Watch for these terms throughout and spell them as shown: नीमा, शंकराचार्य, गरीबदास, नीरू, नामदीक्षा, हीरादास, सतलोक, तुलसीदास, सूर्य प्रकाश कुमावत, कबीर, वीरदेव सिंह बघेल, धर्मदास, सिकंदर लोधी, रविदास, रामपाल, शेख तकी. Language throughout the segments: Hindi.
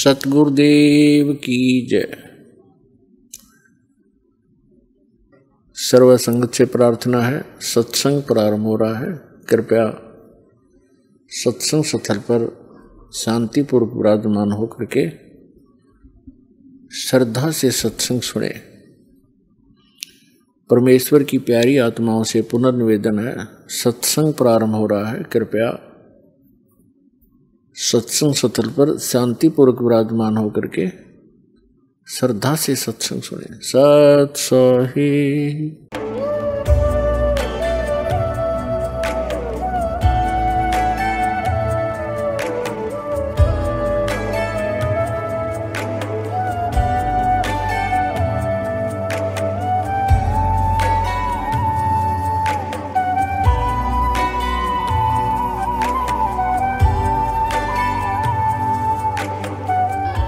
सतगुरुदेव की जय। सर्वसंगत से प्रार्थना है, सत्संग प्रारंभ हो रहा है। कृपया सत्संग स्थल पर शांतिपूर्वक विराजमान होकर के श्रद्धा से सत्संग सुने। परमेश्वर की प्यारी आत्माओं से पुनर्निवेदन है, सत्संग प्रारंभ हो रहा है। कृपया सत्संग स्थल पर शांतिपूर्वक विराजमान होकर के श्रद्धा से सत्संग सुने। सत्सोही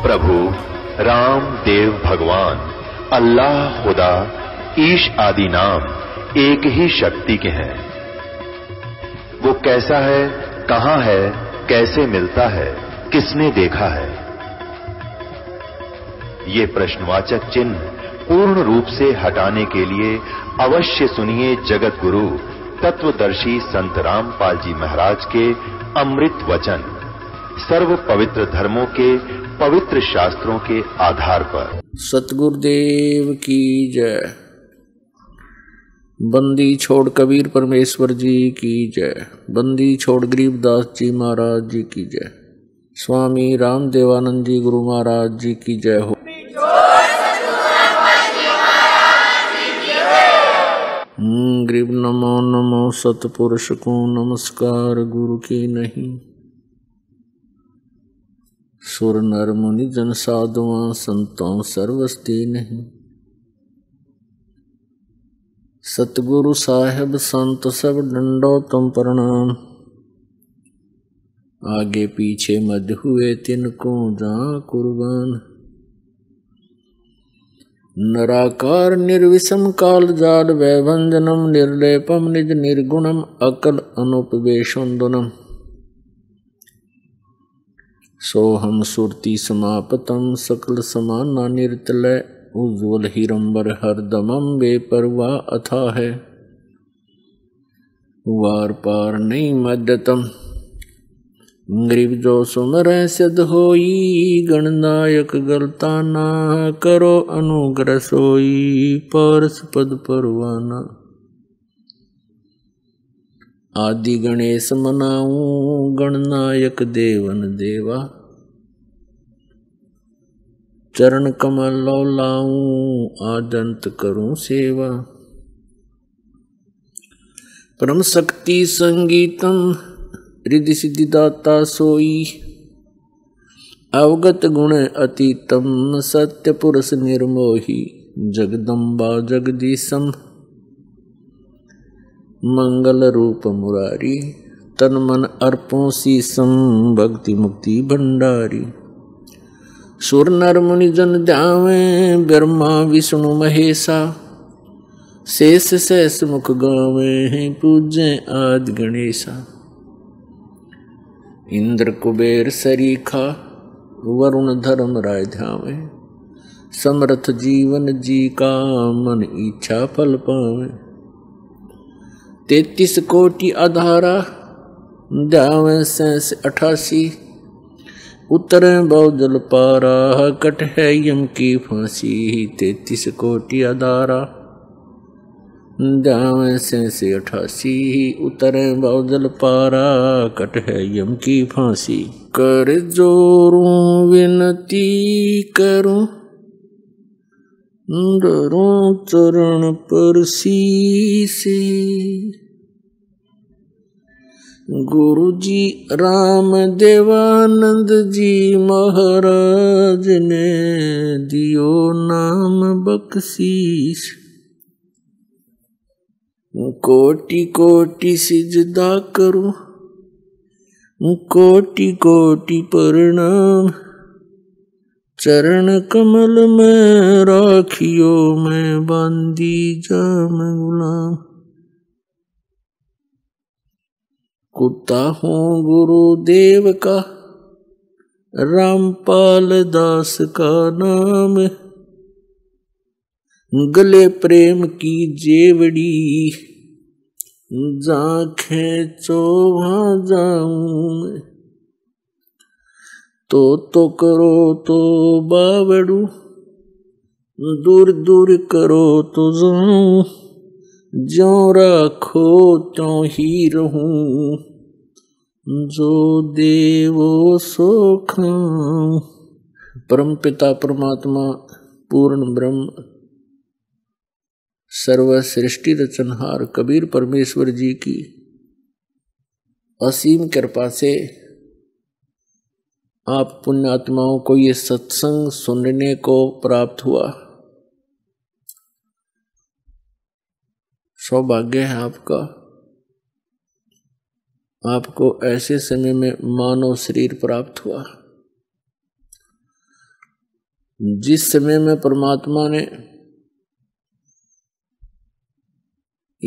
प्रभु राम देव भगवान अल्लाह खुदा ईश आदि नाम एक ही शक्ति के हैं। वो कैसा है, कहां है, कैसे मिलता है, किसने देखा है, ये प्रश्नवाचक चिन्ह पूर्ण रूप से हटाने के लिए अवश्य सुनिए जगत गुरु तत्वदर्शी संत रामपाल जी महाराज के अमृत वचन, सर्व पवित्र धर्मों के पवित्र शास्त्रों के आधार पर। सतगुरुदेव की जय। बंदी छोड़ कबीर परमेश्वर जी की जय। बंदी छोड़ गरीबदास जी महाराज जी की जय। स्वामी रामदेवानंद जी गुरु महाराज जी की जय हो। गरीब नमो नमो सतपुरुष को नमस्कार गुरु के नहीं। सुर नर मुनि जन साधुआ संतों सर्वस्ती नहीं। सतगुरु साहेब संत सब डंडो तुम प्रणाम। आगे पीछे मध्य हुए तिनको जा कुर्बान। निराकार निर्विषम काल जाल वैभंजनम निर्लेपम निज निर्गुणम अकल अनुपवेशोंदुनम। सोहम सुरति समापतम सकल समाना निर्तलय उज्ज्वल हिरंबर हरदमम बेपरवा अथा है। वार पार नहीं मदतम गरीब जो सुमर सद होई। गणनायक गलता ना करो अनुग्रह सोई। पारस पद परवाना आदि गणेश मनाऊं गणनायक देवन देवा। चरण कमल लाऊं आदंत करूं सेवा। परम शक्ति संगीतम हृदि सिद्धिदाता सोई। अवगत गुण अतीतम सत्य पुरुष निर्मोही। जगदम्बा जगदीशम मंगल रूप मुरारी। तन मन अर्पों शीसम भक्ति मुक्ति भंडारी। सुर नर मुनि जन ध्यावें ब्रह्मा विष्णु महेशा। शेष शेष मुख गावें पूजे आदि गणेशा। इंद्र कुबेर सरीखा वरुण धर्म राय ध्यावें। समर्थ जीवन जी का मन इच्छा फल पावें। 33 कोटि आधारा ध्यावें सैंस 88। उतरें बहुजल पारा कट है यम की फांसी। 33 कोटि आधारा ध्यावें सैंस 88। उतरें बहुजल पारा कट है यम की फांसी। कर जोरूं विनती करूं डरों चरण पर शीसे। गुरु जी राम देवानंद जी महाराज ने दियो नाम बख्शीश। कोटि कोटि सिजदा करूं कोटि कोटि प्रणाम। चरण कमल में राखियो मैं बांधी जाम गुलाम। कुत्ता हूँ गुरुदेव का रामपाल दास का नाम, गले प्रेम की जेवड़ी, जा खेचो वहां जाऊं, तो करो तो बावड़ू, दूर दूर करो तो जाऊं, ज्यो राखो त्यों ही रहूं, जो देवो सो खाऊं। परमपिता परमात्मा पूर्ण ब्रह्म सर्वसृष्टि रचनहार कबीर परमेश्वर जी की असीम कृपा से आप पुण्यात्माओं को ये सत्संग सुनने को प्राप्त हुआ, सौभाग्य है आपका। आपको ऐसे समय में मानव शरीर प्राप्त हुआ, जिस समय में परमात्मा ने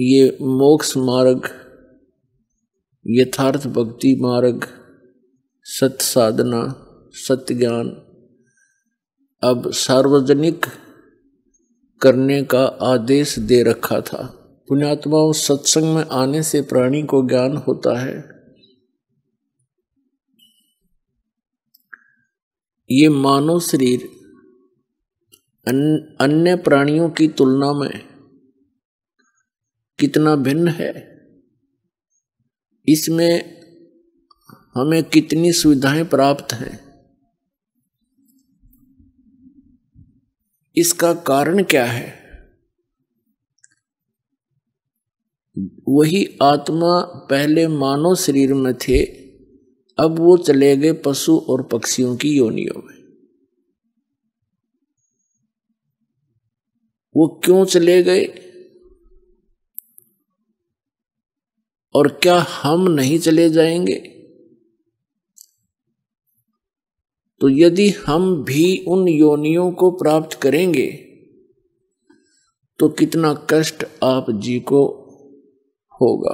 ये मोक्ष मार्ग, यथार्थ भक्ति मार्ग, सत्य साधना, सत्य ज्ञान अब सार्वजनिक करने का आदेश दे रखा था। पुण्यात्माओं, सत्संग में आने से प्राणी को ज्ञान होता है। ये मानव शरीर अन्य प्राणियों की तुलना में कितना भिन्न है, इसमें हमें कितनी सुविधाएं प्राप्त हैं, इसका कारण क्या है? वही आत्मा पहले मानव शरीर में थे, अब वो चले गए पशु और पक्षियों की योनियों में। वो क्यों चले गए और क्या हम नहीं चले जाएंगे? तो यदि हम भी उन योनियों को प्राप्त करेंगे तो कितना कष्ट आप जी को होगा।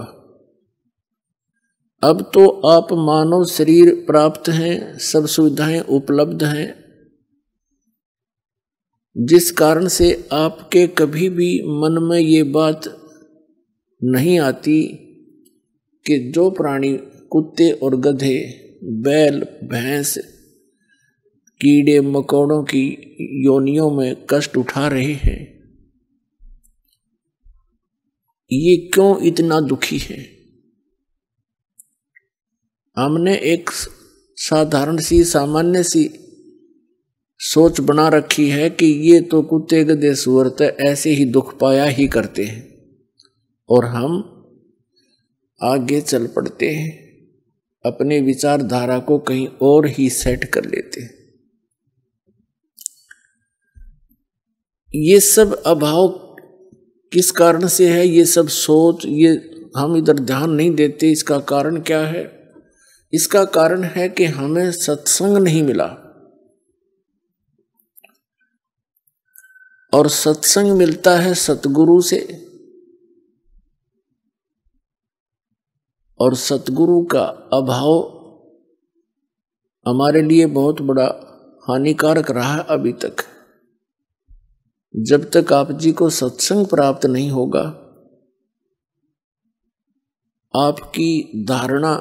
अब तो आप मानव शरीर प्राप्त हैं, सब सुविधाएं उपलब्ध हैं, जिस कारण से आपके कभी भी मन में ये बात नहीं आती कि जो प्राणी कुत्ते और गधे, बैल, भैंस, कीड़े मकोड़ों की योनियों में कष्ट उठा रहे हैं, ये क्यों इतना दुखी है? हमने एक साधारण सी, सामान्य सी सोच बना रखी है कि ये तो कुत्ते गधे सूअर तो ऐसे ही दुख पाया ही करते हैं, और हम आगे चल पड़ते हैं, अपने विचारधारा को कहीं और ही सेट कर लेते हैं। ये सब अभाव किस कारण से है? ये सब सोच, ये हम इधर ध्यान नहीं देते, इसका कारण क्या है? इसका कारण है कि हमें सत्संग नहीं मिला, और सत्संग मिलता है सतगुरु से, और सतगुरु का अभाव हमारे लिए बहुत बड़ा हानिकारक रहा है अभी तक। जब तक आप जी को सत्संग प्राप्त नहीं होगा, आपकी धारणा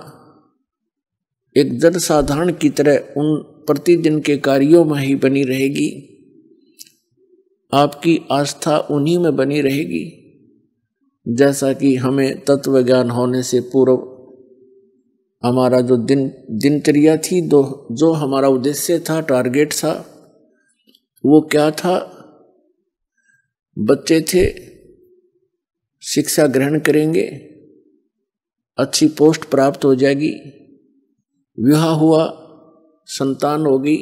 एक जन साधारण की तरह उन प्रतिदिन के कार्यों में ही बनी रहेगी, आपकी आस्था उन्हीं में बनी रहेगी। जैसा कि हमें तत्व ज्ञान होने से पूर्व हमारा जो दिनचर्या थी, जो हमारा उद्देश्य था, टारगेट था, वो क्या था? बच्चे थे, शिक्षा ग्रहण करेंगे, अच्छी पोस्ट प्राप्त हो जाएगी, विवाह हुआ, संतान होगी,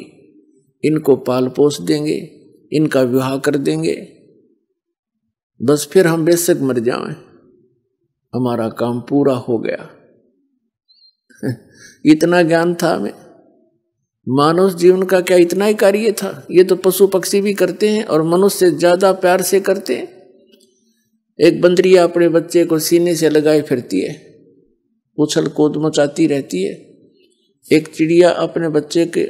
इनको पाल पोस देंगे, इनका विवाह कर देंगे, बस फिर हम बेशक मर जाएं, हमारा काम पूरा हो गया। इतना ज्ञान था हमें। मानव जीवन का क्या इतना ही कार्य था? ये तो पशु पक्षी भी करते हैं, और मनुष्य से ज़्यादा प्यार से करते हैं। एक बंदरिया अपने बच्चे को सीने से लगाए फिरती है, उछल कूद मचाती रहती है। एक चिड़िया अपने बच्चे के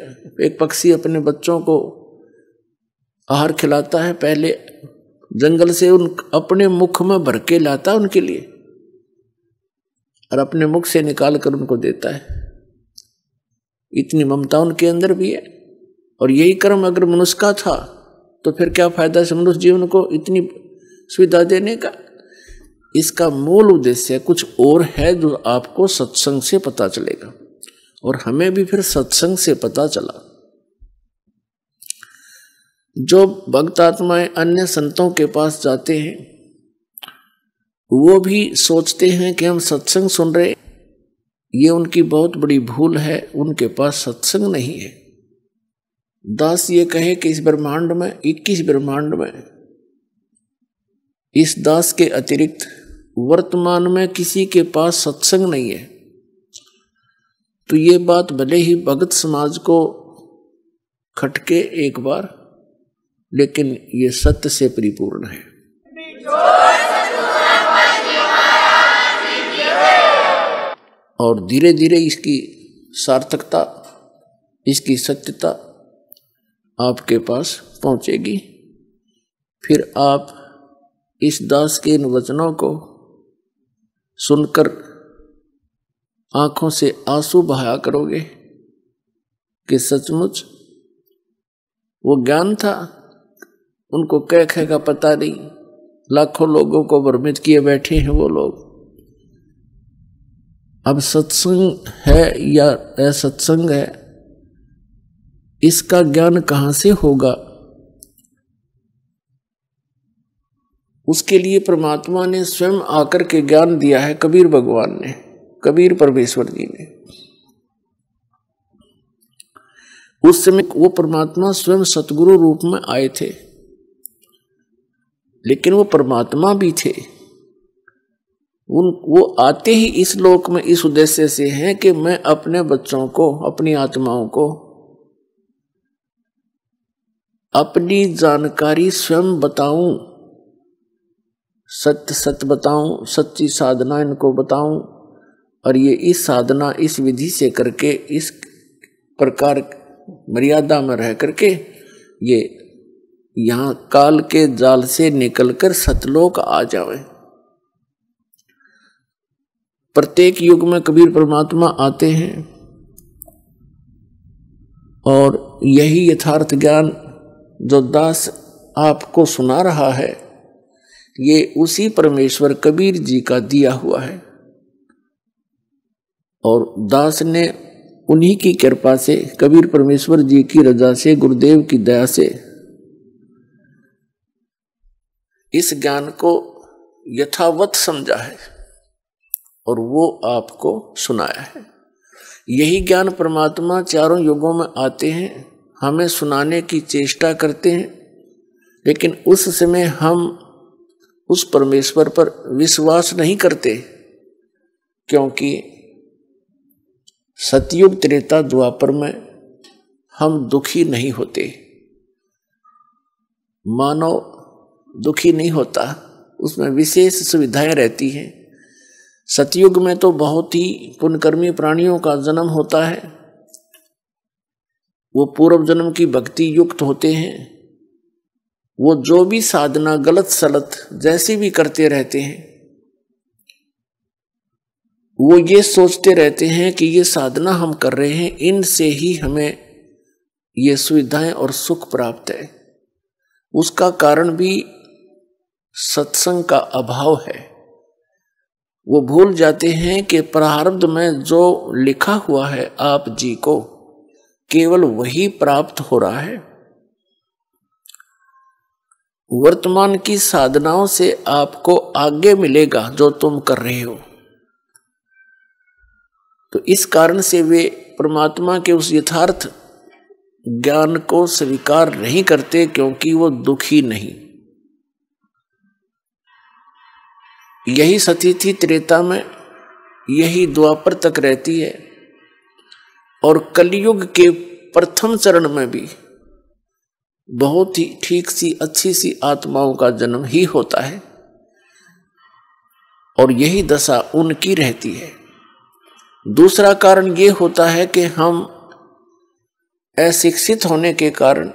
एक पक्षी अपने बच्चों को आहार खिलाता है, पहले जंगल से उन अपने मुख में भर के लाता है उनके लिए और अपने मुख से निकाल कर उनको देता है। इतनी ममता उनके अंदर भी है। और यही कर्म अगर मनुष्य का था तो फिर क्या फायदा है मनुष्य जीवन को इतनी सुविधा देने का। इसका मूल उद्देश्य कुछ और है जो आपको सत्संग से पता चलेगा और हमें भी फिर सत्संग से पता चला। जो भक्त आत्माएं अन्य संतों के पास जाते हैं वो भी सोचते हैं कि हम सत्संग सुन रहे, ये उनकी बहुत बड़ी भूल है। उनके पास सत्संग नहीं है। दास ये कहे कि इस ब्रह्मांड में 21 ब्रह्मांड में इस दास के अतिरिक्त वर्तमान में किसी के पास सत्संग नहीं है, तो ये बात भले ही भगत समाज को खटके एक बार, लेकिन ये सत्य से परिपूर्ण है। और धीरे धीरे इसकी सार्थकता, इसकी सत्यता आपके पास पहुंचेगी। फिर आप इस दास के इन वचनों को सुनकर आंखों से आंसू बहाया करोगे कि सचमुच वो ज्ञान था, उनको कह कह का पता नहीं। लाखों लोगों को भ्रमित किए बैठे हैं वो लोग। अब सत्संग है या असत्संग है इसका ज्ञान कहाँ से होगा? उसके लिए परमात्मा ने स्वयं आकर के ज्ञान दिया है। कबीर भगवान ने, कबीर परमेश्वर जी ने उस समय वो परमात्मा स्वयं सतगुरु रूप में आए थे, लेकिन वो परमात्मा भी थे। वो आते ही इस लोक में इस उद्देश्य से हैं कि मैं अपने बच्चों को, अपनी आत्माओं को अपनी जानकारी स्वयं बताऊं, सत्य सत्य बताऊं, सच्ची साधना इनको बताऊं। और ये इस साधना इस विधि से करके, इस प्रकार मर्यादा में रह करके ये यहाँ काल के जाल से निकलकर सतलोक आ जावे। प्रत्येक युग में कबीर परमात्मा आते हैं और यही यथार्थ ज्ञान जो दास आपको सुना रहा है ये उसी परमेश्वर कबीर जी का दिया हुआ है। और दास ने उन्हीं की कृपा से, कबीर परमेश्वर जी की रजा से, गुरुदेव की दया से इस ज्ञान को यथावत समझा है और वो आपको सुनाया है। यही ज्ञान परमात्मा चारों युगों में आते हैं, हमें सुनाने की चेष्टा करते हैं, लेकिन उस समय हम उस परमेश्वर पर विश्वास नहीं करते, क्योंकि सतयुग त्रेता द्वापर में हम दुखी नहीं होते, मानव दुखी नहीं होता, उसमें विशेष सुविधाएं रहती हैं। सतयुग में तो बहुत ही पुण्यकर्मी प्राणियों का जन्म होता है, वो पूर्व जन्म की भक्ति युक्त होते हैं, वो जो भी साधना गलत सलत जैसी भी करते रहते हैं, वो ये सोचते रहते हैं कि ये साधना हम कर रहे हैं, इनसे ही हमें ये सुविधाएं और सुख प्राप्त है। उसका कारण भी सत्संग का अभाव है। वो भूल जाते हैं कि प्रारब्ध में जो लिखा हुआ है आप जी को केवल वही प्राप्त हो रहा है। वर्तमान की साधनाओं से आपको आगे मिलेगा जो तुम कर रहे हो। तो इस कारण से वे परमात्मा के उस यथार्थ ज्ञान को स्वीकार नहीं करते, क्योंकि वो दुखी नहीं। यही सती थी त्रेता में, यही द्वापर तक रहती है, और कलयुग के प्रथम चरण में भी बहुत ही ठीक सी अच्छी सी आत्माओं का जन्म ही होता है और यही दशा उनकी रहती है। दूसरा कारण ये होता है कि हम अशिक्षित होने के कारण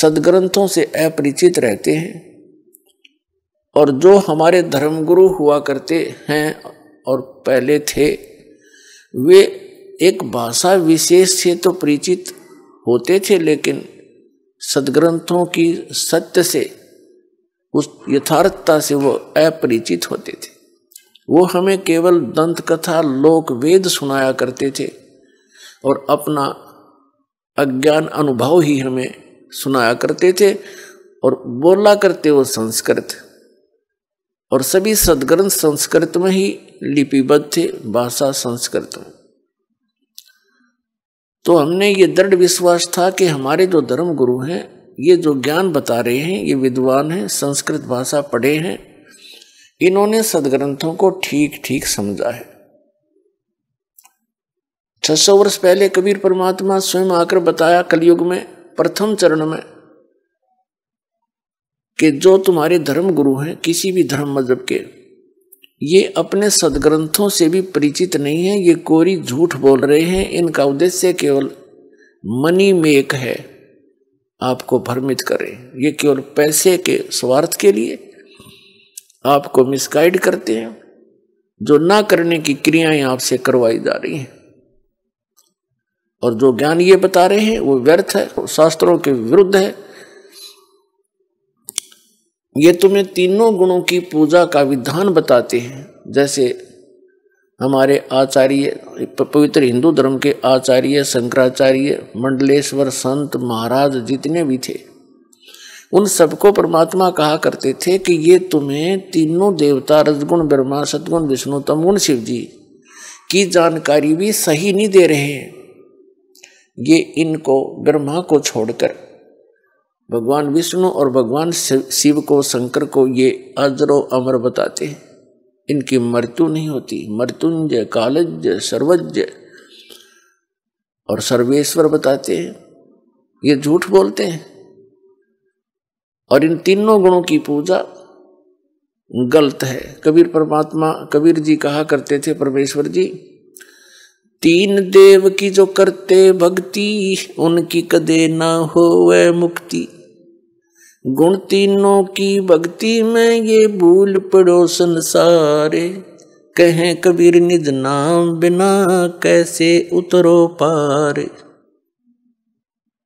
सदग्रंथों से अपरिचित रहते हैं और जो हमारे धर्मगुरु हुआ करते हैं और पहले थे वे एक भाषा विशेष से तो परिचित होते थे लेकिन सदग्रंथों की सत्य से उस यथार्थता से वो अपरिचित होते थे। वो हमें केवल दंत कथा लोक वेद सुनाया करते थे और अपना अज्ञान अनुभव ही हमें सुनाया करते थे और बोला करते वो संस्कृत और सभी सदग्रंथ संस्कृत में ही लिपिबद्ध थे, भाषा संस्कृत में। तो हमने ये दृढ़ विश्वास था कि हमारे जो धर्म गुरु हैं ये जो ज्ञान बता रहे हैं ये विद्वान हैं, संस्कृत भाषा पढ़े हैं, इन्होंने सदग्रंथों को ठीक ठीक समझा है। 600 वर्ष पहले कबीर परमात्मा स्वयं आकर बताया कलयुग में प्रथम चरण में कि जो तुम्हारे धर्म गुरु हैं किसी भी धर्म मजहब के ये अपने सदग्रंथों से भी परिचित नहीं है, ये कोरी झूठ बोल रहे हैं, इनका उद्देश्य केवल मनी मेक है, आपको भ्रमित करें, ये केवल पैसे के स्वार्थ के लिए आपको मिसगाइड करते हैं, जो ना करने की क्रियाएं आपसे करवाई जा रही हैं और जो ज्ञान ये बता रहे हैं वो व्यर्थ है और शास्त्रों के विरुद्ध है। ये तुम्हें तीनों गुणों की पूजा का विधान बताते हैं, जैसे हमारे आचार्य पवित्र हिंदू धर्म के आचार्य शंकराचार्य मंडलेश्वर संत महाराज जितने भी थे उन सबको परमात्मा कहा करते थे कि ये तुम्हें तीनों देवता रजगुण ब्रह्मा सद्गुण विष्णु तमगुण शिव जी की जानकारी भी सही नहीं दे रहे हैं, ये इनको ब्रह्मा को छोड़कर भगवान विष्णु और भगवान शिव को शंकर को ये अजरो अमर बताते हैं, इनकी मृत्यु नहीं होती, मृत्युंजय कालज्य सर्वज्ञ और सर्वेश्वर बताते हैं, ये झूठ बोलते हैं और इन तीनों गुणों की पूजा गलत है। कबीर जी कहा करते थे परमेश्वर जी तीन देव की जो करते भक्ति उनकी कदे ना होवे मुक्ति, गुण तीनों की भक्ति में ये भूल पड़ो संसारे, कहें कबीर निज नाम बिना कैसे उतरो पारे।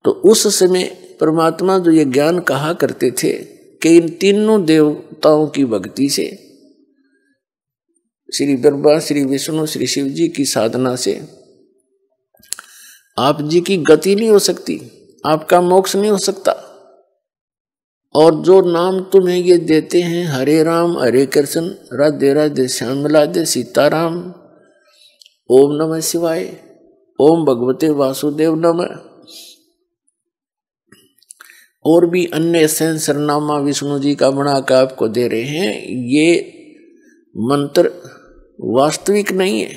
तो उस समय परमात्मा जो ये ज्ञान कहा करते थे कि इन तीनों देवताओं की भक्ति से श्री ब्रह्मा श्री विष्णु श्री शिव जी की साधना से आप जी की गति नहीं हो सकती, आपका मोक्ष नहीं हो सकता और जो नाम तुम्हें ये देते हैं हरे राम हरे कृष्ण राधे राधे श्याम मिलादे सीताराम ओम नमः शिवाय ओम भगवते वासुदेव नमः और भी अन्य सहस्रनामा विष्णु जी का बना के आपको दे रहे हैं, ये मंत्र वास्तविक नहीं है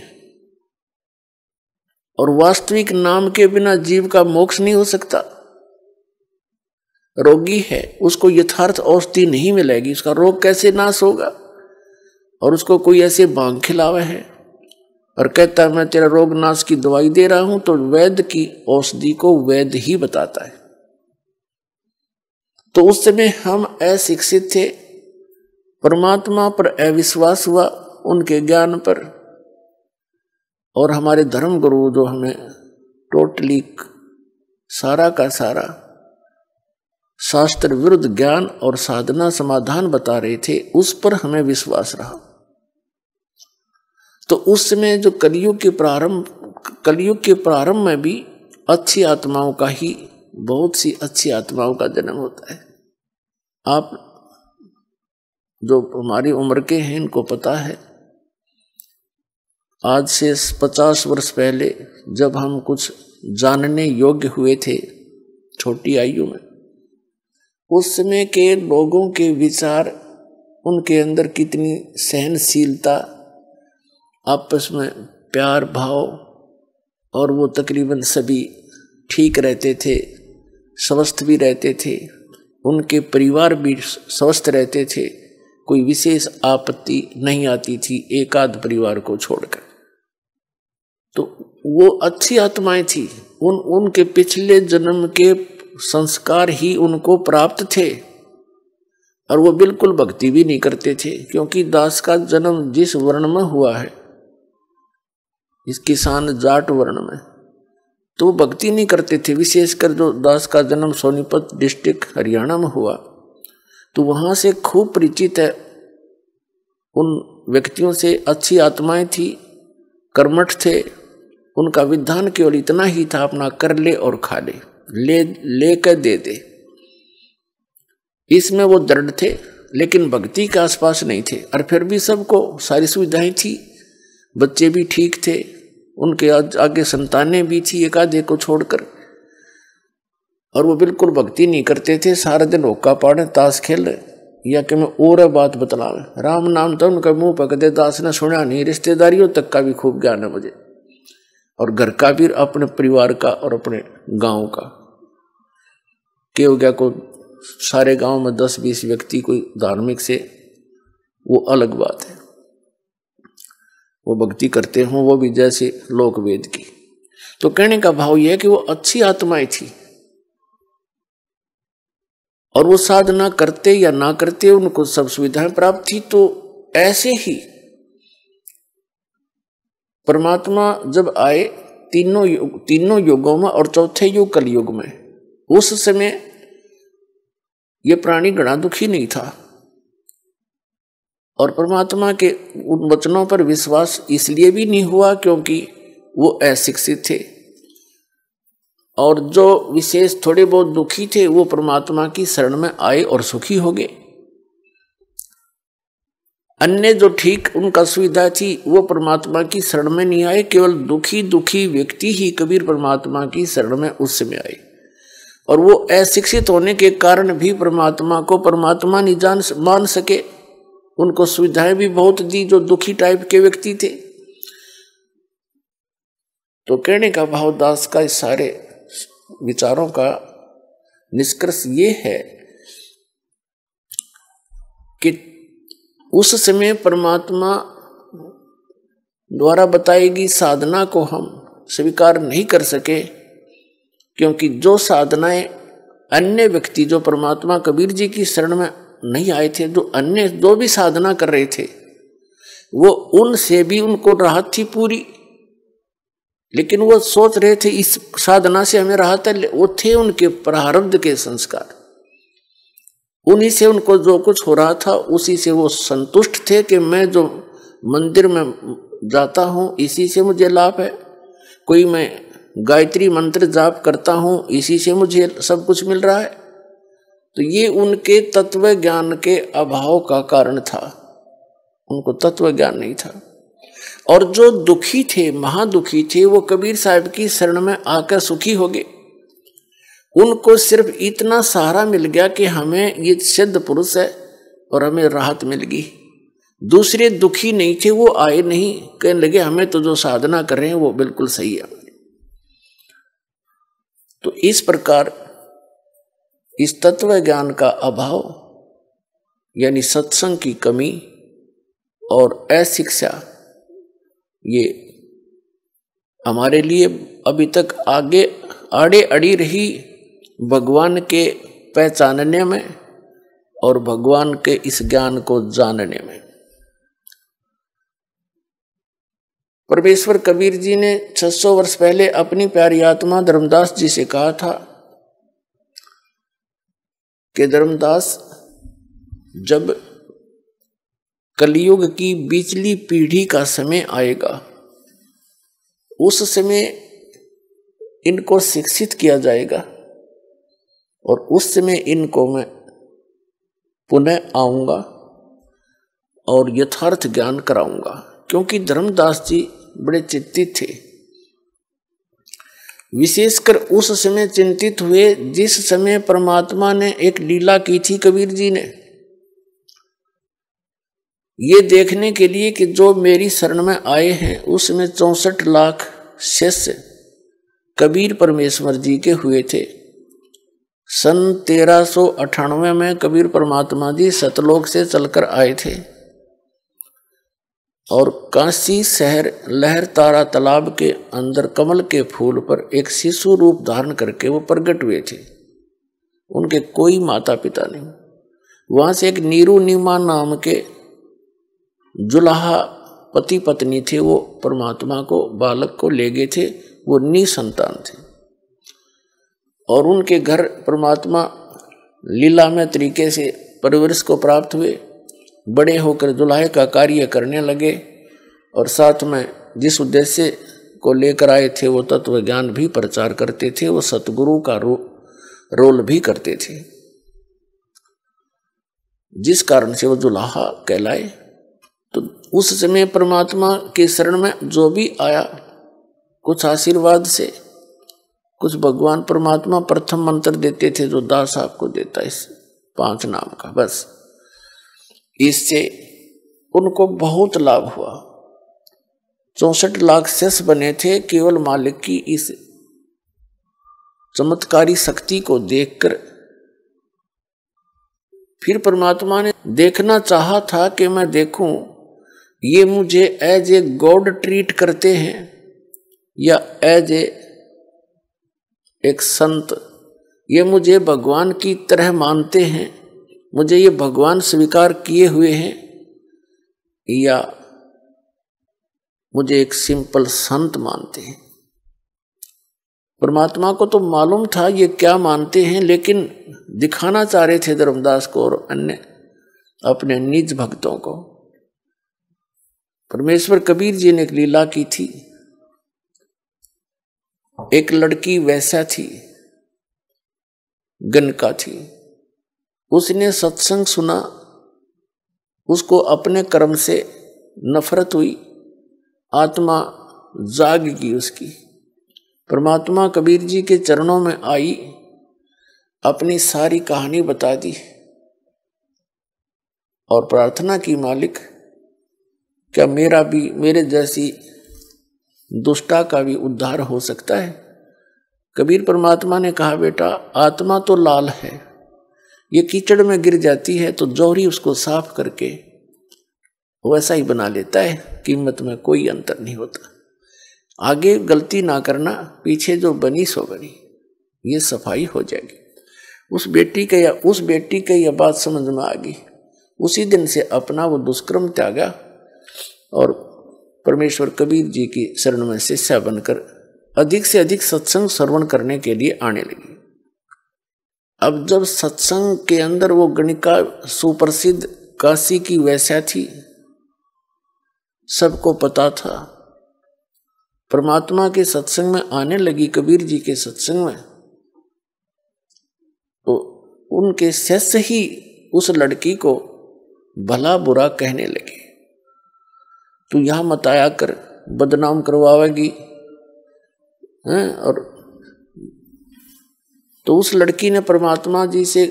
और वास्तविक नाम के बिना जीव का मोक्ष नहीं हो सकता। रोगी है उसको यथार्थ औषधि नहीं मिलेगी, उसका रोग कैसे नाश होगा और उसको कोई ऐसे भांग खिलावा है और कहता है मैं तेरा रोग नाश की दवाई दे रहा हूं, तो वैद्य की औषधि को वैद्य ही बताता है। तो उस समय हम अशिक्षित थे, परमात्मा पर अविश्वास हुआ, उनके ज्ञान पर, और हमारे धर्म गुरु जो हमें टोटली सारा का सारा शास्त्र विरुद्ध ज्ञान और साधना समाधान बता रहे थे उस पर हमें विश्वास रहा। तो उस समय जो कलयुग के प्रारंभ में भी अच्छी आत्माओं का ही बहुत सी अच्छी आत्माओं का जन्म होता है। आप जो हमारी उम्र के हैं इनको पता है, आज से 50 वर्ष पहले जब हम कुछ जानने योग्य हुए थे छोटी आयु में, उस समय के लोगों के विचार, उनके अंदर कितनी सहनशीलता, आपस में प्यार भाव, और वो तकरीबन सभी ठीक रहते थे, स्वस्थ भी रहते थे, उनके परिवार भी स्वस्थ रहते थे, कोई विशेष आपत्ति नहीं आती थी एक आध परिवार को छोड़कर। तो वो अच्छी आत्माएं थी, उनके पिछले जन्म के संस्कार ही उनको प्राप्त थे और वो बिल्कुल भक्ति भी नहीं करते थे, क्योंकि दास का जन्म जिस वर्ण में हुआ है, इस किसान जाट वर्ण में, तो वो भक्ति नहीं करते थे। विशेषकर जो दास का जन्म सोनीपत डिस्ट्रिक्ट हरियाणा में हुआ, तो वहाँ से खूब परिचित है उन व्यक्तियों से। अच्छी आत्माएं थी, कर्मठ थे, उनका विधान केवल इतना ही था, अपना कर ले और खा ले कर दे दे, इसमें वो दृढ़ थे, लेकिन भक्ति के आसपास नहीं थे। और फिर भी सबको सारी सुविधाएं थी, बच्चे भी ठीक थे, उनके आगे संतानें भी थी एक आधे को छोड़कर, और वो बिल्कुल भक्ति नहीं करते थे। सारा दिन होक्का पाड़े, ताश खेले, या कि मैं और बात बतलावे, राम नाम तो उनका मुंह पकड़े। दास ने सुना नहीं, रिश्तेदारियों तक का भी खूब ज्ञान है मुझे, और घर का भी, अपने परिवार का और अपने गांव का। क्या हो गया, कोई सारे गांव में 10-20 व्यक्ति कोई धार्मिक से, वो अलग बात है, वो भक्ति करते हों, वो भी जैसे लोक वेद की। तो कहने का भाव यह है कि वो अच्छी आत्माएं थी, और वो साधना करते या ना करते उनको सब सुविधाएं प्राप्त थी। तो ऐसे ही परमात्मा जब आए तीनों युगों में, और चौथे युग कलयुग में, उस समय ये प्राणी घड़ा दुखी नहीं था, और परमात्मा के उन वचनों पर विश्वास इसलिए भी नहीं हुआ क्योंकि वो अशिक्षित थे, और जो विशेष थोड़े बहुत दुखी थे वो परमात्मा की शरण में आए और सुखी हो गए। अन्य जो ठीक उनका सुविधा थी वो परमात्मा की शरण में नहीं आए, केवल दुखी दुखी व्यक्ति ही कबीर परमात्मा की शरण में उस समय आए, और वो अशिक्षित होने के कारण भी परमात्मा को परमात्मा नहीं जान मान सके। उनको सुविधाएं भी बहुत दी जो दुखी टाइप के व्यक्ति थे। तो कहने का भाव, दास का इस सारे विचारों का निष्कर्ष ये है कि उस समय परमात्मा द्वारा बताई गई साधना को हम स्वीकार नहीं कर सके, क्योंकि जो साधनाएं अन्य व्यक्ति जो परमात्मा कबीर जी की शरण में नहीं आए थे, जो अन्य जो भी साधना कर रहे थे, वो उनसे भी उनको राहत थी पूरी, लेकिन वो सोच रहे थे इस साधना से हमें राहत है। वो थे उनके प्रारब्ध के संस्कार, उन्हीं से उनको जो कुछ हो रहा था उसी से वो संतुष्ट थे कि मैं जो मंदिर में जाता हूँ इसी से मुझे लाभ है, कोई मैं गायत्री मंत्र जाप करता हूँ इसी से मुझे सब कुछ मिल रहा है। तो ये उनके तत्व ज्ञान के अभाव का कारण था, उनको तत्व ज्ञान नहीं था। और जो दुखी थे, महादुखी थे, वो कबीर साहब की शरण में आकर सुखी हो गए। उनको सिर्फ इतना सहारा मिल गया कि हमें ये सिद्ध पुरुष है और हमें राहत मिल गई। दूसरे दुखी नहीं थे, वो आए नहीं, कहने लगे हमें तो जो साधना कर रहे हैं वो बिल्कुल सही है। तो इस प्रकार इस तत्व ज्ञान का अभाव, यानी सत्संग की कमी और अशिक्षा, ये हमारे लिए अभी तक आगे आड़े अड़ी रही भगवान के पहचानने में और भगवान के इस ज्ञान को जानने में। परमेश्वर कबीर जी ने 600 वर्ष पहले अपनी प्यारी आत्मा धर्मदास जी से कहा था कि धर्मदास, जब कलयुग की बीचली पीढ़ी का समय आएगा उस समय इनको शिक्षित किया जाएगा, और उस समय इनको मैं पुनः आऊँगा और यथार्थ ज्ञान कराऊंगा। क्योंकि धर्मदास जी बड़े चिंतित थे, विशेषकर उस समय चिंतित हुए जिस समय परमात्मा ने एक लीला की थी कबीर जी ने, ये देखने के लिए कि जो मेरी शरण में आए हैं उसमें 64 लाख शिष्य कबीर परमेश्वर जी के हुए थे। सन 1398 में कबीर परमात्मा जी सतलोक से चलकर आए थे, और काशी शहर लहरतारा तालाब के अंदर कमल के फूल पर एक शिशु रूप धारण करके वो प्रकट हुए थे। उनके कोई माता पिता नहीं। वहाँ से एक नीरू नीमा नाम के जुलाहा पति पत्नी थे, वो परमात्मा को बालक को ले गए थे, वो निसंतान थे। और उनके घर परमात्मा लीलामय तरीके से परवरिश को प्राप्त हुए, बड़े होकर जुलाहे का कार्य करने लगे और साथ में जिस उद्देश्य को लेकर आए थे वो तत्व ज्ञान भी प्रचार करते थे, वो सतगुरु का रोल भी करते थे, जिस कारण से वो जुलाहा कहलाए। तो उस समय परमात्मा के शरण में जो भी आया, कुछ आशीर्वाद से, कुछ भगवान परमात्मा प्रथम मंत्र देते थे जो दास आपको देता है, इस 5 नाम का, बस इससे उनको बहुत लाभ हुआ। 64 लाख शिष्य बने थे केवल मालिक की इस चमत्कारी शक्ति को देखकर। फिर परमात्मा ने देखना चाहा था कि मैं देखूं ये मुझे एज ए गॉड ट्रीट करते हैं या एज ए एक संत, ये मुझे भगवान की तरह मानते हैं, मुझे ये भगवान स्वीकार किए हुए हैं, या मुझे एक सिंपल संत मानते हैं। परमात्मा को तो मालूम था ये क्या मानते हैं, लेकिन दिखाना चाह रहे थे धर्मदास को और अन्य अपने निज भक्तों को। परमेश्वर कबीर जी ने एक लीला की थी, एक लड़की वैसा थी, गनका थी, उसने सत्संग सुना, उसको अपने कर्म से नफरत हुई, आत्मा जाग गई उसकी। परमात्मा कबीर जी के चरणों में आई, अपनी सारी कहानी बता दी और प्रार्थना की, मालिक क्या मेरा भी, मेरे जैसी दुष्टा का भी उद्धार हो सकता है? कबीर परमात्मा ने कहा, बेटा आत्मा तो लाल है, ये कीचड़ में गिर जाती है तो जौहरी उसको साफ करके वैसा ही बना लेता है, कीमत में कोई अंतर नहीं होता। आगे गलती ना करना, पीछे जो बनी सो बनी, ये सफाई हो जाएगी। उस बेटी के यह बात समझ में आ गई। उसी दिन से अपना वो दुष्कर्म त्यागा और परमेश्वर कबीर जी की शरण में शिष्या बनकर अधिक से अधिक सत्संग श्रवण करने के लिए आने लगी। अब जब सत्संग के अंदर वो गणिका सुप्रसिद्ध काशी की वैश्या थी, सबको पता था, परमात्मा के सत्संग में आने लगी, कबीर जी के सत्संग में, तो उनके शिष्य ही उस लड़की को भला बुरा कहने लगे। तू यहाँ मत आया कर, बदनाम करवाएगी हैं। और तो उस लड़की ने परमात्मा जी से,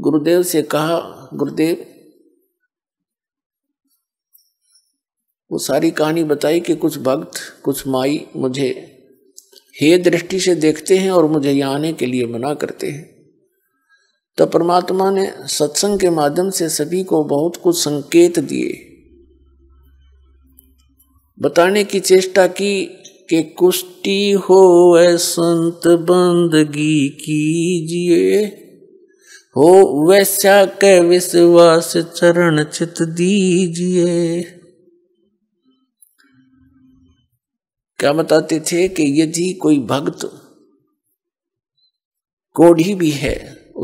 गुरुदेव से कहा, गुरुदेव वो सारी कहानी बताई कि कुछ भक्त, कुछ माई मुझे हे दृष्टि से देखते हैं और मुझे यहाँ आने के लिए मना करते हैं। तो परमात्मा ने सत्संग के माध्यम से सभी को बहुत कुछ संकेत दिए, बताने की चेष्टा की कि कुष्टि होए संत बंदगी कीजिए, हो वैसा के विश्वास चरण चित दीजिए। क्या बताते थे कि यदि कोई भक्त कोढ़ी भी है,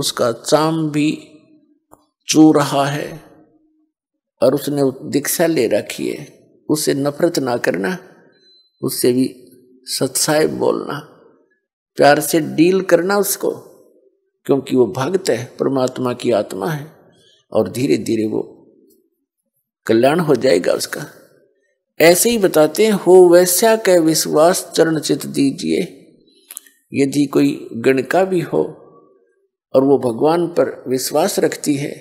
उसका चाम भी चू रहा है और उसने दीक्षा ले रखी है, उससे नफरत ना करना, उससे भी सत्साय बोलना, प्यार से डील करना उसको, क्योंकि वो भक्त है, परमात्मा की आत्मा है और धीरे धीरे वो कल्याण हो जाएगा उसका। ऐसे ही बताते हैं, हो वैसा के विश्वास चरण चित दीजिए। यदि कोई गणिका भी हो और वो भगवान पर विश्वास रखती है,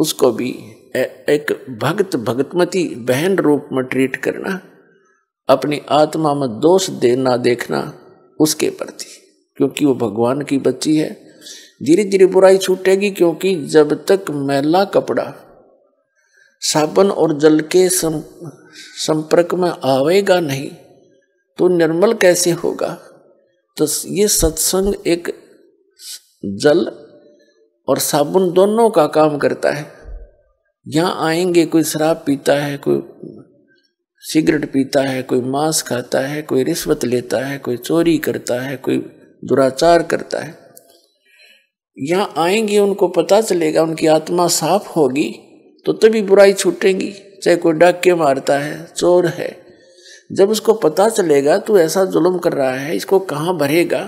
उसको भी एक भगतमती बहन रूप में ट्रीट करना, अपनी आत्मा में दोष देना देखना उसके प्रति, क्योंकि वो भगवान की बच्ची है। धीरे धीरे बुराई छूटेगी, क्योंकि जब तक मैला कपड़ा साबुन और जल के संपर्क में आवेगा नहीं तो निर्मल कैसे होगा। तो ये सत्संग एक जल और साबुन दोनों का काम करता है। यहाँ आएंगे कोई शराब पीता है, कोई सिगरेट पीता है, कोई मांस खाता है, कोई रिश्वत लेता है, कोई चोरी करता है, कोई दुराचार करता है। यहाँ आएंगे उनको पता चलेगा, उनकी आत्मा साफ होगी तो तभी बुराई छूटेगी। चाहे कोई डाके मारता है, चोर है, जब उसको पता चलेगा तो ऐसा जुल्म कर रहा है, इसको कहाँ भरेगा,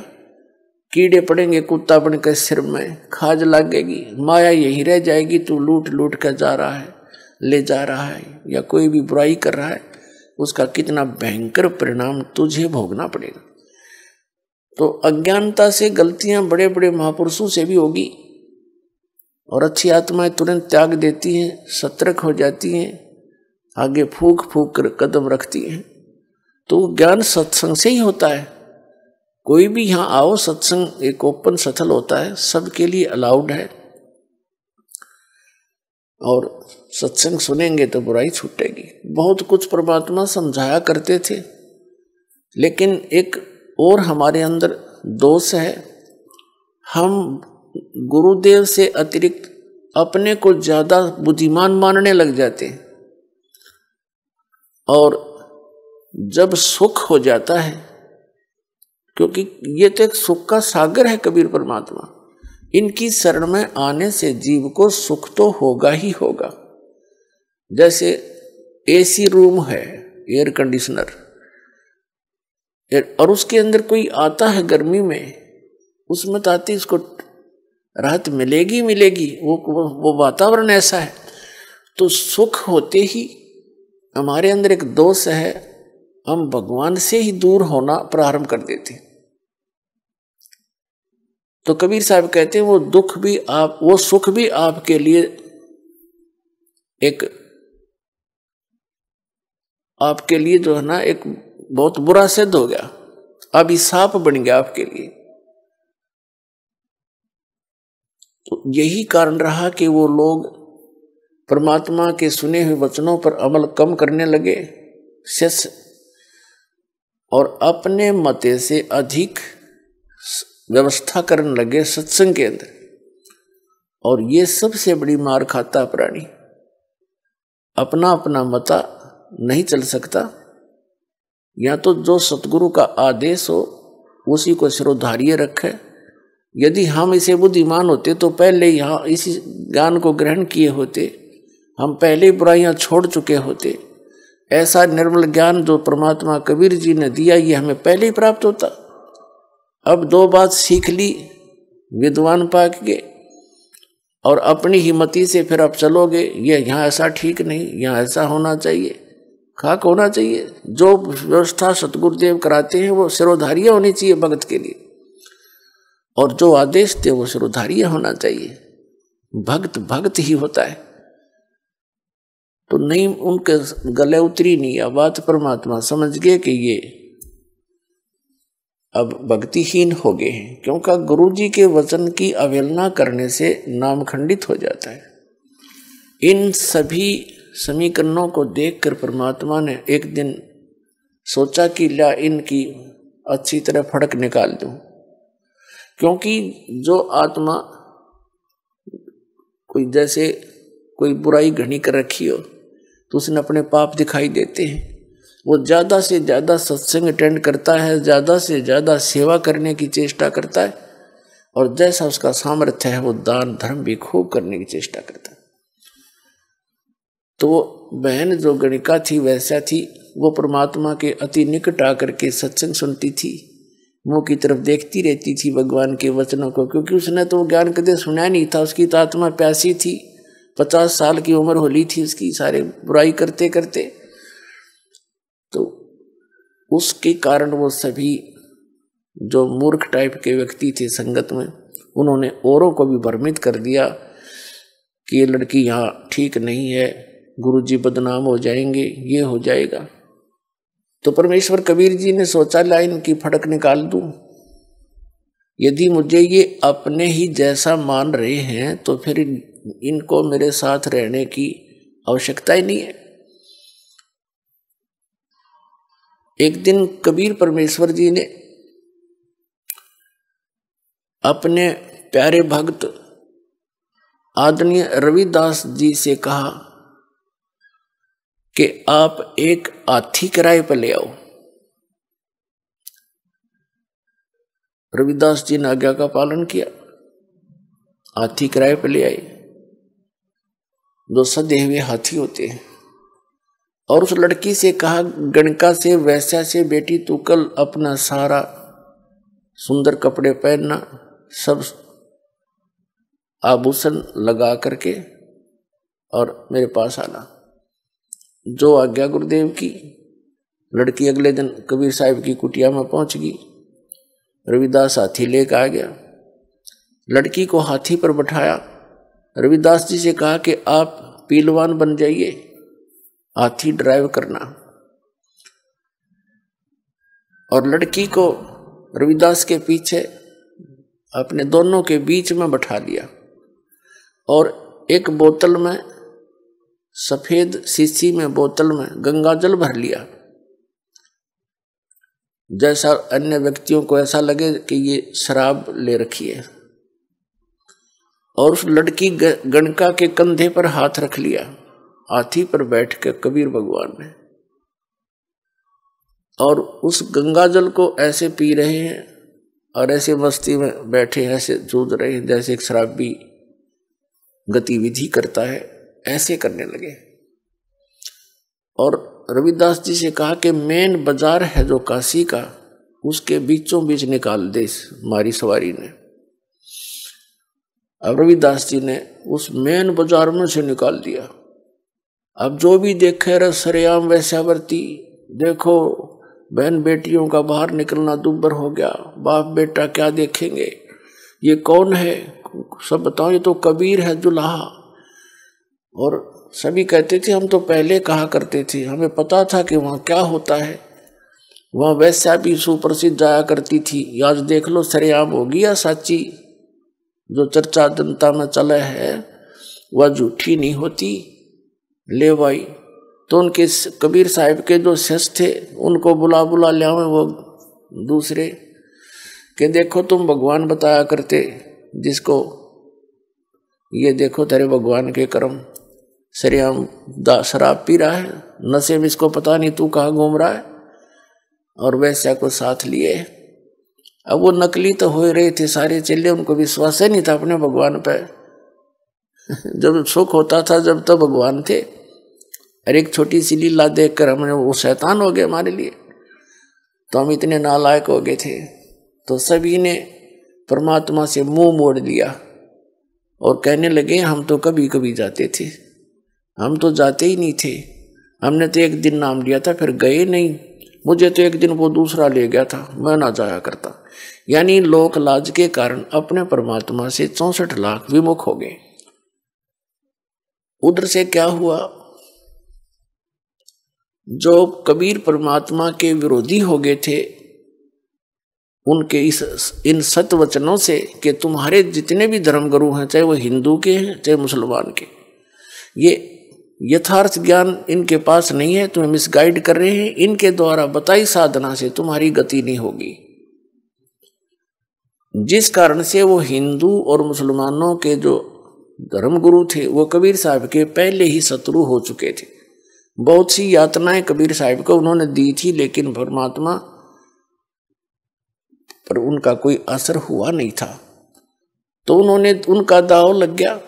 कीड़े पड़ेंगे कुत्ता बन के सिर में, खाज लगेगी, माया यही रह जाएगी। तो लूट लूट कर जा रहा है, ले जा रहा है या कोई भी बुराई कर रहा है, उसका कितना भयंकर परिणाम तुझे भोगना पड़ेगा। तो अज्ञानता से गलतियां बड़े बड़े महापुरुषों से भी होगी और अच्छी आत्माएं तुरंत त्याग देती हैं, सतर्क हो जाती हैं, आगे फूंक फूंक कर कदम रखती हैं। तो ज्ञान सत्संग से ही होता है। कोई भी यहाँ आओ, सत्संग एक ओपन सथल होता है, सबके लिए अलाउड है और सत्संग सुनेंगे तो बुराई छूटेगी। बहुत कुछ परमात्मा समझाया करते थे, लेकिन एक और हमारे अंदर दोष है, हम गुरुदेव से अतिरिक्त अपने को ज़्यादा बुद्धिमान मानने लग जाते हैं। और जब सुख हो जाता है, क्योंकि ये तो एक सुख का सागर है कबीर परमात्मा, इनकी शरण में आने से जीव को सुख तो होगा ही होगा। जैसे एसी रूम है, एयर कंडीशनर, और उसके अंदर कोई आता है गर्मी में, उसमें तो आती उसको राहत मिलेगी मिलेगी, वो वातावरण ऐसा है। तो सुख होते ही हमारे अंदर एक दोष है, हम भगवान से ही दूर होना प्रारंभ कर देते हैं। तो कबीर साहब कहते हैं वो सुख भी आपके लिए जो है ना एक बहुत बुरा सिद्ध हो गया, अभी साप बन गया आपके लिए। तो यही कारण रहा कि वो लोग परमात्मा के सुने हुए वचनों पर अमल कम करने लगे और अपने मते से अधिक व्यवस्था करने लगे सत्संग के अंदर। और ये सबसे बड़ी मार खाता प्राणी, अपना अपना मता नहीं चल सकता, या तो जो सतगुरु का आदेश हो उसी को सिरोधार्य रखे। यदि हम इसे बुद्धिमान होते तो पहले यहाँ इसी ज्ञान को ग्रहण किए होते, हम पहले बुराइयाँ छोड़ चुके होते। ऐसा निर्मल ज्ञान जो परमात्मा कबीर जी ने दिया, ये हमें पहले ही प्राप्त होता। अब दो बात सीख ली विद्वान पाक के और अपनी ही मति से फिर आप चलोगे, ये यहाँ ऐसा ठीक नहीं, यहाँ ऐसा होना चाहिए, खाक होना चाहिए। जो व्यवस्था सतगुरुदेव कराते हैं वो सिरोधार्य होनी चाहिए भगत के लिए, और जो आदेश थे वो सिरोधार्य होना चाहिए। भक्त भक्त ही होता है। तो नहीं उनके गले उतरी नहीं या बात, परमात्मा समझ गए कि ये अब भक्तिहीन हो गए हैं, क्योंकि गुरु जी के वचन की अवहेलना करने से नाम खंडित हो जाता है। इन सभी समीकरणों को देखकर परमात्मा ने एक दिन सोचा कि ला इनकी अच्छी तरह फड़क निकाल दूं, क्योंकि जो आत्मा कोई जैसे कोई बुराई घनी कर रखी हो तो उसने अपने पाप दिखाई देते हैं। वो ज़्यादा से ज़्यादा सत्संग अटेंड करता है, ज़्यादा से ज़्यादा सेवा करने की चेष्टा करता है, और जैसा उसका सामर्थ्य है वो दान धर्म भी खूब करने की चेष्टा करता है। तो वो बहन जो गणिका थी वैसा थी, वो परमात्मा के अति निकट आकर के सत्संग सुनती थी, मुँह की तरफ देखती रहती थी भगवान के वचनों को, क्योंकि उसने तो ज्ञान कदे सुना नहीं था। उसकी तो आत्मा प्यासी थी, 50 साल की उम्र होली थी उसकी, सारे बुराई करते करते। तो उसके कारण वो सभी जो मूर्ख टाइप के व्यक्ति थे संगत में, उन्होंने औरों को भी भ्रमित कर दिया कि ये लड़की यहाँ ठीक नहीं है, गुरुजी बदनाम हो जाएंगे, ये हो जाएगा। तो परमेश्वर कबीर जी ने सोचा लाइन की फड़क निकाल दूं, यदि मुझे ये अपने ही जैसा मान रहे हैं तो फिर इनको मेरे साथ रहने की आवश्यकता ही नहीं है। एक दिन कबीर परमेश्वर जी ने अपने प्यारे भक्त आदरणीय रविदास जी से कहा कि आप एक हाथी किराए पर ले आओ। रविदास जी ने आज्ञा का पालन किया, हाथी किराए पर ले आए, दो सदे हुए हाथी होते हैं, और उस लड़की से कहा गणका से वैश्या से, बेटी तू कल अपना सारा सुंदर कपड़े पहनना, सब आभूषण लगा करके और मेरे पास आना। जो आज्ञा गुरुदेव की। लड़की अगले दिन कबीर साहिब की कुटिया में पहुंच गई। रविदास हाथी लेकर आ गया, लड़की को हाथी पर बैठाया। रविदास जी से कहा कि आप पीलवान बन जाइए, हाथी ड्राइव करना। और लड़की को रविदास के पीछे अपने दोनों के बीच में बैठा लिया और एक बोतल में, सफेद शीशी में बोतल में गंगा जल भर लिया। जैसा अन्य व्यक्तियों को ऐसा लगे कि ये शराब ले रखी है, और उस लड़की गणका के कंधे पर हाथ रख लिया। हाथी पर बैठ के कबीर भगवान ने, और उस गंगा जल को ऐसे पी रहे हैं और ऐसे मस्ती में बैठे ऐसे जूझ रहे हैं जैसे एक शराबी गतिविधि करता है, ऐसे करने लगे। और रविदास जी से कहा कि मेन बाजार है जो काशी का, उसके बीचों बीच निकाल दे इस मारी सवारी ने। अब रविदास जी ने उस मेन बाजार में से निकाल दिया। अब जो भी देखे रहे सरेआम वैश्यावर्ती, देखो बहन बेटियों का बाहर निकलना दूभर हो गया, बाप बेटा क्या देखेंगे, ये कौन है सब बताओ, ये तो कबीर है जुलाहा। और सभी कहते थे हम तो पहले कहा करते थे, हमें पता था कि वहाँ क्या होता है, वहाँ वैश्या भी सुप्रसिद्ध जाया करती थी, आज देख लो सरेआम होगी, या सच्ची जो चर्चा जनता में चले है वह झूठी नहीं होती। ले भाई, तो उनके कबीर साहिब के जो शिष्य थे उनको बुला लियावे वो दूसरे के, देखो तुम भगवान बताया करते जिसको, ये देखो तेरे भगवान के कर्म, सरेआम शराब पी रहा है, नशे में इसको पता नहीं तू कहाँ घूम रहा है, और वैश्या को साथ लिए। अब वो नकली तो हो रहे थे सारे चेले, उनको विश्वास ही नहीं था अपने भगवान पे। जब सुख होता था जब तो भगवान थे, और एक छोटी सी लीला देख कर हमने वो शैतान हो गए हमारे लिए, तो हम इतने नालायक हो गए थे। तो सभी ने परमात्मा से मुंह मोड़ लिया और कहने लगे हम तो कभी कभी जाते थे, हम तो जाते ही नहीं थे, हमने तो एक दिन नाम लिया था फिर गए नहीं, मुझे तो एक दिन वो दूसरा ले गया था, मैं ना जाया करता। यानी लोक लाज के कारण अपने परमात्मा से 64 लाख विमुख हो गए। उधर से क्या हुआ, जो कबीर परमात्मा के विरोधी हो गए थे, उनके इन सत वचनों से कि तुम्हारे जितने भी धर्मगुरु हैं, चाहे वो हिंदू के हैं चाहे मुसलमान के, ये यथार्थ ज्ञान इनके पास नहीं है, तुम्हें मिसगाइड कर रहे हैं, इनके द्वारा बताई साधना से तुम्हारी गति नहीं होगी। जिस कारण से वो हिंदू और मुसलमानों के जो धर्मगुरु थे वो कबीर साहब के पहले ही शत्रु हो चुके थे। बहुत सी यातनाएं कबीर साहिब को उन्होंने दी थी, लेकिन परमात्मा पर उनका कोई असर हुआ नहीं था, तो उन्होंने उनका दाव लग गया।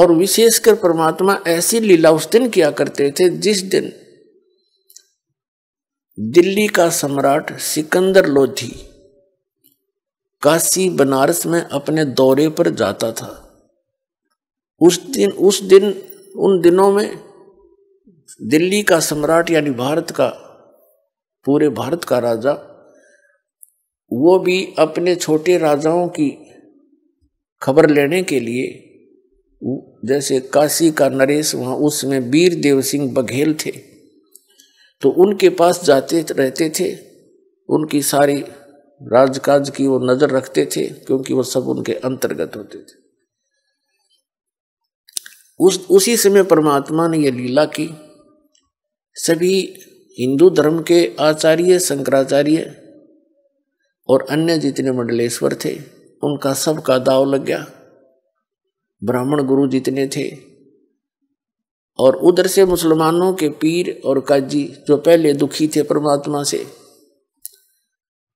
और विशेषकर परमात्मा ऐसी लीला उस दिन किया करते थे जिस दिन दिल्ली का सम्राट सिकंदर लोधी काशी बनारस में अपने दौरे पर जाता था। उन दिनों में दिल्ली का सम्राट यानी भारत का, पूरे भारत का राजा, वो भी अपने छोटे राजाओं की खबर लेने के लिए, जैसे काशी का नरेश वहाँ उसमें वीरदेव सिंह बघेल थे, तो उनके पास जाते रहते थे, उनकी सारी राजकाज की वो नज़र रखते थे, क्योंकि वो सब उनके अंतर्गत होते थे। उसी समय परमात्मा ने यह लीला की। सभी हिंदू धर्म के आचार्य शंकराचार्य और अन्य जितने मंडलेश्वर थे उनका सबका दाव लग गया। ब्राह्मण गुरु जितने थे और उधर से मुसलमानों के पीर और काजी जो पहले दुखी थे परमात्मा से,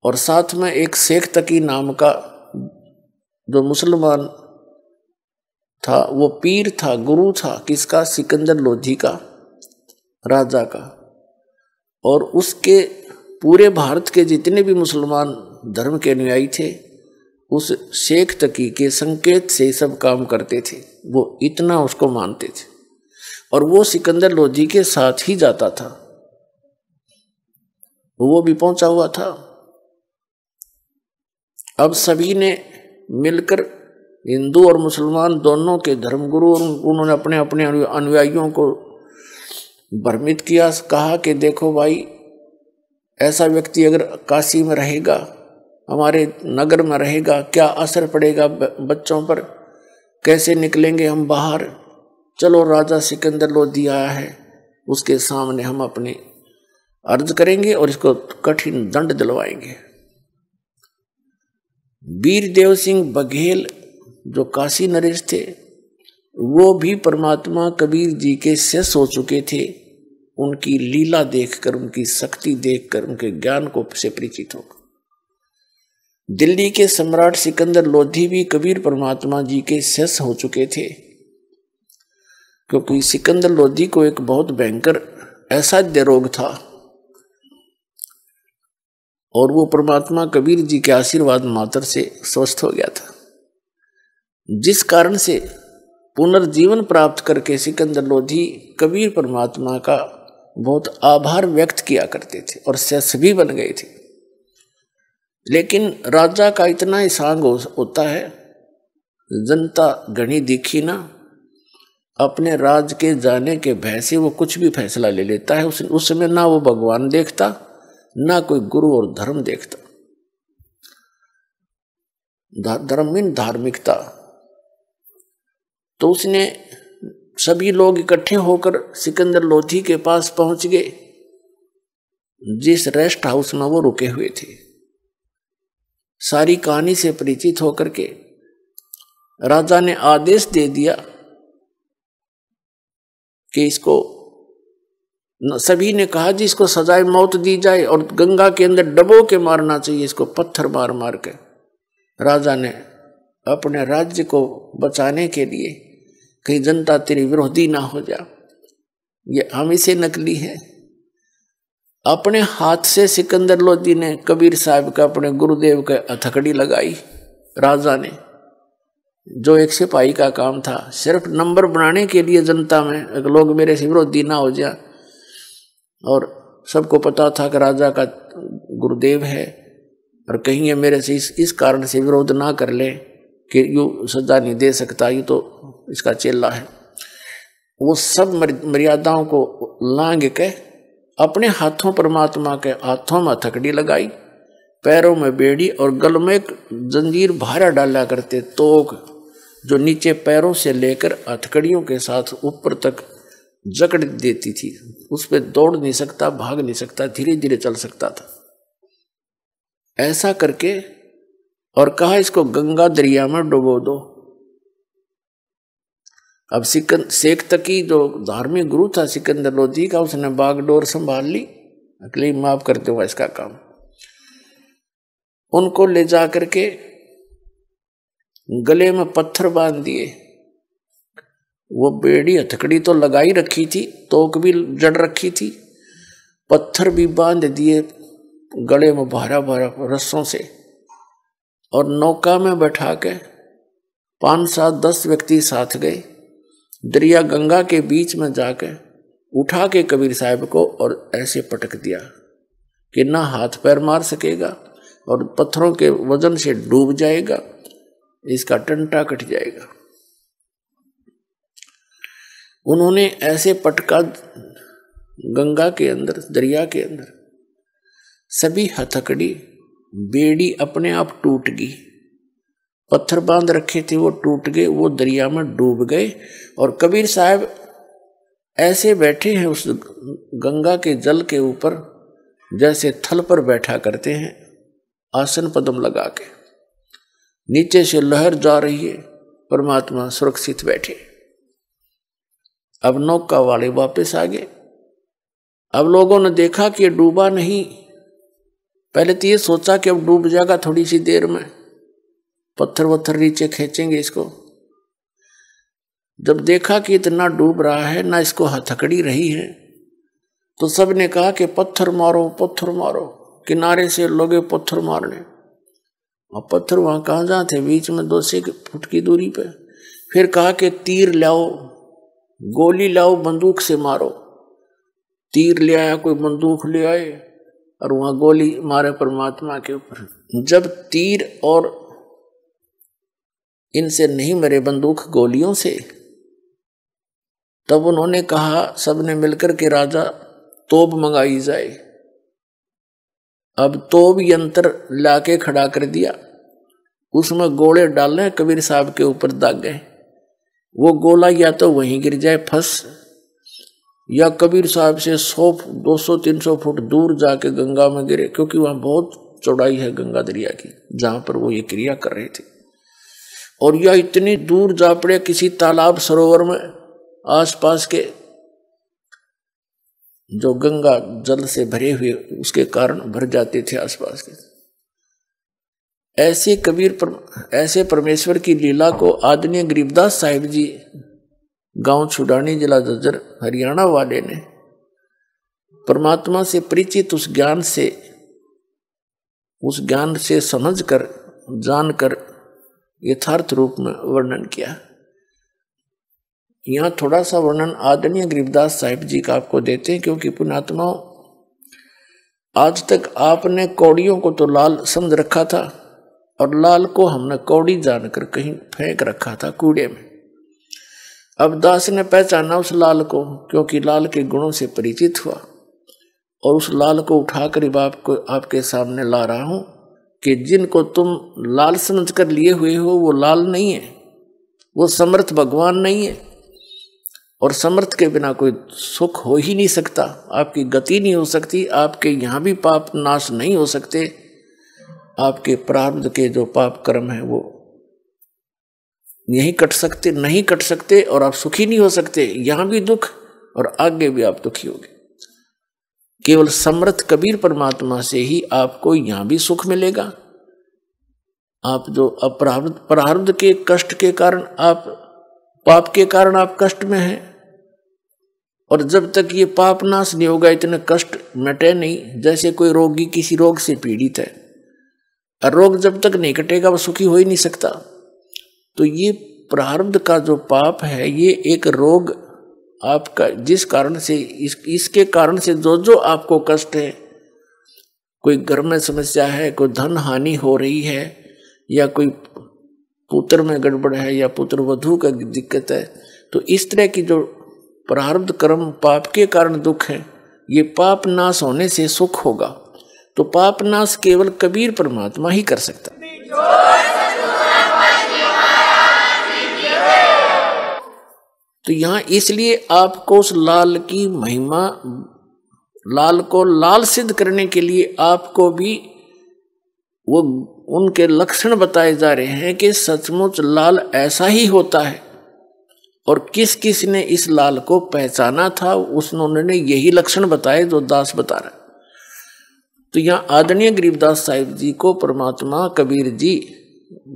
और साथ में एक शेख तकी नाम का जो मुसलमान था, वो पीर था, गुरु था, किसका? सिकंदर लोधी का, राजा का। और उसके पूरे भारत के जितने भी मुसलमान धर्म के अनुयायी थे उस शेख तकी के संकेत से सब काम करते थे, वो इतना उसको मानते थे। और वो सिकंदर लोधी के साथ ही जाता था, वो भी पहुंचा हुआ था। अब सभी ने मिलकर हिंदू और मुसलमान दोनों के धर्मगुरु और उन्होंने अपने अपने अनुयायियों को भ्रमित किया, कहा कि देखो भाई, ऐसा व्यक्ति अगर काशी में रहेगा, हमारे नगर में रहेगा, क्या असर पड़ेगा बच्चों पर, कैसे निकलेंगे हम बाहर। चलो राजा सिकंदर लोधी आया है, उसके सामने हम अपनी अर्ज करेंगे और इसको कठिन दंड दिलवाएंगे। वीरदेव सिंह बघेल जो काशी नरेश थे वो भी परमात्मा कबीर जी के शिष्य हो चुके थे, उनकी लीला देखकर, उनकी शक्ति देखकर, उनके ज्ञान को से परिचित होकर। दिल्ली के सम्राट सिकंदर लोधी भी कबीर परमात्मा जी के शिष्य हो चुके थे, क्योंकि सिकंदर लोधी को एक बहुत भयंकर असाध्य रोग था और वो परमात्मा कबीर जी के आशीर्वाद मात्र से स्वस्थ हो गया था, जिस कारण से पुनर्जीवन प्राप्त करके सिकंदर लोधी कबीर परमात्मा का बहुत आभार व्यक्त किया करते थे और शिष्य भी बन गए थे। लेकिन राजा का इतना ही सांग होता है, जनता घनी दिखी ना, अपने राज के जाने के भय से वो कुछ भी फैसला ले लेता है। उस समय ना वो भगवान देखता, ना कोई गुरु और धर्म देखता, धर्म मीन धार्मिकता। तो उसने सभी लोग इकट्ठे होकर सिकंदर लोधी के पास पहुंच गए, जिस रेस्ट हाउस में वो रुके हुए थे। सारी कहानी से परिचित होकर के राजा ने आदेश दे दिया कि इसको, सभी ने कहा जी इसको सजाए मौत दी जाए और गंगा के अंदर डबो के मारना चाहिए इसको, पत्थर मार मार के। राजा ने अपने राज्य को बचाने के लिए, कहीं जनता तेरी विरोधी ना हो जा, ये हम इसे नकली है, अपने हाथ से सिकंदर लोधी ने कबीर साहब का, अपने गुरुदेव का हथकड़ी लगाई राजा ने, जो एक सिपाही का काम था, सिर्फ नंबर बनाने के लिए जनता में, लोग मेरे से विरोधी ना हो जा। और सबको पता था कि राजा का गुरुदेव है और कहीं ये मेरे से इस कारण से विरोध ना कर ले कि यूँ सजा नहीं दे सकता, ये तो इसका चेला है। वो सब मर्यादाओं को लांग के अपने हाथों, परमात्मा के हाथों में हथकड़ी लगाई, पैरों में बेड़ी और गल में एक जंजीर भारा डाला करते तोक, जो नीचे पैरों से लेकर हथकड़ियों के साथ ऊपर तक जकड़ देती थी। उस पर दौड़ नहीं सकता, भाग नहीं सकता, धीरे धीरे चल सकता था। ऐसा करके और कहा इसको गंगा दरिया में डुबो दो। अब शेख तकी जो धार्मिक गुरु था सिकंदर लोधी का, उसने बागडोर संभाल ली, अगली माफ करते हुआ इसका काम। उनको ले जा करके गले में पत्थर बांध दिए, वो बेड़ी हथकड़ी तो लगाई रखी थी, तोक भी जड़ रखी थी, पत्थर भी बांध दिए गले में भारा भारा रस्सों से, और नौका में बैठा के 5-7-10 व्यक्ति साथ गए, दरिया गंगा के बीच में जाके उठा के कबीर साहब को और ऐसे पटक दिया कि ना हाथ पैर मार सकेगा और पत्थरों के वजन से डूब जाएगा, इसका टंटा कट जाएगा। उन्होंने ऐसे पटका गंगा के अंदर, दरिया के अंदर, सभी हथकड़ी बेड़ी अपने आप टूट गई पत्थर बांध रखे थे वो टूट गए, वो दरिया में डूब गए। और कबीर साहब ऐसे बैठे हैं उस गंगा के जल के ऊपर जैसे थल पर बैठा करते हैं, आसन पदम लगा के। नीचे से लहर जा रही है, परमात्मा सुरक्षित बैठे। अब नौका वाले वापस आ गए। अब लोगों ने देखा कि ये डूबा नहीं। पहले तो ये सोचा कि अब डूब जाएगा थोड़ी सी देर में, पत्थर वत्थर नीचे खींचेंगे इसको। जब देखा कि इतना डूब रहा है ना, इसको हथकड़ी रही है, तो सब ने कहा कि पत्थर मारो, पत्थर मारो। किनारे से लोगे पत्थर मारने, और पत्थर वहाँ कहाँ जहाँ थे, बीच में 2 फुट की दूरी पे। फिर कहा कि तीर लाओ, गोली लाओ, बंदूक से मारो। तीर ले आया कोई, बंदूक ले आए, और वहाँ गोली मारे परमात्मा के ऊपर। जब तीर और इनसे नहीं मरे बंदूक गोलियों से, तब उन्होंने कहा सबने मिलकर के राजा तोप मंगाई जाए। अब तोप यंत्र लाके खड़ा कर दिया, उसमें गोले डालने, कबीर साहब के ऊपर दाग गए। वो गोला या तो वहीं गिर जाए फंस, या कबीर साहब से 100, 200, 300 फुट दूर जाके गंगा में गिरे, क्योंकि वहाँ बहुत चौड़ाई है गंगा दरिया की जहाँ पर वो ये क्रिया कर रहे थे। और यह इतनी दूर जा पड़े किसी तालाब सरोवर में, आसपास के जो गंगा जल से भरे हुए उसके कारण भर जाते थे आसपास के। ऐसे कबीर ऐसे परमेश्वर की लीला को आदरणीय गरीबदास साहिब जी, गांव छुड़ानी, जिला जज्जर, हरियाणा वाले ने परमात्मा से परिचित उस ज्ञान से समझकर, जानकर यथार्थ रूप में वर्णन किया। यहाँ थोड़ा सा वर्णन आदरणीय गरीबदास साहिब जी का आपको देते हैं, क्योंकि पुण्यात्माओं, आज तक आपने कौड़ियों को तो लाल समझ रखा था, और लाल को हमने कौड़ी जानकर कहीं फेंक रखा था कूड़े में। अब दास ने पहचाना उस लाल को, क्योंकि लाल के गुणों से परिचित हुआ, और उस लाल को उठाकर आपको आपके सामने ला रहा हूँ कि जिनको तुम लाल समझ कर लिए हुए हो वो लाल नहीं है, वो समर्थ भगवान नहीं है। और समर्थ के बिना कोई सुख हो ही नहीं सकता, आपकी गति नहीं हो सकती, आपके यहाँ भी पाप नाश नहीं हो सकते, आपके प्रारब्ध के जो पाप कर्म है वो यहीं कट सकते, नहीं कट सकते, और आप सुखी नहीं हो सकते, यहाँ भी दुख और आगे भी आप दुखी होगे। केवल समर्थ कबीर परमात्मा से ही आपको यहाँ भी सुख मिलेगा। आप जो प्रारब्ध के कष्ट के कारण, आप पाप के कारण आप कष्ट में हैं, और जब तक ये पाप नाश नहीं होगा, इतने कष्ट मिटे नहीं। जैसे कोई रोगी किसी रोग से पीड़ित है, और रोग जब तक नहीं कटेगा वो सुखी हो ही नहीं सकता। तो ये प्रारब्ध का जो पाप है, ये एक रोग आपका, जिस कारण से इसके कारण से जो आपको कष्ट है, कोई घर में समस्या है, कोई धन हानि हो रही है, या कोई पुत्र में गड़बड़ है, या पुत्र वधू का दिक्कत है, तो इस तरह की जो प्रारब्ध कर्म पाप के कारण दुख है, ये पाप नाश होने से सुख होगा। तो पाप नाश केवल कबीर परमात्मा ही कर सकता है। तो यहाँ इसलिए आपको उस लाल की महिमा, लाल को लाल सिद्ध करने के लिए आपको भी वो उनके लक्षण बताए जा रहे हैं कि सचमुच लाल ऐसा ही होता है। और किस किस ने इस लाल को पहचाना था, उन्होंने यही लक्षण बताए जो दास बता रहा है। तो यहाँ आदरणीय गरीबदास साहिब जी को परमात्मा कबीर जी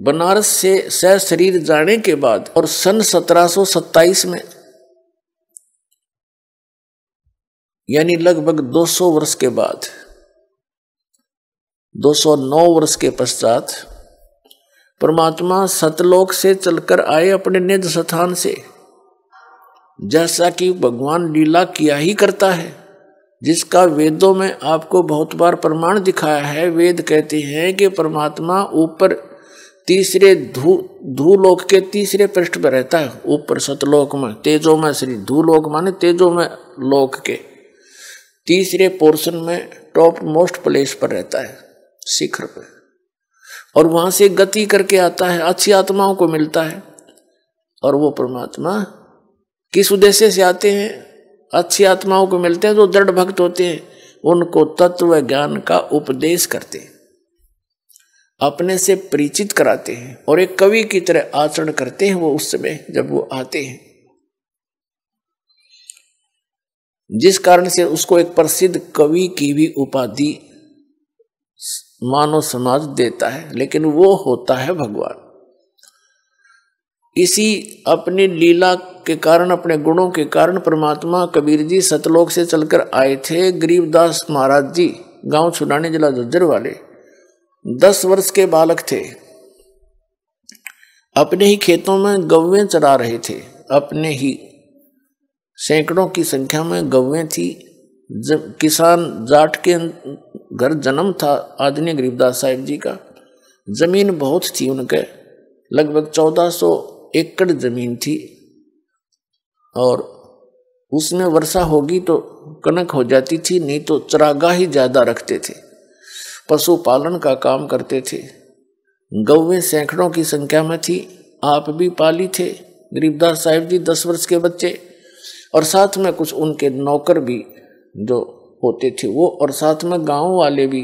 बनारस से सह शरीर जाने के बाद, और सन 1727 में, यानी लगभग 200 वर्ष के बाद, 209 वर्ष के पश्चात परमात्मा सतलोक से चलकर आए अपने निज स्थान से। जैसा कि भगवान लीला किया ही करता है, जिसका वेदों में आपको बहुत बार प्रमाण दिखाया है। वेद कहते हैं कि परमात्मा ऊपर तीसरे धूलोक के तीसरे पृष्ठ पर रहता है, ऊपर सतलोक में, तेजोमय श्री। धूलोक माने तेजोमय लोक के तीसरे पोर्शन में, टॉप मोस्ट प्लेस पर रहता है, शिखर पर। और वहां से गति करके आता है, अच्छी आत्माओं को मिलता है। और वो परमात्मा किस उद्देश्य से आते हैं? अच्छी आत्माओं को मिलते हैं जो दृढ़ भक्त होते हैं, उनको तत्व ज्ञान का उपदेश करते हैं, अपने से परिचित कराते हैं और एक कवि की तरह आचरण करते हैं वो उस समय जब वो आते हैं, जिस कारण से उसको एक प्रसिद्ध कवि की भी उपाधि मानव समाज देता है। लेकिन वो होता है भगवान। इसी अपनी लीला के कारण, अपने गुणों के कारण परमात्मा कबीर जी सतलोक से चलकर आए थे। गरीबदास महाराज जी गांव छुड़ाने जिला झज्जर वाले 10 वर्ष के बालक थे। अपने ही खेतों में गौवें चरा रहे थे, अपने ही सैकड़ों की संख्या में गौवें थी। जब किसान जाट के घर जन्म था आदरणीय गरीबदास साहिब जी का, जमीन बहुत थी उनके, लगभग 1400 एकड़ जमीन थी और उसमें वर्षा होगी तो कनक हो जाती थी, नहीं तो चरागाह ही ज़्यादा रखते थे, पशुपालन का काम करते थे। गौवें सैकड़ों की संख्या में थी, आप भी पाली थे गरीबदास साहिब जी, 10 वर्ष के बच्चे, और साथ में कुछ उनके नौकर भी जो होते थे वो, और साथ में गांव वाले भी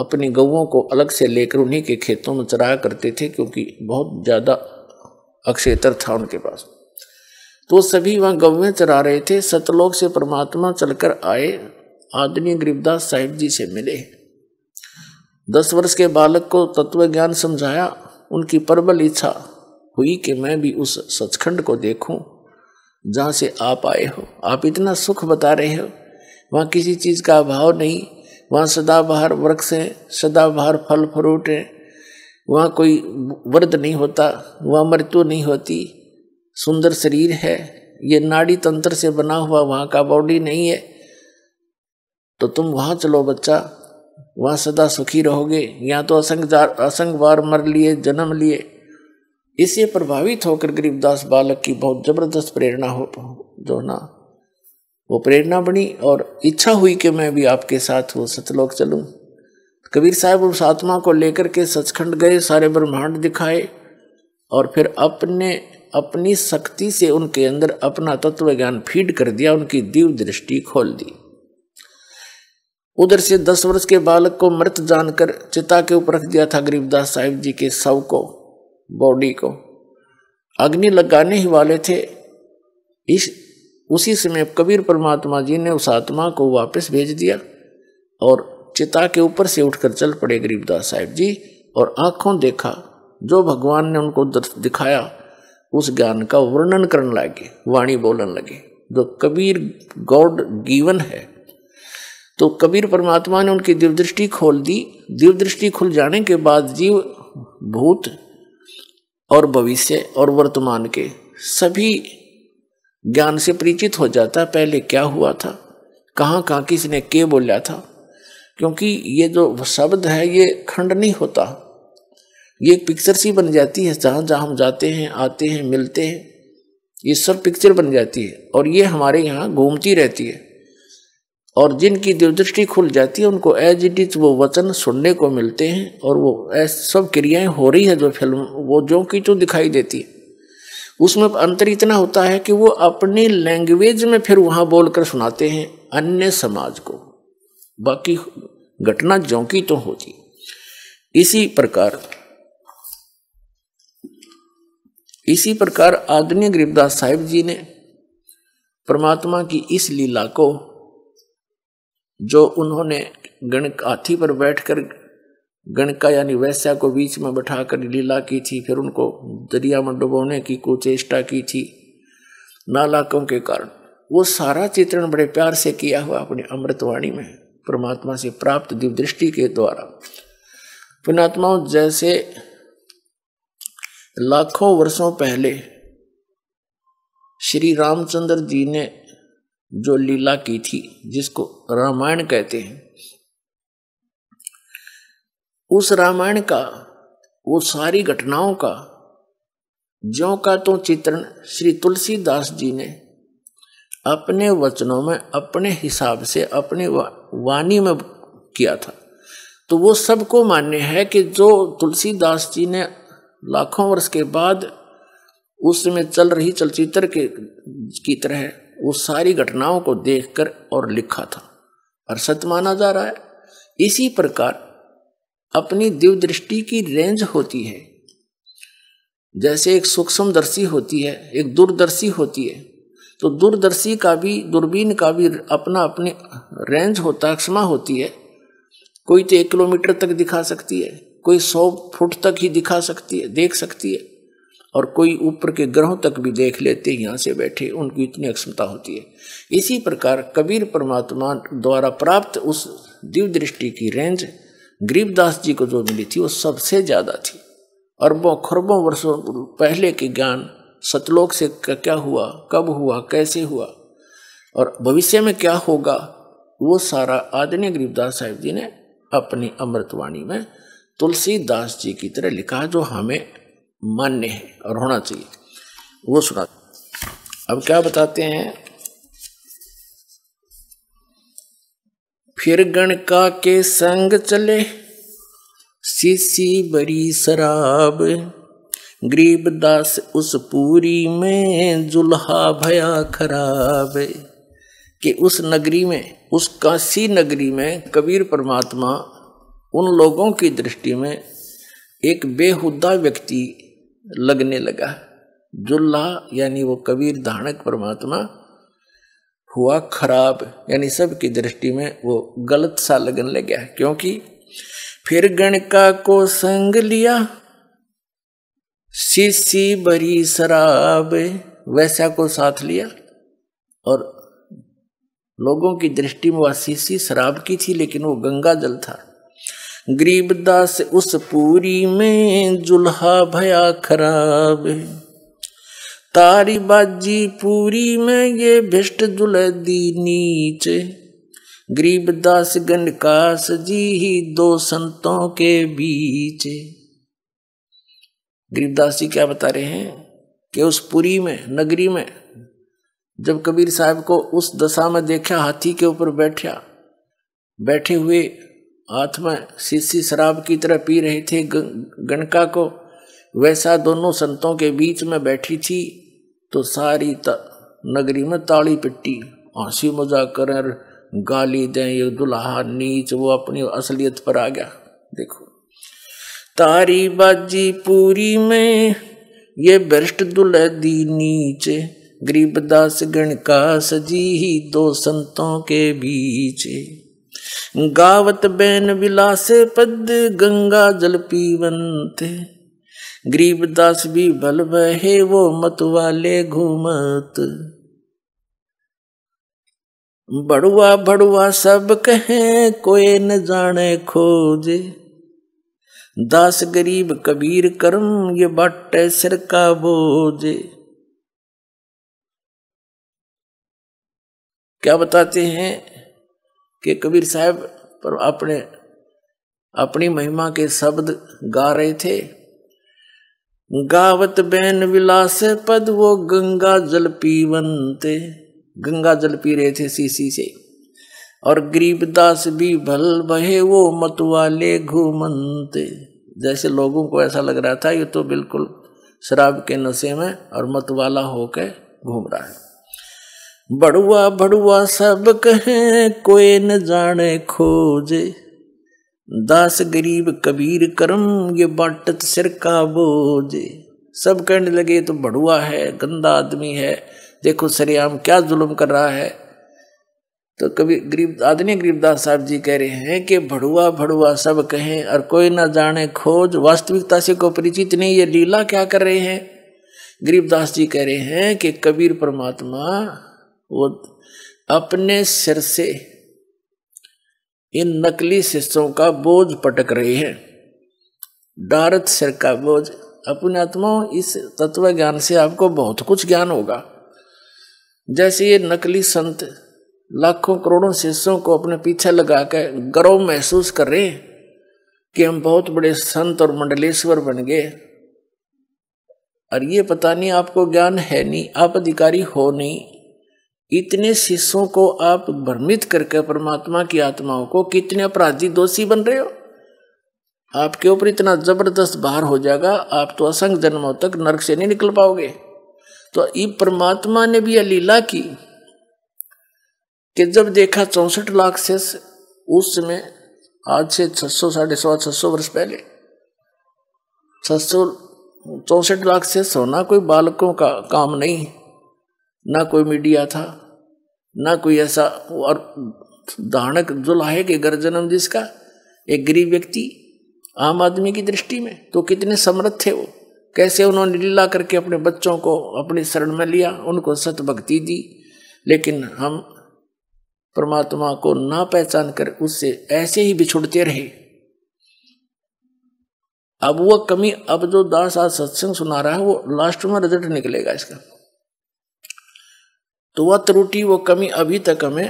अपनी गौओं को अलग से लेकर उन्हीं के खेतों में चराया करते थे, क्योंकि बहुत ज़्यादा क्षेत्र था उनके पास। तो सभी वहाँ गौवें चरा रहे थे। सतलोक से परमात्मा चलकर आए, आदरणीय गरीबदास साहिब जी से मिले, 10 वर्ष के बालक को तत्व ज्ञान समझाया। उनकी प्रबल इच्छा हुई कि मैं भी उस सचखंड को देखूं जहाँ से आप आए हो। आप इतना सुख बता रहे हो, वहाँ किसी चीज़ का अभाव नहीं, वहाँ सदाबहार वृक्ष हैं, सदाबहार फल फ्रूट हैं, वहाँ कोई वर्द नहीं होता, वहाँ मृत्यु नहीं होती, सुंदर शरीर है, ये नाड़ी तंत्र से बना हुआ वहाँ का बॉडी नहीं है। तो तुम वहाँ चलो बच्चा, वहाँ सदा सुखी रहोगे। यहाँ तो असंग बार मर लिए, जन्म लिए। इससे प्रभावित होकर गरीबदास बालक की बहुत जबरदस्त प्रेरणा हो जो ना वो प्रेरणा बनी और इच्छा हुई कि मैं भी आपके साथ वो सतलोक चलूँ। कबीर साहब उस आत्मा को लेकर के सचखंड गए, सारे ब्रह्मांड दिखाए और फिर अपनी शक्ति से उनके अंदर अपना तत्व ज्ञान फीड कर दिया, उनकी दिव्य दृष्टि खोल दी। उधर से 10 वर्ष के बालक को मृत जानकर चिता के ऊपर रख दिया था गरीबदास साहिब जी के शव को, बॉडी को। अग्नि लगाने ही वाले थे, उसी समय कबीर परमात्मा जी ने उस आत्मा को वापस भेज दिया और चिता के ऊपर से उठकर चल पड़े गरीबदास साहिब जी। और आँखों देखा जो भगवान ने उनको दिखाया, उस ज्ञान का वर्णन करने लगे, वाणी बोलने लगे जो कबीर गॉड गिवन है। तो कबीर परमात्मा ने उनकी दिव्यदृष्टि खोल दी। दिव्यदृष्टि खुल जाने के बाद जीव, भूत और भविष्य और वर्तमान के सभी ज्ञान से परिचित हो जाता है। पहले क्या हुआ था, कहाँ कहाँ किसने क्या बोला था, क्योंकि ये जो शब्द है ये खंड नहीं होता, ये एक पिक्चर सी बन जाती है। जहाँ जहाँ हम जाते हैं, आते हैं, मिलते हैं, ये सब पिक्चर बन जाती है और ये हमारे यहाँ घूमती रहती है। और जिनकी दिव्यदृष्टि खुल जाती है उनको एज इट इज वो वचन सुनने को मिलते हैं और वो सब क्रियाएं हो रही है जो फिल्म वो जो कि तो दिखाई देती है। उसमें अंतर इतना होता है कि वो अपनी लैंग्वेज में फिर वहाँ बोलकर सुनाते हैं अन्य समाज को, बाकी घटना जो कि तो होती। इसी प्रकार आदरणीय गरीबदास साहिब जी ने परमात्मा की इस लीला को जो उन्होंने गणक हाथी पर बैठकर गणका यानी वैश्या को बीच में बैठाकर लीला की थी, फिर उनको दरिया में डुबोने की कुचेष्टा की थी नालाकों के कारण, वो सारा चित्रण बड़े प्यार से किया हुआ अपने अमृतवाणी में परमात्मा से प्राप्त दिव्यदृष्टि के द्वारा। पुण्यात्माओं, जैसे लाखों वर्षों पहले श्री रामचंद्र जी ने जो लीला की थी जिसको रामायण कहते हैं, उस रामायण का वो सारी घटनाओं का ज्यों का त्यों चित्रण श्री तुलसीदास जी ने अपने वचनों में अपने हिसाब से अपनी वाणी में किया था। तो वो सबको मान्य है कि जो तुलसीदास जी ने लाखों वर्ष के बाद उस समय चल रही चलचित्र की तरह वो सारी घटनाओं को देखकर और लिखा था और सत्य माना जा रहा है। इसी प्रकार अपनी दिव्य दृष्टि की रेंज होती है, जैसे एक सूक्ष्मदर्शी होती है, एक दूरदर्शी होती है, तो दूरदर्शी का भी दूरबीन का भी अपना अपनी रेंज होता है, क्षमा होती है। कोई तो 1 किलोमीटर तक दिखा सकती है, कोई 100 फुट तक ही दिखा सकती है, देख सकती है, और कोई ऊपर के ग्रहों तक भी देख लेते हैं यहाँ से बैठे, उनकी इतनी अक्षमता होती है। इसी प्रकार कबीर परमात्मा द्वारा प्राप्त उस दिव्य दृष्टि की रेंज गरीबदास जी को जो मिली थी वो सबसे ज़्यादा थी। अरबों खरबों वर्षों पहले के ज्ञान सतलोक से क्या हुआ, कब हुआ, कैसे हुआ और भविष्य में क्या होगा, वो सारा आदरणीय गरीबदास साहिब जी ने अपनी अमृतवाणी में तुलसीदास जी की तरह लिखा, जो हमें मान्य है और होना चाहिए। वो सुना। अब क्या बताते हैं, फिर गणका के संग चले सीसी बड़ी शराब, गरीबदास उस पूरी में जुल्हा भया खराब। कि उस नगरी में, उस काशी नगरी में कबीर परमात्मा उन लोगों की दृष्टि में एक बेहुदा व्यक्ति लगने लगा। जुल्हा यानी वो कबीर धारक परमात्मा हुआ खराब, यानी सबकी दृष्टि में वो गलत सा लगने लगा। क्योंकि फिर गणका को संग लिया शीशी बरी शराब, वैसा को साथ लिया और लोगों की दृष्टि में वह शीशी शराब की थी, लेकिन वो गंगा जल था। गरीबदास उस पूरी में जुल्हा भया खराब, तारी बाजी पूरी में ये भिष्ट जुलदी नीच। गरीबदास गणकास जी ही दो संतों के बीच। गरीबदास जी क्या बता रहे हैं कि उस पुरी में, नगरी में, जब कबीर साहब को उस दशा में देखा, हाथी के ऊपर बैठे हुए, हाथ में शीशी शराब की तरह पी रहे थे गणका को, वैसा दोनों संतों के बीच में बैठी थी, तो सारी नगरी में ताली पिट्टी, हंसी मजाक कर, गाली दें, ये दुल्हा नीच, वो अपनी असलियत पर आ गया। देखो, तारी बाजी पूरी में ये भ्रष्ट दुलदी नीच, गरीबदास गणकास जी ही दो संतों के बीच। गावत बैन विलासे पद गंगा जल पीवंत, गरीबदास भी भल बहे वो मतवाले घूमत। बड़ुआ बड़ुआ सब कहें कोई न जाने खोजे, दास गरीब कबीर कर्म ये बाटे सिर का बोझे। क्या बताते हैं कि कबीर साहब पर अपनी महिमा के शब्द गा रहे थे। गावत बैन विलास पद वो गंगा जल पीवंते, गंगा जल पी रहे थे शीशी से, और गरीबदास भी भल बहे वो मतवाले घूमंते। जैसे लोगों को ऐसा लग रहा था ये तो बिल्कुल शराब के नशे में और मतवाला होके घूम रहा है। बड़ुआ बड़ुआ सब कहें कोई न जाने खोजे, दास गरीब कबीर कर्म ये बाटत सिर का बोझे। सब कहने लगे तो बड़ुआ है, गंदा आदमी है, देखो सरेआम क्या जुल्म कर रहा है। तो कभी आदरणीय गरीबदास साहब जी कह रहे हैं कि बड़ुआ बड़ुआ सब कहें और कोई न जाने खोज, वास्तविकता से को परिचित नहीं, ये लीला क्या कर रहे हैं। गरीबदास जी कह रहे हैं कि कबीर परमात्मा वो अपने सिर से इन नकली शिष्यों का बोझ पटक रहे हैं, डारत सिर का बोझ। अपने आत्मा, इस तत्व ज्ञान से आपको बहुत कुछ ज्ञान होगा। जैसे ये नकली संत लाखों करोड़ों शिष्यों को अपने पीछे लगा के गर्व महसूस कर रहे हैं कि हम बहुत बड़े संत और मंडलेश्वर बन गए, और ये पता नहीं आपको ज्ञान है नहीं, आप अधिकारी हो नहीं। इतने शिष्यों को आप भ्रमित करके परमात्मा की आत्माओं को कितने अपराधी दोषी बन रहे हो। आपके ऊपर इतना जबरदस्त भार हो जाएगा, आप तो असंख्य जन्मों तक नरक से नहीं निकल पाओगे। तो ये परमात्मा ने भी लीला की कि जब देखा 64 लाख से, उस समय आज से 600 साढ़े 600 वर्ष पहले 664 लाख से सोना कोई बालकों का काम नहीं, ना कोई मीडिया था, ना कोई ऐसा और धानक जुलाहे के घर जन्म जिसका, एक गरीब व्यक्ति आम आदमी की दृष्टि में तो कितने समर्थ थे वो। कैसे उन्होंने लीला करके अपने बच्चों को अपनी शरण में लिया, उनको सतभक्ति दी। लेकिन हम परमात्मा को ना पहचान कर उससे ऐसे ही बिछुड़ते रहे। अब वो कमी, अब जो दास आज सत्संग सुना रहा है वो लास्ट में रिजल्ट निकलेगा इसका। तो वह त्रुटि, वो कमी अभी तक हमें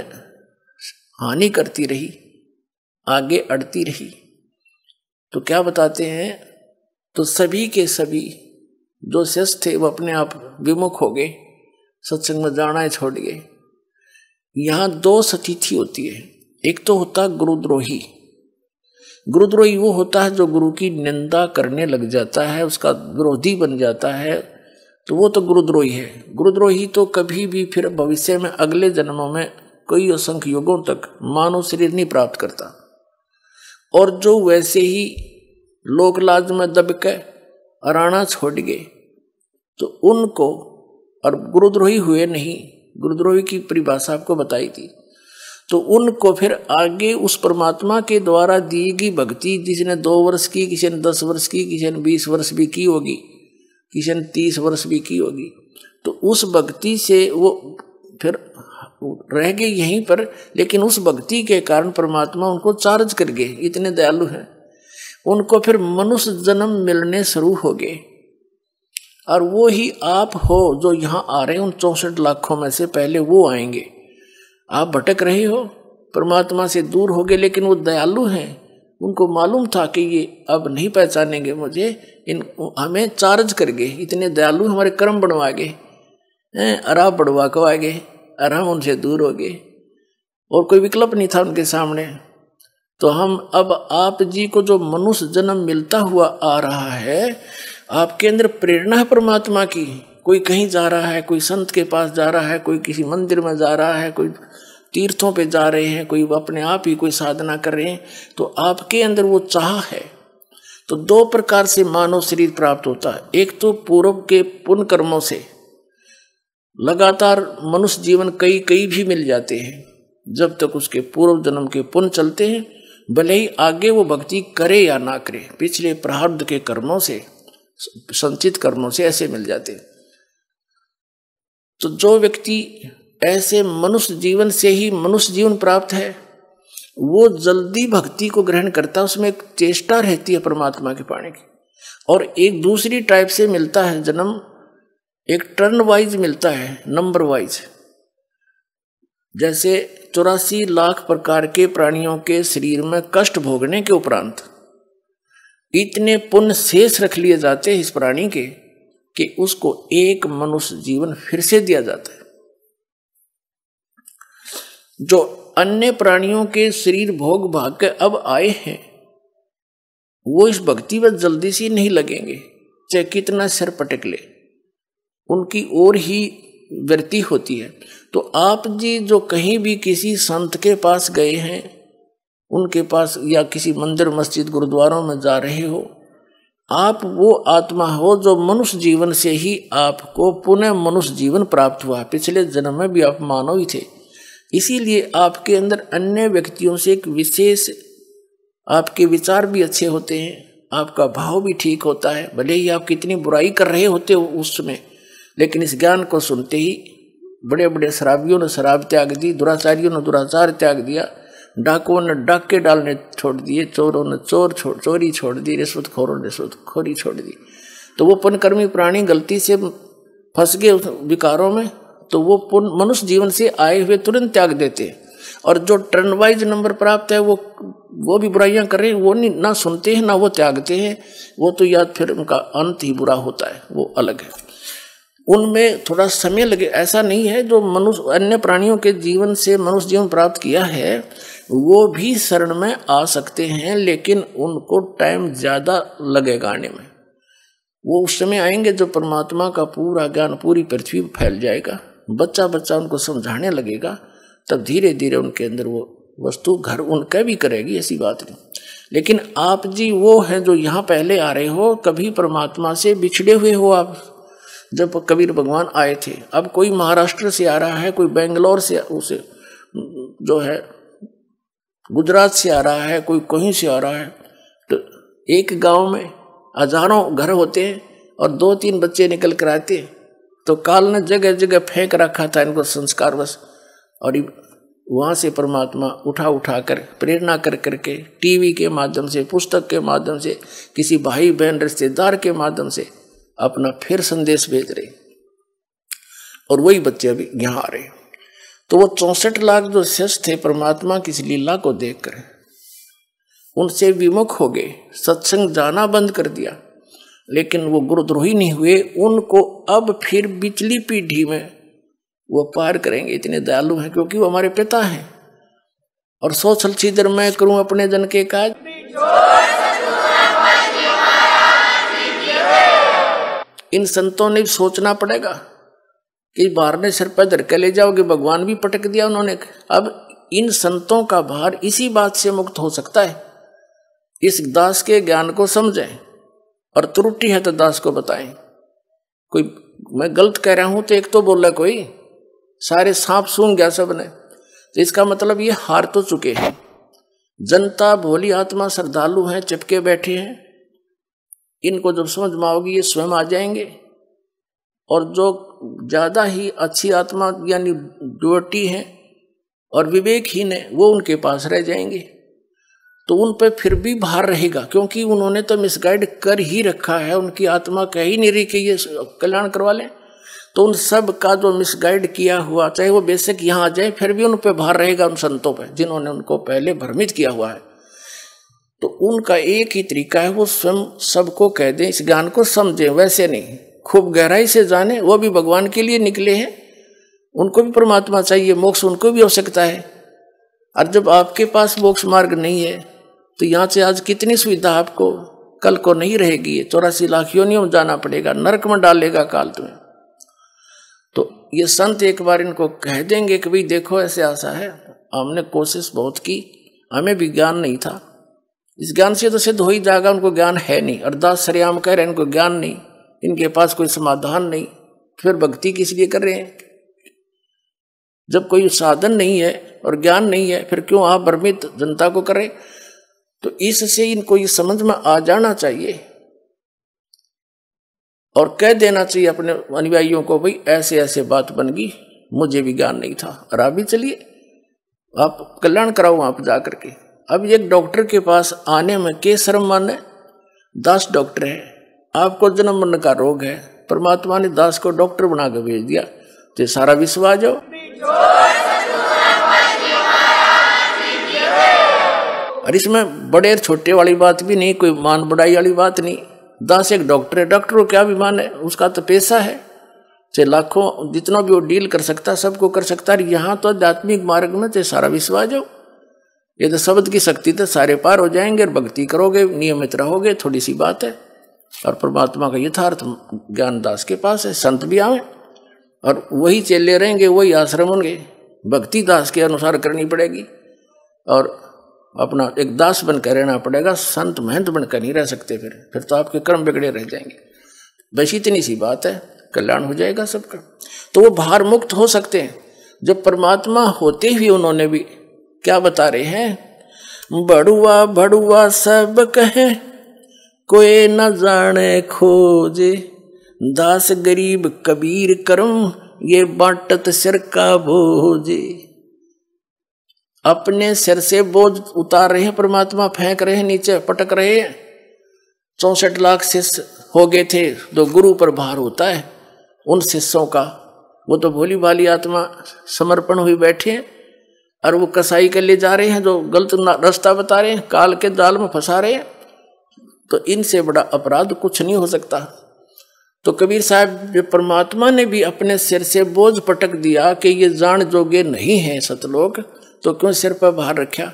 हानि करती रही, आगे अड़ती रही। तो क्या बताते हैं, तो सभी के सभी जो शिष्य थे वो अपने आप विमुख हो गए, सत्संग में जाना छोड़ गए। यहाँ दो स्थिति होती है, एक तो होता गुरुद्रोही। गुरुद्रोही वो होता है जो गुरु की निंदा करने लग जाता है, उसका विरोधी बन जाता है, तो वो तो गुरुद्रोही है। गुरुद्रोही तो कभी भी फिर भविष्य में अगले जन्मों में कई असंख्य युगों तक मानव शरीर नहीं प्राप्त करता। और जो वैसे ही लोकलाज में दबके अराना छोड़ गए, तो उनको, और गुरुद्रोही हुए नहीं, गुरुद्रोही की परिभाषा आपको बताई थी, तो उनको फिर आगे उस परमात्मा के द्वारा दी गई भक्ति, जिसने 2 वर्ष की, किसी ने 10 वर्ष की, किसी ने 20 वर्ष भी की होगी, किसी ने 30 वर्ष भी की होगी, तो उस भक्ति से वो फिर रह गए यहीं पर। लेकिन उस भक्ति के कारण परमात्मा उनको चार्ज कर गए, इतने दयालु हैं। उनको फिर मनुष्य जन्म मिलने शुरू हो गए। और वो ही आप हो जो यहाँ आ रहे हैं, उन 64 लाखों में से पहले वो आएंगे। आप भटक रहे हो, परमात्मा से दूर हो गए, लेकिन वो दयालु हैं, उनको मालूम था कि ये अब नहीं पहचानेंगे मुझे, इन हमें चार्ज कर गए, इतने दयालु हमारे कर्म बढ़वा गए, आराम बढ़वा को आ गए, आराम उनसे दूर हो गए, और कोई विकल्प नहीं था उनके सामने। तो हम अब आप जी को जो मनुष्य जन्म मिलता हुआ आ रहा है, आपके अंदर प्रेरणा है परमात्मा की। कोई कहीं जा रहा है, कोई संत के पास जा रहा है, कोई किसी मंदिर में जा रहा है, कोई तीर्थों पे जा रहे हैं, कोई अपने आप ही कोई साधना कर रहे हैं, तो आपके अंदर वो चाह है। तो 2 प्रकार से मानव शरीर प्राप्त होता है, एक तो पूर्व के पुण्य कर्मों से लगातार मनुष्य जीवन कई कई भी मिल जाते हैं, जब तक उसके पूर्व जन्म के पुण्य चलते हैं, भले ही आगे वो भक्ति करे या ना करे, पिछले प्रारब्ध के कर्मों से, संचित कर्मों से ऐसे मिल जाते हैं। तो जो व्यक्ति ऐसे मनुष्य जीवन से ही मनुष्य जीवन प्राप्त है, वो जल्दी भक्ति को ग्रहण करता है, उसमें एक चेष्टा रहती है परमात्मा के पाने की। और एक दूसरी टाइप से मिलता है जन्म, एक टर्न वाइज मिलता है, नंबर वाइज। जैसे 84 लाख प्रकार के प्राणियों के शरीर में कष्ट भोगने के उपरांत इतने पुण्य शेष रख लिए जाते हैं इस प्राणी के, कि उसको एक मनुष्य जीवन फिर से दिया जाता है। जो अन्य प्राणियों के शरीर भोग भाग के अब आए हैं, वो इस भक्ति में जल्दी से नहीं लगेंगे, चाहे कितना सिर पटक ले, उनकी ओर ही वृत्ति होती है। तो आप जी जो कहीं भी किसी संत के पास गए हैं, उनके पास, या किसी मंदिर मस्जिद गुरुद्वारों में जा रहे हो, आप वो आत्मा हो जो मनुष्य जीवन से ही आपको पुनः मनुष्य जीवन प्राप्त हुआ। पिछले जन्म में भी आप मानव ही थे, इसीलिए आपके अंदर अन्य व्यक्तियों से एक विशेष, आपके विचार भी अच्छे होते हैं, आपका भाव भी ठीक होता है, भले ही आप कितनी बुराई कर रहे होते हो उस समय। लेकिन इस ज्ञान को सुनते ही बड़े बड़े शराबियों ने शराब त्याग दी, दुराचारियों ने दुराचार त्याग दिया, डाकुओं ने डाके डालने छोड़ दिए, चोरों ने चोरी छोड़ दी, रिश्वतखोरों ने रिश्वतखोरी छोड़ दी। तो वो पुण्यकर्मी प्राणी गलती से फंस गए विकारों में, तो वो पुण्य मनुष्य जीवन से आए हुए तुरंत त्याग देते हैं। और जो टर्नवाइज नंबर प्राप्त है, वो भी बुराइयां कर रहे हैं, वो नहीं, ना सुनते हैं ना वो त्यागते हैं, वो तो या फिर उनका अंत ही बुरा होता है, वो अलग है। उनमें थोड़ा समय लगे। ऐसा नहीं है जो मनुष्य अन्य प्राणियों के जीवन से मनुष्य जीवन प्राप्त किया है वो भी शरण में आ सकते हैं, लेकिन उनको टाइम ज़्यादा लगेगा आने में। वो उस समय आएंगे जो परमात्मा का पूरा ज्ञान पूरी पृथ्वी फैल जाएगा, बच्चा बच्चा उनको समझाने लगेगा, तब धीरे धीरे उनके अंदर वो वस्तु घर उनका भी करेगी, ऐसी बात नहीं। लेकिन आप जी वो हैं जो यहाँ पहले आ रहे हो, कभी परमात्मा से बिछड़े हुए हो आप। जब कबीर भगवान आए थे, अब कोई महाराष्ट्र से आ रहा है, कोई बेंगलोर से, उसे जो है गुजरात से आ रहा है, कोई कहीं से आ रहा है। तो एक गांव में हजारों घर होते हैं और 2-3 बच्चे निकल कर आते हैं। तो काल ने जगह जगह फेंक रखा था इनको संस्कार बस, और वहाँ से परमात्मा उठा कर प्रेरणा कर करके टीवी के माध्यम से, पुस्तक के माध्यम से, किसी भाई बहन रिश्तेदार के माध्यम से अपना फिर संदेश भेज रहे, और वही बच्चे अभी यहाँ आ रहे। तो वो 64 लाख जो शिष्य थे परमात्मा की इस लीला को देखकर उनसे विमुख हो गए, सत्संग जाना बंद कर दिया, लेकिन वो गुरुद्रोही नहीं हुए। उनको अब फिर पिछली पीढ़ी में वो पार करेंगे, इतने दयालु हैं क्योंकि वो हमारे पिता हैं। और सोचल सीधर मैं करूं अपने जन के काज, इन संतों ने सोचना पड़ेगा कि बाहर ने सिर पर धर के ले जाओगे, भगवान भी पटक दिया उन्होंने। अब इन संतों का भार इसी बात से मुक्त हो सकता है, इस दास के ज्ञान को समझें और त्रुटि है तो दास को बताएं। कोई मैं गलत कह रहा हूं तो एक तो बोला कोई, सारे सांप सूंघ गया सबने। तो इसका मतलब ये हार तो चुके हैं। जनता भोली आत्मा श्रद्धालु हैं, चिपके बैठे हैं, इनको जब समझ में आओगी ये स्वयं आ जाएंगे। और जो ज़्यादा ही अच्छी आत्मा यानी ड्यूटी हैं और विवेकहीन है वो उनके पास रह जाएंगे, तो उन पर फिर भी भार रहेगा, क्योंकि उन्होंने तो मिसगाइड कर ही रखा है। उनकी आत्मा कह ही नहीं रही कि ये कल्याण करवा लें, तो उन सब का जो मिसगाइड किया हुआ, चाहे वो बेशक यहाँ आ जाए, फिर भी उन पर भार रहेगा, उन संतों पर जिन्होंने उनको पहले भ्रमित किया हुआ है। तो उनका एक ही तरीका है, वो स्वयं सबको कह दें, इस ज्ञान को समझें, वैसे नहीं, खूब गहराई से जाने। वो भी भगवान के लिए निकले हैं, उनको भी परमात्मा चाहिए, मोक्ष उनको भी आवश्यकता है। और जब आपके पास मोक्ष मार्ग नहीं है तो यहाँ से आज कितनी सुविधा आपको कल को नहीं रहेगी। 84 लाख योनियों में जाना पड़ेगा, नरक में डालेगा काल तुम्हें। तो ये संत एक बार इनको कह देंगे कि भाई देखो ऐसे आशा है, हमने कोशिश बहुत की, हमें भी ज्ञान नहीं था, इस ज्ञान से तो सिद्ध हो ही जाएगा। उनको ज्ञान है नहीं, और दास सरेआम कह रहे हैं इनको ज्ञान नहीं, इनके पास कोई समाधान नहीं, फिर भक्ति किस लिए कर रहे हैं? जब कोई साधन नहीं है और ज्ञान नहीं है, फिर क्यों आप भ्रमित जनता को करें? तो इससे इनको ये समझ में आ जाना चाहिए और कह देना चाहिए अपने अनुयायियों को, भाई ऐसे ऐसे बात बन गई, मुझे भी ज्ञान नहीं था, और आप भी चलिए, आप कल्याण कराओ आप जा करके। अब एक डॉक्टर के पास आने में के शर्म माने, दास डॉक्टर है, आपको जन्म मरण का रोग है, परमात्मा ने दास को डॉक्टर बना के भेज दिया, तो सारा विश्व आ जाओ। और इसमें बड़े छोटे वाली बात भी नहीं, कोई मान बढ़ाई वाली बात नहीं। दास एक डॉक्टर है, डॉक्टर को क्या अभिमान है, उसका तो पैसा है, चाहे लाखों जितना भी वो डील कर सकता सबको कर सकता है। यहाँ तो आध्यात्मिक मार्ग में तो सारा विश्व आ जाओ, ये तो शब्द की शक्ति तो सारे पार हो जाएंगे। और भक्ति करोगे, नियमित रहोगे, थोड़ी सी बात है, और परमात्मा का यथार्थ ज्ञान दास के पास है। संत भी आवे और वही चेले रहेंगे, वही आश्रम होंगे, भक्ति दास के अनुसार करनी पड़ेगी, और अपना एक दास बनकर रहना पड़ेगा, संत महंत बनकर नहीं रह सकते। फिर तो आपके कर्म बिगड़े रह जाएंगे। बस इतनी सी बात है, कल्याण हो जाएगा सबका। तो वो भार मुक्त हो सकते हैं। जब परमात्मा होते हुए उन्होंने भी क्या बता रहे हैं, बड़ुआ बड़ुआ सब कहे कोई न जाने खोजे, दास गरीब कबीर कर्म ये बांटत सिर का भोजे। अपने सिर से बोझ उतार रहे हैं परमात्मा, फेंक रहे हैं नीचे, पटक रहे हैं। 64 लाख शिष्य हो गए थे, तो गुरु पर भार होता है उन शिष्यों का। वो तो भोली भाली आत्मा समर्पण हुई बैठे हैं, और वो कसाई के ले जा रहे हैं जो गलत रास्ता बता रहे हैं, काल के जाल में फंसा रहे हैं। तो इनसे बड़ा अपराध कुछ नहीं हो सकता। तो कबीर साहब, जो परमात्मा ने भी अपने सिर से बोझ पटक दिया कि ये जान जोगे नहीं हैं सतलोक, तो क्यों सिर पर भार रखा,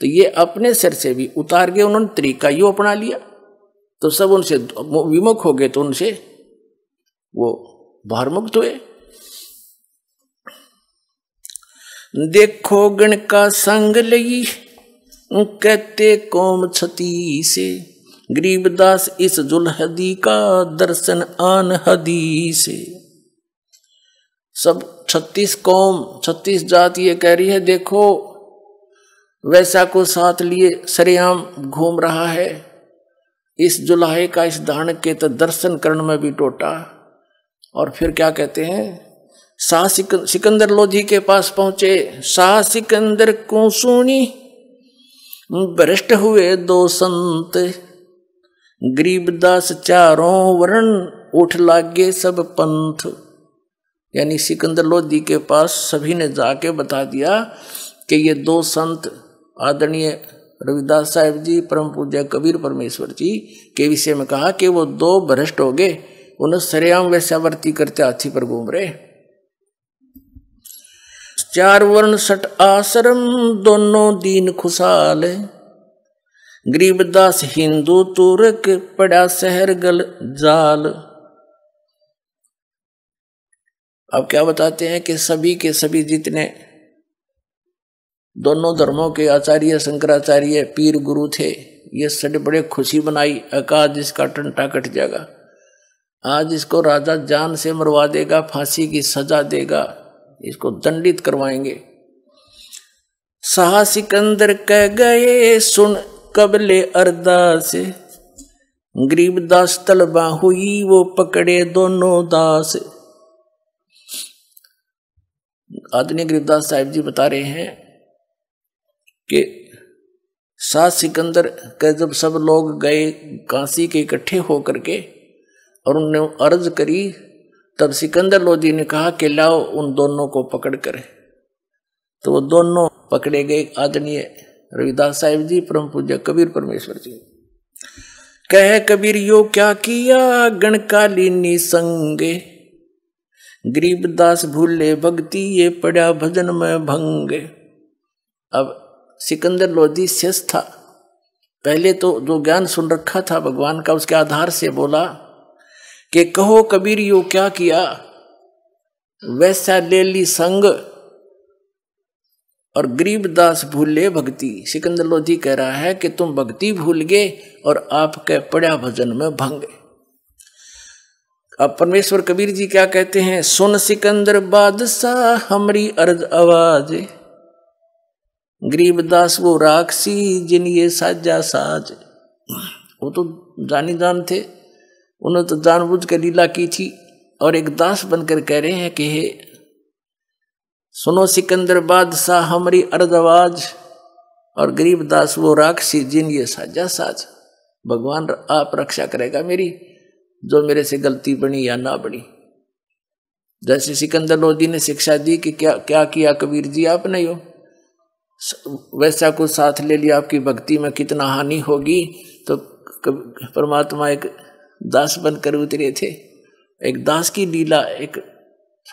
तो ये अपने सिर से भी उतार के उन्होंने तरीका यूँ अपना लिया। तो सब उनसे विमुख हो गए, तो उनसे वो भारमुक्त हुए। देखो गण का संग लई कहते कौम छती से, गरीबदास इस जुलहदी का दर्शन आन हदी से। सब 36 कौम 36 जात ये कह रही है, देखो वैसा को साथ लिए सरेआम घूम रहा है, इस जुलाहे का इस दान के तो दर्शन करण में भी टोटा। और फिर क्या कहते हैं, शाह सिकंदर लोधी के पास पहुंचे, शाह सिकंदर को सुनी भ्रष्ट हुए दो संत, गरीबदास चारों वरण उठ लागे सब पंथ। यानी सिकंदर लोधी के पास सभी ने जाके बता दिया कि ये दो संत आदरणीय रविदास साहब जी, परम पूज्य कबीर परमेश्वर जी के विषय में कहा कि वो दो भ्रष्ट हो गए, उन्हें सरेआम वैश्यावर्ती करते हाथी पर घूम रहे। चार वर्ण सट आश्रम दोनों दीन खुशहाल, गरीबदास हिंदू तुर्क पड़ा शहर गल जाल। अब क्या बताते हैं कि सभी के सभी जितने दोनों धर्मों के आचार्य शंकराचार्य पीर गुरु थे, ये सट बड़े खुशी बनाई, अकाज इसका टंटा कट जाएगा, आज इसको राजा जान से मरवा देगा, फांसी की सजा देगा, इसको दंडित करवाएंगे। शाह सिकंदर कह गए सुन कबले अरदास, गरीबदास तलबा हुई वो पकड़े दोनों दास। आदरणीय गरीबदास साहिब जी बता रहे हैं कि शाह सिकंदर के जब सब लोग गए काशी के इकट्ठे होकर के और उनने अर्ज करी, तब सिकंदर लोधी ने कहा कि लाओ उन दोनों को पकड़ कर, तो वो दोनों पकड़े गए। आदरणीय रविदास साहिब जी, परम पूज्य कबीर परमेश्वर जी, कहे कबीर यो क्या किया गणकालीनी संगे, गरीबदास भूले भक्ति ये पड़ा भजन में भंग। अब सिकंदर लोधी शिष्य था, पहले तो जो ज्ञान सुन रखा था भगवान का, उसके आधार से बोला कि कहो कबीर यो क्या किया, वैसा ले ली संग और गरीबदास भूले भक्ति। सिकंदर लोधी कह रहा है कि तुम भक्ति भूल गए और आपके पड़ा भजन में भंग। अब परमेश्वर कबीर जी क्या कहते हैं, सुन सिकंदर बादशाह हमरी अर्ज आवाज, गरीबदास वो राक्षसी जिन ये साजा साज। वो तो जानी जान थे, उन्होंने तो जानबूझ के लीला की थी, और एक दास बनकर कह रहे हैं कि हे सुनो सिकंदर बादशाह हमरी अर्दवाज और गरीबदास वो राक्षसी जिन ये साजा साज, भगवान आप रक्षा करेगा मेरी, जो मेरे से गलती बनी या ना बनी। जैसे सिकंदर लोधी ने शिक्षा दी कि क्या किया कबीर जी आपने, यो वैसा को साथ ले लिया, आपकी भक्ति में कितना हानि होगी। तो परमात्मा एक दास बनकर उतरे थे, एक दास की लीला, एक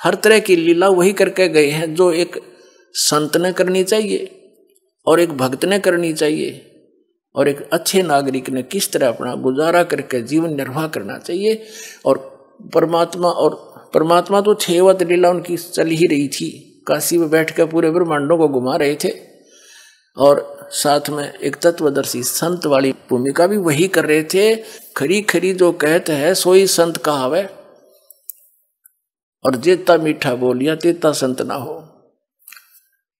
हर तरह की लीला वही करके गए हैं जो एक संत ने करनी चाहिए और एक भक्त ने करनी चाहिए और एक अच्छे नागरिक ने किस तरह अपना गुजारा करके जीवन निर्वाह करना चाहिए। और परमात्मा तो छेवत लीला उनकी चल ही रही थी, काशी में बैठ कर पूरे ब्रह्मांडों को घुमा रहे थे और साथ में एक तत्वदर्शी संत वाली भूमिका भी वही कर रहे थे। खरी खरी जो कहत है सोई संत कहावे, और जेता मीठा बोलिया तेता संत ना हो।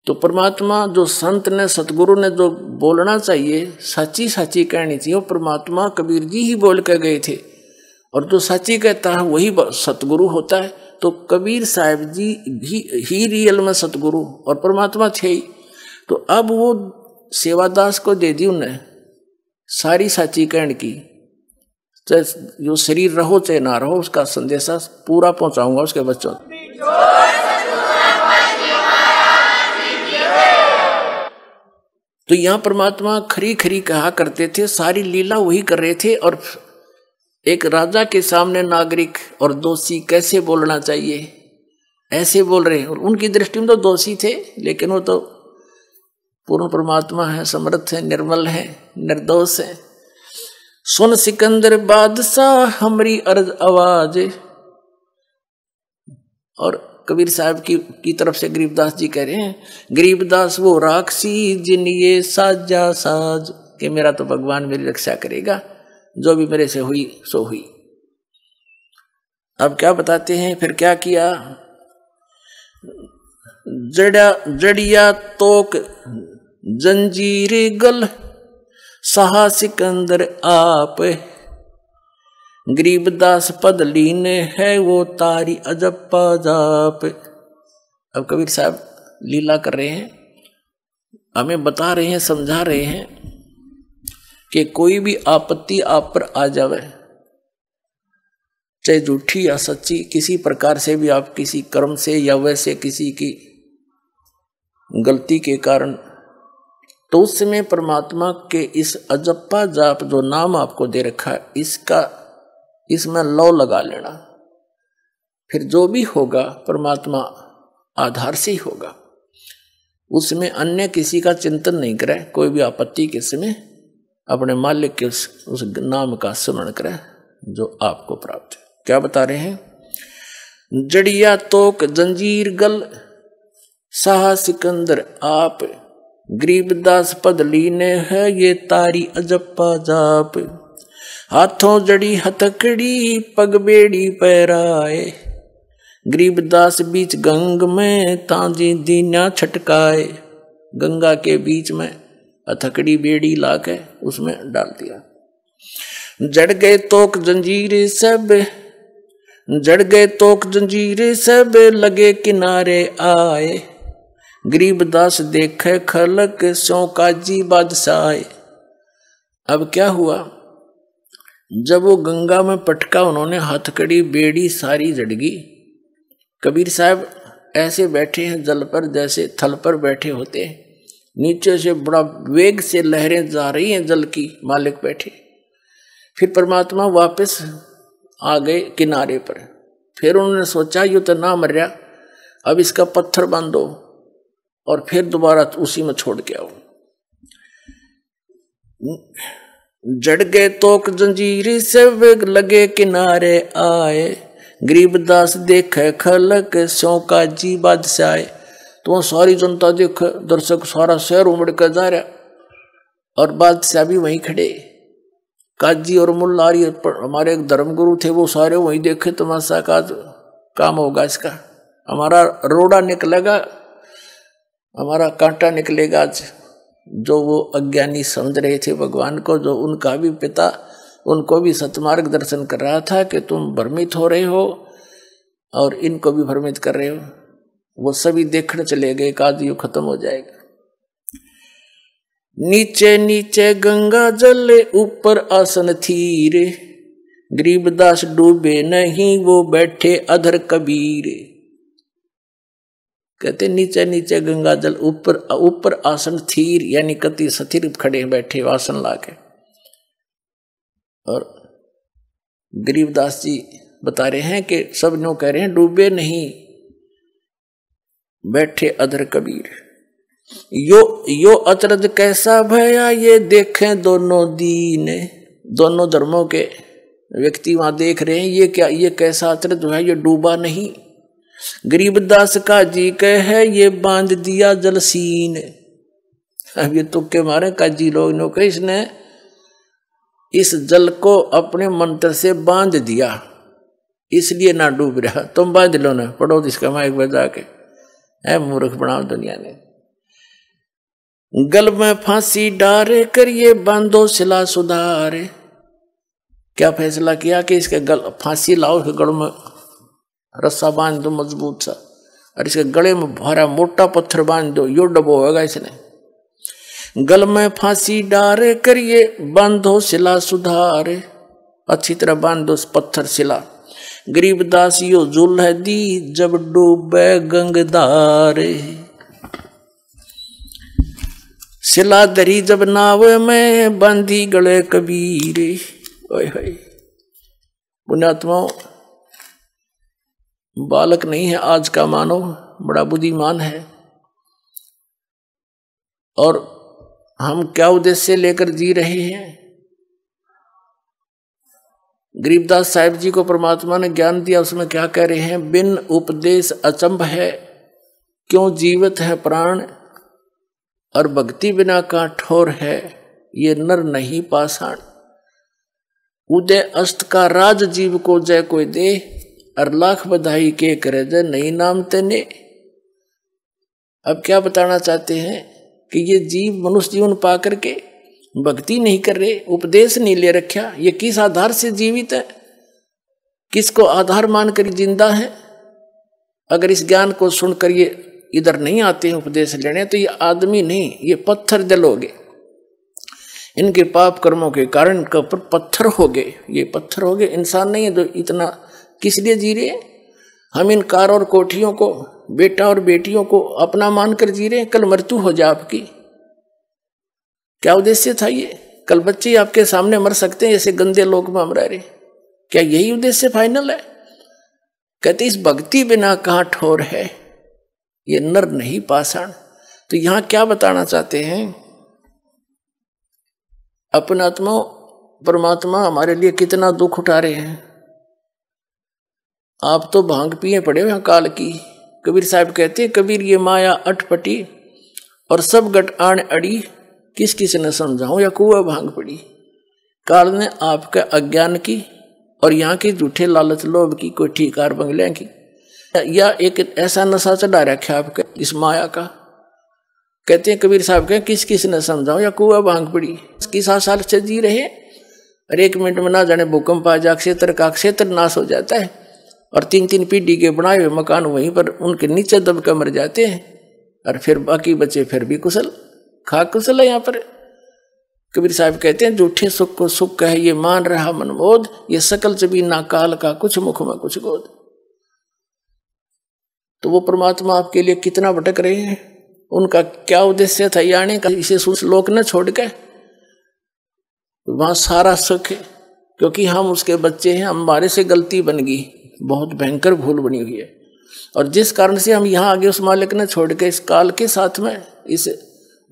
तो परमात्मा जो संत ने सतगुरु ने जो बोलना चाहिए, सच्ची सच्ची कहनी चाहिए, वो परमात्मा कबीर जी ही बोल के गए थे, और जो सच्ची कहता है वही सतगुरु होता है। तो कबीर साहब जी ही रियल में सतगुरु और परमात्मा थे ही। तो अब वो सेवादास को दे दी उन्हें सारी साची कहन की, चाहे जो शरीर रहो चाहे ना रहो, उसका संदेशा पूरा पहुंचाऊंगा उसके बच्चों। तो यहाँ परमात्मा खरी खरी कहा करते थे, सारी लीला वही कर रहे थे, और एक राजा के सामने नागरिक और दोषी कैसे बोलना चाहिए, ऐसे बोल रहे हैं। और उनकी दृष्टि में तो दोषी थे, लेकिन वो तो पूर्ण परमात्मा है, समर्थ है, निर्मल है, निर्दोष है। सुन सिकंदर बादशाह हमरी अर्ज आवाज, और कबीर साहब की तरफ से गरीबदास जी कह रहे हैं, गरीबदास वो राक्षसी जिन ये साजा साज, कि मेरा तो भगवान मेरी रक्षा करेगा, जो भी मेरे से हुई सो हुई। अब क्या बताते हैं, फिर क्या किया, जड़िया तोक जंजीर गल सहा सिकंदर आप, गरीबदास पद लीन है वो तारी अजपा जाप। अब कबीर साहब लीला कर रहे हैं, हमें बता रहे हैं, समझा रहे हैं कि कोई भी आपत्ति आप पर आ जावे, चाहे झूठी या सच्ची, किसी प्रकार से भी आप किसी कर्म से या वैसे किसी की गलती के कारण, तो उस समय परमात्मा के इस अजप्पा जाप जो नाम आपको दे रखा है, इसका इसमें लौ लगा लेना। फिर जो भी होगा परमात्मा आधार से ही होगा, उसमें अन्य किसी का चिंतन नहीं करे। कोई भी आपत्ति के समय अपने मालिक के उस नाम का स्मरण करे जो आपको प्राप्त है। क्या बता रहे हैं, जड़िया तोक जंजीर गल साहा सिकंदर आप, गरीबदास पद लीने है ये तारी अजपा जाप, हाथों जड़ी हथकड़ी पग बेड़ी पैराए, गरीबदास बीच गंग में तांजी दीना छटकाए, गंगा के बीच में हथकड़ी बेड़ी लाके उसमें डाल दिया। जड़ गए तोक जंजीरे सब लगे किनारे आए, गरीबदास देखे खलक स्यों काजी बादशाह। अब क्या हुआ, जब वो गंगा में पटका, उन्होंने हथकड़ी बेड़ी सारी जड़गी। कबीर साहब ऐसे बैठे हैं जल पर, जैसे थल पर बैठे होते हैं, नीचे से बड़ा वेग से लहरें जा रही हैं जल की, मालिक बैठे। फिर परमात्मा वापस आ गए किनारे पर। फिर उन्होंने सोचा यूँ तो ना मर रहा, अब इसका पत्थर बांधो और फिर दोबारा उसी में छोड़ के आओ। जड़ गए तोक जंजीरी से लगे किनारे आए, गरीबदास देखे खलक स्यों काजी बादशाह। तो सारी जनता देख, दर्शक, सारा शहर उमड़ कर जा रहा, और बादशाह भी वहीं खड़े। काजी और मुल्ला, हमारे एक धर्मगुरु थे, वो सारे वहीं देखे तमाशा, का काम होगा इसका, हमारा रोड़ा निकलेगा, हमारा कांटा निकलेगा। आज जो वो अज्ञानी समझ रहे थे भगवान को, जो उनका भी पिता उनको भी सतमार्ग दर्शन कर रहा था कि तुम भ्रमित हो रहे हो और इनको भी भ्रमित कर रहे हो, वो सभी देखने चले गए काज यू खत्म हो जाएगा। नीचे नीचे गंगा जल ऊपर आसन थीर, गरीबदास डूबे नहीं वो बैठे अधर कबीर। कहते नीचे नीचे गंगा जल ऊपर आसन थीर, यानी कति स्थिर खड़े बैठे आसन लाके। और गरीबदास जी बता रहे हैं कि सब नो कह रहे हैं, डूबे नहीं बैठे अधर कबीर। यो अचरज कैसा भया ये देखें दोनों दीन, दोनों धर्मों के व्यक्ति वहां देख रहे हैं, ये क्या, ये कैसा अचरज हुआ, ये डूबा नहीं। गरीबदास का जी कह है ये बांध दिया जलसीन। अब ये तुक्के मारे काजी लोग नो कह, इसने इस जल को अपने मंत्र से बांध दिया, इसलिए ना डूब रहा, तुम बांध लो ना, पढ़ो इसका माइक बजा के, ऐ मूर्ख बनाओ दुनिया ने। गल में फांसी डारे करिए बांधो सिला सुधारे, क्या फैसला किया कि इसके गल फांसी लाओ, इसके गल में रस्सा बांध दो मजबूत सा, और इसके गले में भारा मोटा पत्थर बांध दो, यो डबो होगा इसने। गल में फांसी डारे करिए बांधो सिला सुधारे, अच्छी तरह बांध दो उस पत्थर सिला। गरीबदास यो जुल्ह दी जब डूबे गंगदारे, सिला धरी जब नाव में बांधी गले कबीर। ओए होए, पुण्यात्माओं, बालक नहीं है आज का मानव, बड़ा बुद्धिमान है। और हम क्या उद्देश्य लेकर जी रहे हैं? गरीबदास साहिब जी को परमात्मा ने ज्ञान दिया, उसमें क्या कह रहे हैं? बिन उपदेश अचंभ है क्यों जीवित है प्राण, और भक्ति बिना का ठोर है ये नर नहीं पाषाण। उदय अस्त का राज जीव को जय कोई दे, और लाख बधाई के करे जय नहीं नाम तेने। अब क्या बताना चाहते हैं कि ये जीव मनुष्य जीवन पा करके भक्ति नहीं कर रहे, उपदेश नहीं ले रखा, ये किस आधार से जीवित है, किसको आधार मानकर जिंदा है? अगर इस ज्ञान को सुनकर ये इधर नहीं आते हैं उपदेश लेने, तो ये आदमी नहीं, ये पत्थर जल हो गए। इनके पाप कर्मों के कारण कपर पत्थर हो गए, ये पत्थर हो गए, इंसान नहीं है। तो इतना किस लिए जी रहे हैं? हम इन कार और कोठियों को, बेटा और बेटियों को अपना मानकर जी रहे हैं। कल मृत्यु हो जाए आपकी, क्या उद्देश्य था ये? कल बच्चे आपके सामने मर सकते हैं, ऐसे गंदे लोक में हम रह रहे, क्या यही उद्देश्य फाइनल है? कहते इस भक्ति बिना कहाँ ठोर है ये नर नहीं पाषाण। तो यहाँ क्या बताना चाहते हैं? अपने आत्मा परमात्मा हमारे लिए कितना दुख उठा रहे हैं। आप तो भांग पिए पड़े हुए हैं काल की। कबीर साहब कहते हैं, कबीर ये माया अटपटी और सब गट आण अड़ी, किस किस ने समझाऊं या कुआ भांग पड़ी। काल ने आपका अज्ञान की और यहाँ के झूठे लालच लोभ की, कोई ठीकार बंगले की, या एक ऐसा नशा चढ़ा रखा है आपका इस माया का। कहते हैं कबीर साहब के किस किस ने समझाऊं या कुआ भांग पड़ी, किस आसार से जी रहे। और एक मिनट में ना जाने भूकंप आ जाए, क्षेत्र का क्षेत्र नाश हो जाता है, और 3-3 पीढ़ी के बनाए हुए मकान वहीं पर उनके नीचे दबकर मर जाते हैं, और फिर बाकी बचे फिर भी कुशल खा कुशल है। यहाँ पर कबीर साहब कहते हैं, झूठे सुख को सुख कहे ये मान रहा मनमोद, ये सकल से भी नाकाल का कुछ मुख में कुछ गोद। तो वो परमात्मा आपके लिए कितना भटक रहे हैं, उनका क्या उद्देश्य था यानी का? इसे श्लोक न छोड़ के वहाँ सारा सुख है, क्योंकि हम उसके बच्चे हैं, हमारे से गलती बन गई, बहुत भयंकर भूल बनी हुई है, और जिस कारण से हम यहाँ आगे उस मालिक ने छोड़ के इस काल के साथ में, इस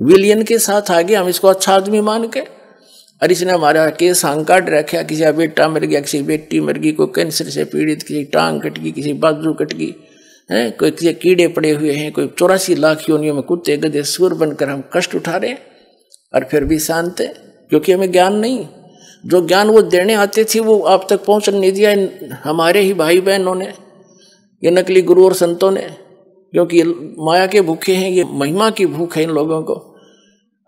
विलियन के साथ आगे, हम इसको अच्छा आदमी मान के, और इसने हमारा केस हंग काट रखा। किसी का बेटा मर गया, किसी बेटी मर गई, कोई कैंसर से पीड़ित, किसी टांग कट गई, किसी बाजू कट गई है, कोई किसी कीड़े पड़े हुए हैं, कोई 84 लाख योनियों में कुत्ते गधे सूअर बनकर हम कष्ट उठा रहे हैं, और फिर भी शांत है क्योंकि हमें ज्ञान नहीं। जो ज्ञान वो देने आते थे वो आप तक पहुँचने नहीं दिया हमारे ही भाई बहनों ने, ये नकली गुरु और संतों ने, क्योंकि ये माया के भूखे हैं, ये महिमा की भूख है इन लोगों को।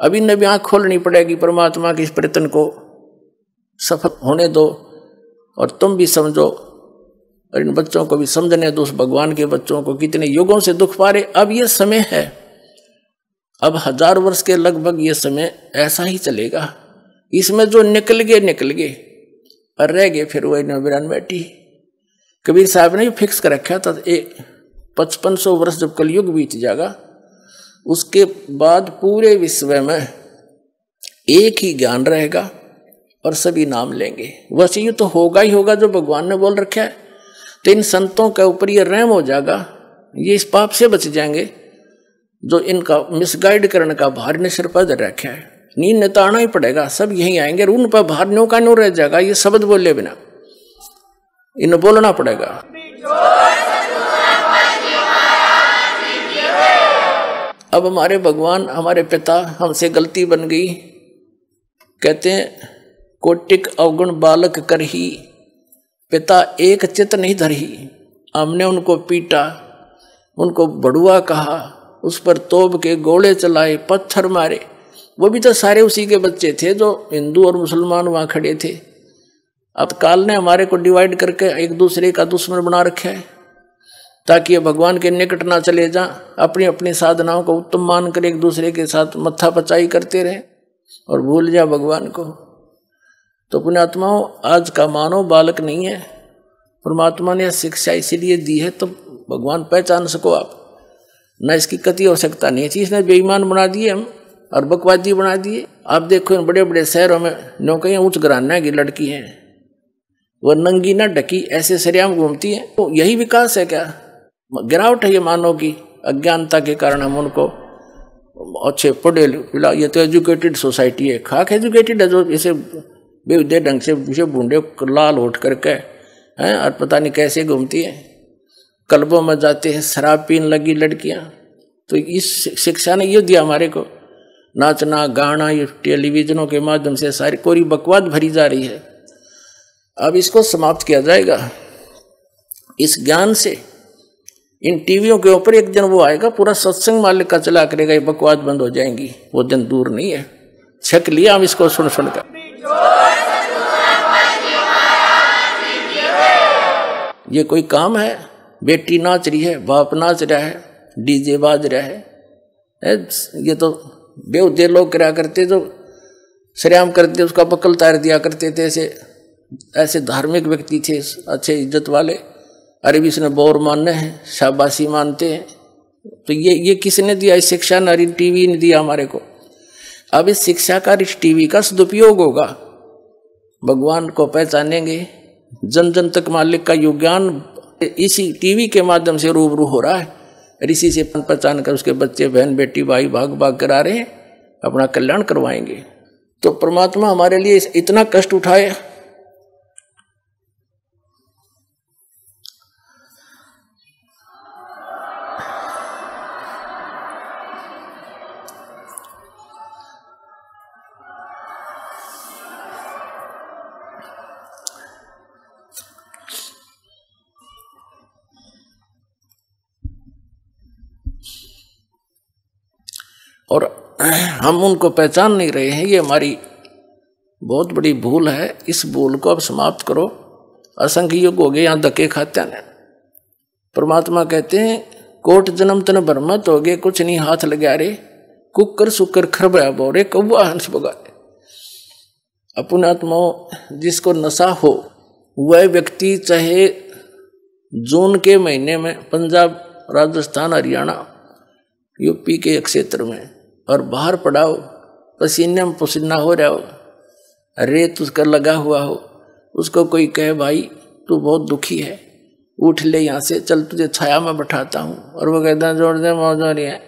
अभी न भी आँख खोलनी पड़ेगी, परमात्मा के इस प्रयत्न को सफल होने दो, और तुम भी समझो, और इन बच्चों को भी समझने दो, उस भगवान के बच्चों को कितने युगों से दुख पा रहे। अब ये समय है, अब 1000 वर्ष के लगभग ये समय ऐसा ही चलेगा। इसमें जो निकल गए और रह गए फिर वही नवीरान बैठी। कबीर साहब ने फिक्स कर रखा था, 5500 वर्ष जब कलयुग बीत जाएगा उसके बाद पूरे विश्व में एक ही ज्ञान रहेगा और सभी नाम लेंगे। वैसे ये तो होगा ही होगा जो भगवान ने बोल रखा है। तो इन संतों के ऊपर ये रहम हो जाएगा, ये इस पाप से बच जाएंगे जो इनका मिसगाइड करने का भार ने सिर पर रखा है। नींद निताना ही पड़ेगा, सब यहीं आएंगे, उन पर भार न्यों का न्यों रह जाएगा। ये शब्द बोले बिना इन्हें बोलना पड़ेगा। अब हमारे भगवान, हमारे पिता, हमसे गलती बन गई। कहते हैं, कोटिक अवगुण बालक कर ही पिता एक चित नहीं धरही। हमने उनको पीटा, उनको बड़ुआ कहा, उस पर तोप के गोले चलाए, पत्थर मारे। वो भी तो सारे उसी के बच्चे थे जो हिंदू और मुसलमान वहाँ खड़े थे। अब काल ने हमारे को डिवाइड करके एक दूसरे का दुश्मन बना रखा है, ताकि ये भगवान के निकट ना चले जाएं। अपनी अपनी साधनाओं को उत्तम मानकर एक दूसरे के साथ मत्था पचाई करते रहे और भूल जाए भगवान को। तो पुण्यात्माओं, आज का मानव बालक नहीं है। परमात्मा ने शिक्षा इसीलिए दी है तो भगवान पहचान सको आप ना, इसकी कति आवश्यकता नहीं थी। इसने बेईमान बना दिए हम और बकवादी बना दिए। आप देखो इन बड़े बड़े शहरों में नौकरियाँ ऊँच घराना की लड़की हैं, वह नंगी न ढकी ऐसे सरेआम घूमती है। तो यही विकास है क्या? गिरावट है ये मानव की, अज्ञानता के कारण हम उनको अच्छे पढ़े, ये तो एजुकेटेड सोसाइटी है, खाक एजुकेटेड है जो इसे बेहुदे ढंग से पीछे बूंडे लाल उठ करके हैं और पता नहीं कैसे घूमती है, क्लबों में जाते हैं, शराब पीने लगी लड़कियां। तो इस शिक्षा ने ये दिया हमारे को, नाचना गाना ये टेलीविजनों के माध्यम से सारी कोरी बकवास भरी जा रही है। अब इसको समाप्त किया जाएगा इस ज्ञान से। इन टीवियों के ऊपर एक दिन वो आएगा, पूरा सत्संग मालिक का चला करेगा, ये बकवास बंद हो जाएंगी। वो दिन दूर नहीं है, छक लिया हम इसको सुन सुनकर। ये कोई काम है? बेटी नाच रही है, बाप नाच रहा है, डीजे बाज रहा है, ये तो बेहुदे लोग करा करते जो श्रेयाम करते, उसका बकल तार दिया करते थे। ऐसे ऐसे धार्मिक व्यक्ति थे, अच्छे इज्जत वाले, अरे भी इसने बोर मानने हैं, शाबाशी मानते हैं। तो ये किसने दिया? इस शिक्षा नारी टीवी ने दिया हमारे को। अब इस शिक्षा का, इस टीवी का सदुपयोग होगा, भगवान को पहचानेंगे, जन जन तक मालिक का योग ज्ञान इसी टीवी के माध्यम से रूबरू हो रहा है। ऋषि से पहचान कर उसके बच्चे, बहन, बेटी, भाई भाग भाग करा रहे हैं, अपना कल्याण करवाएंगे। तो परमात्मा हमारे लिए इतना कष्ट उठाए। और हम उनको पहचान नहीं रहे हैं, ये हमारी बहुत बड़ी भूल है। इस भूल को अब समाप्त करो। असंख्य युग हो गए यहाँ धक्के खाते हैं। परमात्मा कहते हैं, कोट जन्म तन बरमत हो गए, कुछ नहीं हाथ लगा रे, कुकर सुकर खरबया बोरे कौआ हंस बगा। अपनात्मा जिसको नशा हो, वह व्यक्ति चाहे जून के महीने में पंजाब, राजस्थान, हरियाणा, यूपी के क्षेत्र में और बाहर पड़ा हो, पसीने में पसीना हो रहा हो, रेत उसका लगा हुआ हो, उसको कोई कहे भाई तू बहुत दुखी है, उठ ले यहाँ से, चल तुझे छाया में बैठाता हूँ, और वो कहता है जोड़ दे मौजूद है।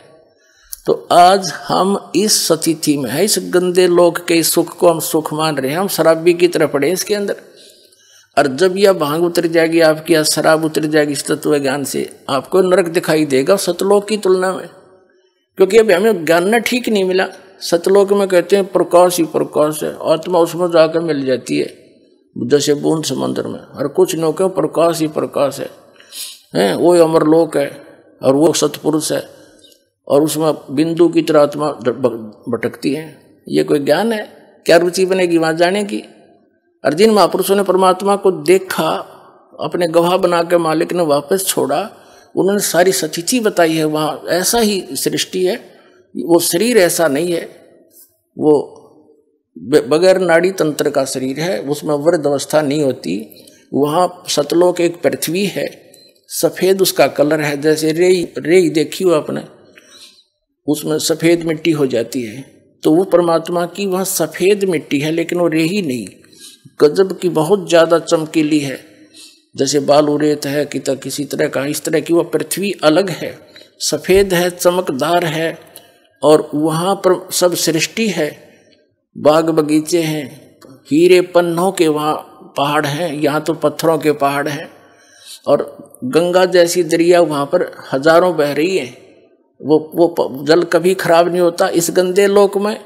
तो आज हम इस स्थिति में है, इस गंदे लोक के इस सुख को हम सुख मान रहे हैं, हम शराबी की तरह पड़े इसके अंदर। और जब यह भांग उतर जाएगी आपकी, या शराब उतर जाएगी इस तत्व ज्ञान से, आपको नरक दिखाई देगा सतलोक की तुलना में, क्योंकि अभी हमें ज्ञान ना ठीक नहीं मिला। सतलोक में कहते हैं प्रकाश ही प्रकाश है, आत्मा उसमें जाकर मिल जाती है जैसे बूंद समंदर में, और कुछ न कहो प्रकाश ही प्रकाश है, वो अमर लोक है और वो सतपुरुष है, और उसमें बिंदु की तरह आत्मा भटकती है। ये कोई ज्ञान है? क्या रुचि बनेगी वहाँ जाने की? और जिन महापुरुषों ने परमात्मा को देखा, अपने गवाह बना के मालिक ने वापस छोड़ा, उन्होंने सारी स्थिति बताई है। वहाँ ऐसा ही सृष्टि है, वो शरीर ऐसा नहीं है, वो बगैर नाड़ी तंत्र का शरीर है, उसमें वृद्ध अवस्था नहीं होती। वहाँ सतलोक एक पृथ्वी है, सफ़ेद उसका कलर है, जैसे रेई देखी हो आपने, उसमें सफ़ेद मिट्टी हो जाती है। तो वो परमात्मा की वहाँ सफ़ेद मिट्टी है, लेकिन वो रेही नहीं, गजब की बहुत ज़्यादा चमकीली है, जैसे बालू रेत है कि किसी तरह का, इस तरह की वह पृथ्वी अलग है, सफ़ेद है, चमकदार है, और वहाँ पर सब सृष्टि है, बाग बगीचे हैं, हीरे पन्नों के वहाँ पहाड़ हैं, यहाँ तो पत्थरों के पहाड़ हैं, और गंगा जैसी दरिया वहाँ पर हजारों बह रही है। वो जल कभी खराब नहीं होता। इस गंदे लोक में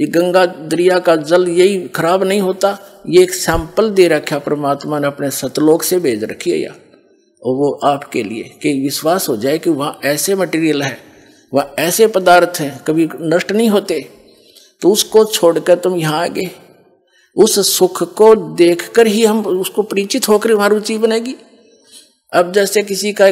ये गंगा दरिया का जल यही खराब नहीं होता। ये एक सैंपल दे रखा परमात्मा ने, अपने सतलोक से भेज रखी है, या और वो आपके लिए कि विश्वास हो जाए कि वहाँ ऐसे मटेरियल है, वहाँ ऐसे पदार्थ हैं, कभी नष्ट नहीं होते। तो उसको छोड़कर तुम यहाँ आ गए। उस सुख को देखकर ही हम उसको परिचित होकर वहाँ रुचि बनेगी। अब जैसे किसी का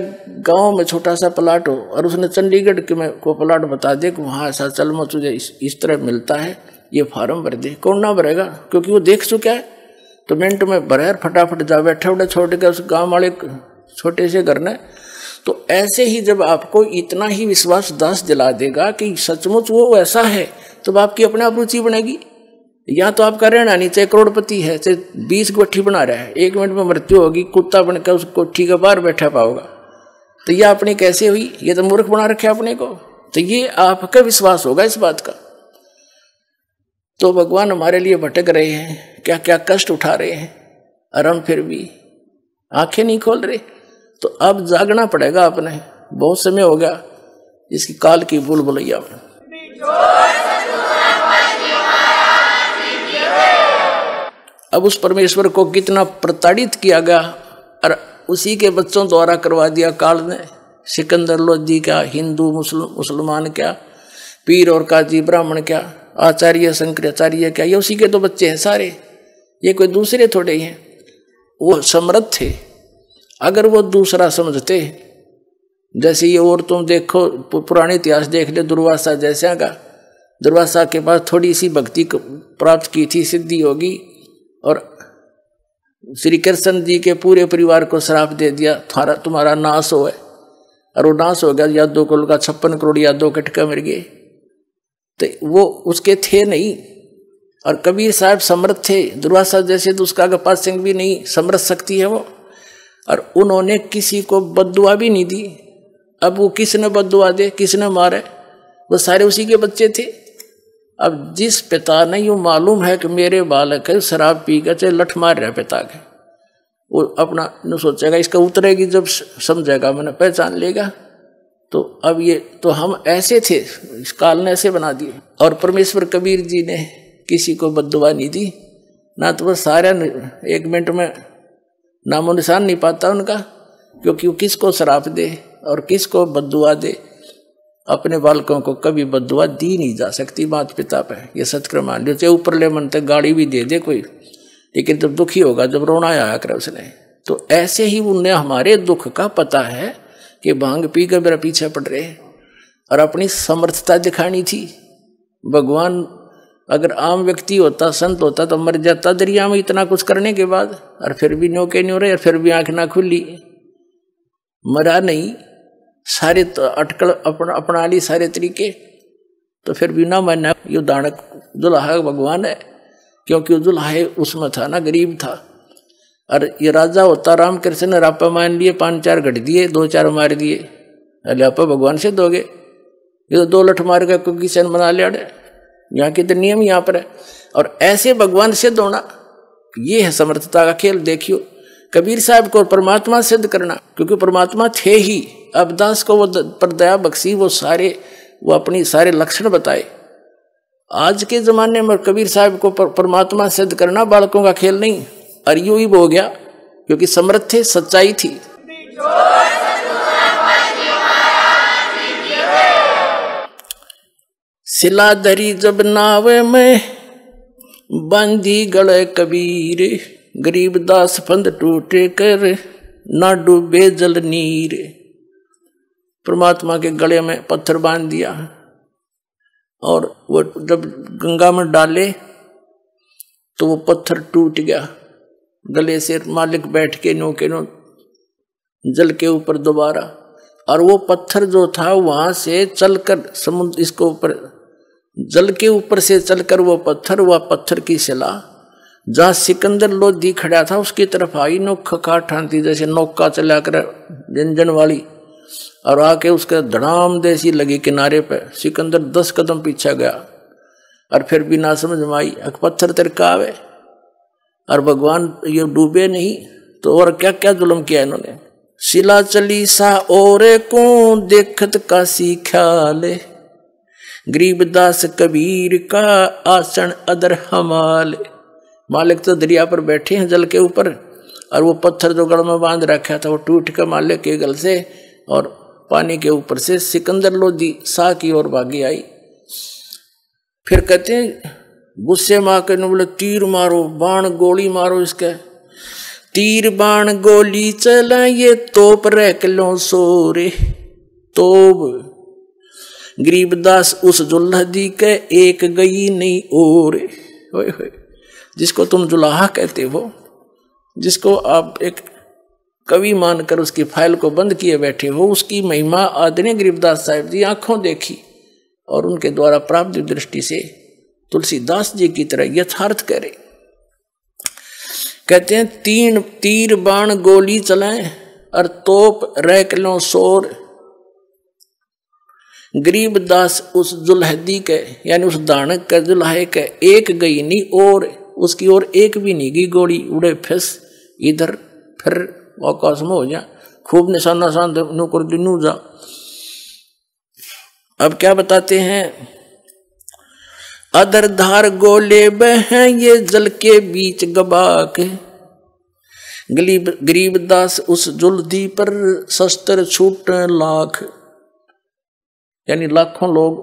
गांव में छोटा सा प्लाट हो और उसने चंडीगढ़ के में को प्लाट बता दे कि वहाँ ऐसा चल में तुझे इस तरह मिलता है, ये फार्म भर दे, कौन ना भरेगा? क्योंकि वो देख चुका है। तो मिनट में भरे और फटाफट जा बैठे उठे छोड़ के उस गांव वाले छोटे से घर ने। तो ऐसे ही जब आपको इतना ही विश्वास दास दिला देगा कि सचमुच वो ऐसा है, तब आपकी अपने आप रुचि बनेगी। या तो आपका रहना नहीं, चाहे करोड़पति है, चाहे 20 कोठी बना रहा है, 1 मिनट में मृत्यु होगी, कुत्ता बनकर उस कोठी के बाहर बैठा पाओगा। तो यह अपने कैसे हुई, ये तो मूर्ख बना रखे अपने को। तो ये आपका विश्वास होगा इस बात का। तो भगवान हमारे लिए भटक रहे हैं, क्या क्या कष्ट उठा रहे हैं, और हम फिर भी आंखें नहीं खोल रहे। तो अब जागना पड़ेगा आपने, बहुत समय हो गया इसकी काल की भूल भुलैया। अब उस परमेश्वर को कितना प्रताड़ित किया गया और उसी के बच्चों द्वारा करवा दिया काल ने। सिकंदर लोधी क्या, हिंदू मुसलमान क्या, पीर और काजी ब्राह्मण क्या, आचार्य शंकराचार्य क्या, ये उसी के तो बच्चे हैं सारे, ये कोई दूसरे थोड़े ही हैं। वो समर्थ थे, अगर वो दूसरा समझते, जैसे ये और तुम देखो पुराने इतिहास देख ले, दुर्वासा जैसा का, दुर्वासा के पास थोड़ी सी भक्ति प्राप्त की थी, सिद्धि होगी, और श्री कृष्ण जी के पूरे परिवार को श्राप दे दिया, तुम्हारा नाश हो है, और वो नाश हो गया, यादों कुल का 56 करोड़ यादों के ठिका मिल गए। तो वो उसके थे नहीं, और कबीर साहब समर्थ थे, दुर्वासा जैसे तो उसका गपात सिंह भी नहीं समर्थ सकती है वो, और उन्होंने किसी को बद्दुआ भी नहीं दी। अब वो किसने बद्दुआ दे, किसने मारे, वो सारे उसी के बच्चे थे। अब जिस पिता ने यूँ मालूम है कि मेरे बालक है शराब पी कर चाहे लठ मार रहा है पिता के, वो अपना न सोचेगा, इसका उतरेगी जब समझेगा, मैंने पहचान लेगा। तो अब ये तो हम ऐसे थे, इस काल ने ऐसे बना दिए। और परमेश्वर कबीर जी ने किसी को बद्दुआ नहीं दी ना, तो वह सारे 1 मिनट में नामो निशान नहीं पाता उनका, क्योंकि वो किसको शराप दे और किसको बद्दुआ दे। अपने बालकों को कभी बद्दुआ दी नहीं जा सकती माता पिता पे, ये सत्य मान लो। चाहे ऊपर ले मन तक गाड़ी भी दे दे कोई, लेकिन जब दुखी होगा, जब रोना आया करे उसने, तो ऐसे ही उन्हें हमारे दुख का पता है कि भांग पी कर मेरा पीछे पड़ रहे हैं, और अपनी समर्थता दिखानी थी। भगवान अगर आम व्यक्ति होता, संत होता, तो मर जाता दरिया में इतना कुछ करने के बाद, और फिर भी न्यो के न्यो रहे, और फिर भी आँख ना खुली, मरा नहीं, सारे तो अटकल अपना ली सारे तरीके, तो फिर भी ना माना। ये दानक दुल्हा भगवान है, क्योंकि वो दुल्हा उसमें था ना, गरीब था, और ये राजा होता रामकृष्ण ने रापा मान लिए, 5-4 घट दिए, 2-4 मार दिए, अरे आपा भगवान से दोगे, ये तो 2 लठ मार कर कोई किसान बना लिया। यहाँ के तो नियम यहाँ पर है, और ऐसे भगवान सिद्ध होना, ये है समर्थता का खेल। देखियो कबीर साहब को परमात्मा सिद्ध करना, क्योंकि परमात्मा थे ही। अब दास को वो पर दया बख्शी, वो अपनी सारे लक्षण बताए। आज के ज़माने में कबीर साहब को परमात्मा सिद्ध करना बालकों का खेल नहीं, और यूं ही हो गया, क्योंकि समर्थ थे, सच्चाई थी। सिला धरी जब नावे में बांधी गले कबीर, गरीबदास फंद टूटे कर ना डूबे जल नीर। परमात्मा के गले में पत्थर बांध दिया, और वो जब गंगा में डाले तो वो पत्थर टूट गया, गले से मालिक बैठ के नो के नो जल के ऊपर दोबारा, और वो पत्थर जो था वहाँ से चलकर समुद्र, इसको ऊपर जल के ऊपर से चलकर वह पत्थर की शिला जहाँ सिकंदर लोधी खड़ा था उसकी तरफ आई, नौखा ठानती जैसे नौका चला कर जंजन वाली, और आके उसका धड़ाम जैसी लगी किनारे पर। सिकंदर 10 कदम पीछे गया, और फिर भी ना समझ में आई, पत्थर तिरका आवे, और भगवान ये डूबे नहीं, तो और क्या क्या जुल्म किया इन्होंने। शिला चली सा ओरे को देखत काशी ख्याले, गरीबदास कबीर का आसन अदर हमाले। मालिक तो दरिया पर बैठे हैं जल के ऊपर, और वो पत्थर जो गल में बांध रखा था वो टूट कर मालिक के गल से और पानी के ऊपर से सिकंदर लोधी सा की ओर भागी आई। फिर कहते हैं गुस्से में आकर बोले, तीर मारो, बाण गोली मारो, इसके तीर बाण गोली चला ये तोप रह लो सोरे तोब। गरीबदास उस जुल्हा दी के एक गई नहीं और। ओए होए, जिसको तुम जुलाहा कहते हो, जिसको आप एक कवि मानकर उसकी फाइल को बंद किए बैठे हो, उसकी महिमा आदरणीय गरीबदास साहब जी आंखों देखी, और उनके द्वारा प्राप्त दृष्टि से तुलसीदास जी की तरह यथार्थ करे। कहते हैं तीन तीर बाण गोली चलाएं और तोप रैकलों शोर। गरीबदास उस जुल्हदी के यानी उस दानक के जुल्हे के एक गई नहीं और उसकी ओर एक भी नहीं गई गोली। उड़े फिस इधर फिर आकाश में हो जा, खूब निशाना शांत नुकर दिनू जा। अब क्या बताते हैं, अदर धार गोले बह ये जल के बीच गबाक। गरीबदास उस जुल्दी पर शस्त्र छूट लाख, यानी लाखों लोग,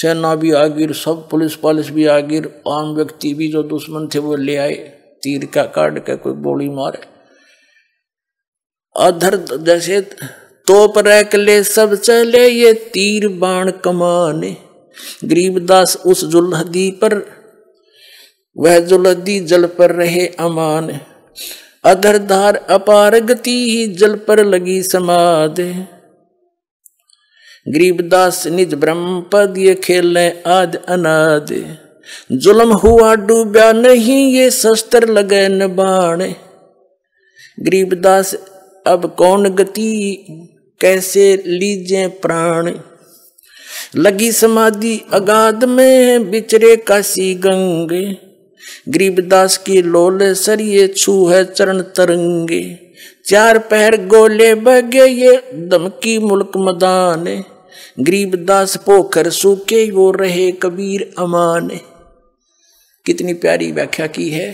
सेना भी आगिर, सब पुलिस पालिस भी आगिर, आम व्यक्ति भी जो दुश्मन थे वो ले आए, तीर का काट के कोई गोली मारे। अधर जैसे तोप रैकले सब चले ये तीर बाण कमाने। गरीबदास उस जुल्हदी पर, वह जुल्हदी जल पर रहे अमान। अधर धार अपार गति ही जल पर लगी समाध। गरीबदास निज ब्रह्म पद ये खेलें आद अनाद। जुलम हुआ डूबा नहीं ये शस्त्र लगे न बाण। गरीबदास अब कौन गति कैसे लीजे प्राण। लगी समाधि अगाध में बिचरे काशी गंगे। गरीबदास की लोले सर ये छू है चरण तरंगे। चार पहर गोले बगे ये दमकी मुल्क मदान। गरीबदास पोखर सूखे वो रहे कबीर अमान। कितनी प्यारी व्याख्या की है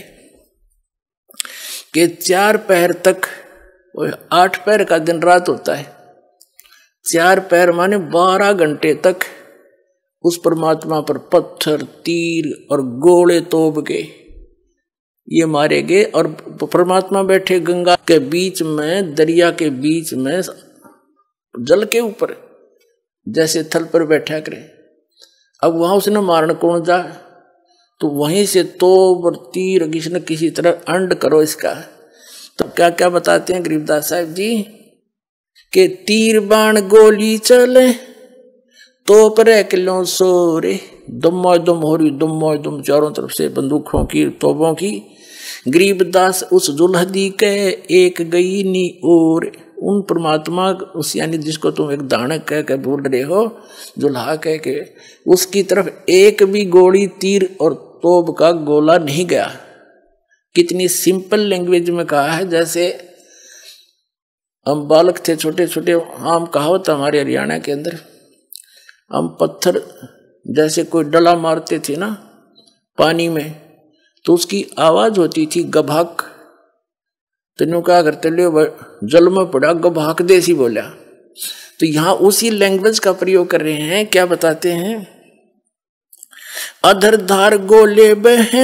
कि चार पहर तक, 8 पहर का दिन रात होता है, 4 पहर माने 12 घंटे तक उस परमात्मा पर पत्थर तीर और गोले तोप के ये मारे गए। और परमात्मा बैठे गंगा के बीच में, दरिया के बीच में, जल के ऊपर जैसे थल पर बैठा करे। अब वहां उसने मारण कौन जा, तो वहीं से तोप और तीर किसी न किसी तरह अंड करो इसका। तो क्या क्या बताते हैं गरीबदास साहब जी के तीर बाण गोली चले तोप रैकलों सोरे। दुम्मा दुम हो रही, दुम्मा दुम चारों तरफ से बंदूकों की, तोपों की। गरीबदास उस जुल्हदी के एक गई नी और। उन परमात्मा उस, यानी जिसको तुम एक दानक कह के बोल रहे हो, जुल्हा कह के, उसकी तरफ एक भी गोली तीर और तोप का गोला नहीं गया। कितनी सिंपल लैंग्वेज में कहा है। जैसे हम बालक थे छोटे छोटे, आम कहावत हमारे हरियाणा के अंदर, हम पत्थर जैसे कोई डला मारते थे ना पानी में, तो उसकी आवाज होती थी गभाक। तो न्यू क्या करते लो, जल में पड़ा गभाक देसी बोला। तो यहाँ उसी लैंग्वेज का प्रयोग कर रहे हैं। क्या बताते हैं, अधर धार गोले बह,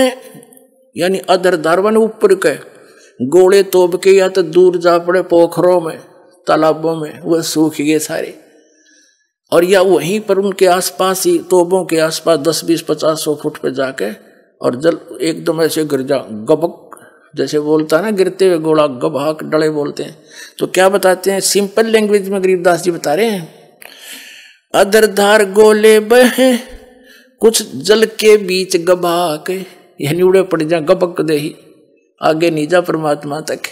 यानी अधर धार वन ऊपर के, गोले तोप के या तो दूर जा पड़े पोखरों में, तालाबों में, वह सूख गए सारे। और या वहीं पर उनके आसपास ही, तोपों के आसपास 10, 20, 50, 100 फुट पे जाके और जल एकदम ऐसे गिर जा, गबक जैसे बोलता ना, गिरते हुए गोला गबहक डले बोलते हैं। तो क्या बताते हैं, सिंपल लैंग्वेज में गरीबदास जी बता रहे हैं, अधर धार गोले बहे कुछ जल के बीच गबहक, यानी उड़े पड़ जा गबक दे ही, आगे नीजा परमात्मा तक।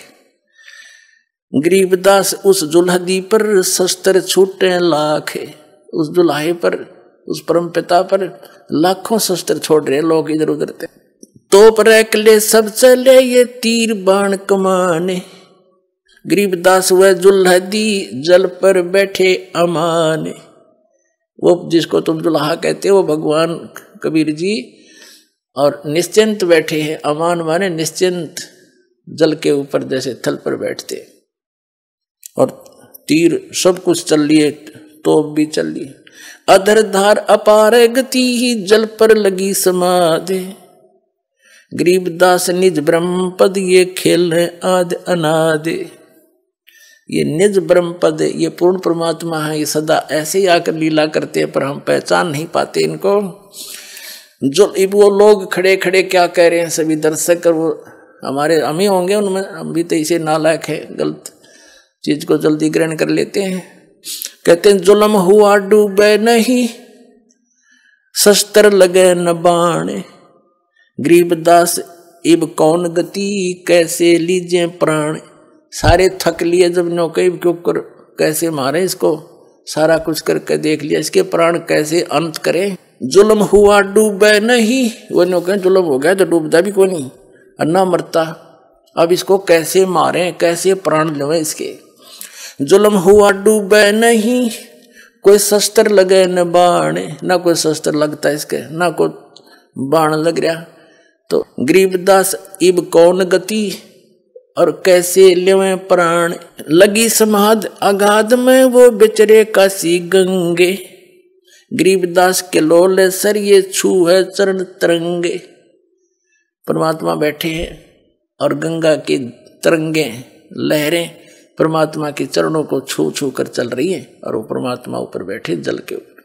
गरीबदास उस जुल्हदी पर शस्त्र छूटे लाख। उस जुल्हे पर, उस परम पिता पर लाखों शस्त्र छोड़ रहे लोग इधर उधर थे। तोप रैकले सब चले ये तीर बाण कमाने। गरीबदास वह जुल्हदी जल पर बैठे अमान। वो जिसको तुम जुल्हा कहते हो, भगवान कबीर जी, और निश्चिंत बैठे हैं। अमान माने निश्चिंत, जल के ऊपर जैसे थल पर बैठते। और तीर सब कुछ चल लिए, तोप भी चल लिए। अधर धार अपार गति ही जल पर लगी समाधि। गरीबदास निज ब्रह्म पद ये खेल है आद अनादे। ये निज ब्रह्म पद, ये पूर्ण परमात्मा है, ये सदा ऐसे ही आकर लीला करते हैं, पर हम पहचान नहीं पाते इनको। जो वो लोग खड़े खड़े क्या कह रहे हैं सभी दर्शक, और वो हमारे हम ही होंगे उनमें, हम भी तो इसे नालायक है, गलत चीज को जल्दी ग्रहण कर लेते हैं। कहते हैं जुल्म हुआ डूबे नहीं शस्त्र लगे न बाणे, गरीबदास इब कौन गति, कैसे लीजे प्राण। सारे थक लिए जब नौकरी क्यों कैसे मारे इसको, सारा कुछ करके देख लिया, इसके प्राण कैसे अंत करें। जुल्म हुआ डूबे नहीं, वो नौके जुल्म हो गया तो डूबता भी कोई नहीं और ना मरता, अब इसको कैसे मारें, कैसे प्राण लेवें इसके। जुल्म हुआ डूबे नहीं, कोई शस्त्र लगे न बाण, ना कोई शस्त्र लगता इसके, ना कोई बाण लग रहा। तो गरीबदास इब कौन गति और कैसे लेवें प्राण। लगी समाध अगाध में वो बेचरे काशी गंगे, गरीबदास के लोले सर ये छू है चरण तरंगे। परमात्मा बैठे हैं और गंगा की तरंगे लहरें परमात्मा के चरणों को छू छू कर चल रही है और वो परमात्मा ऊपर बैठे जल के ऊपर।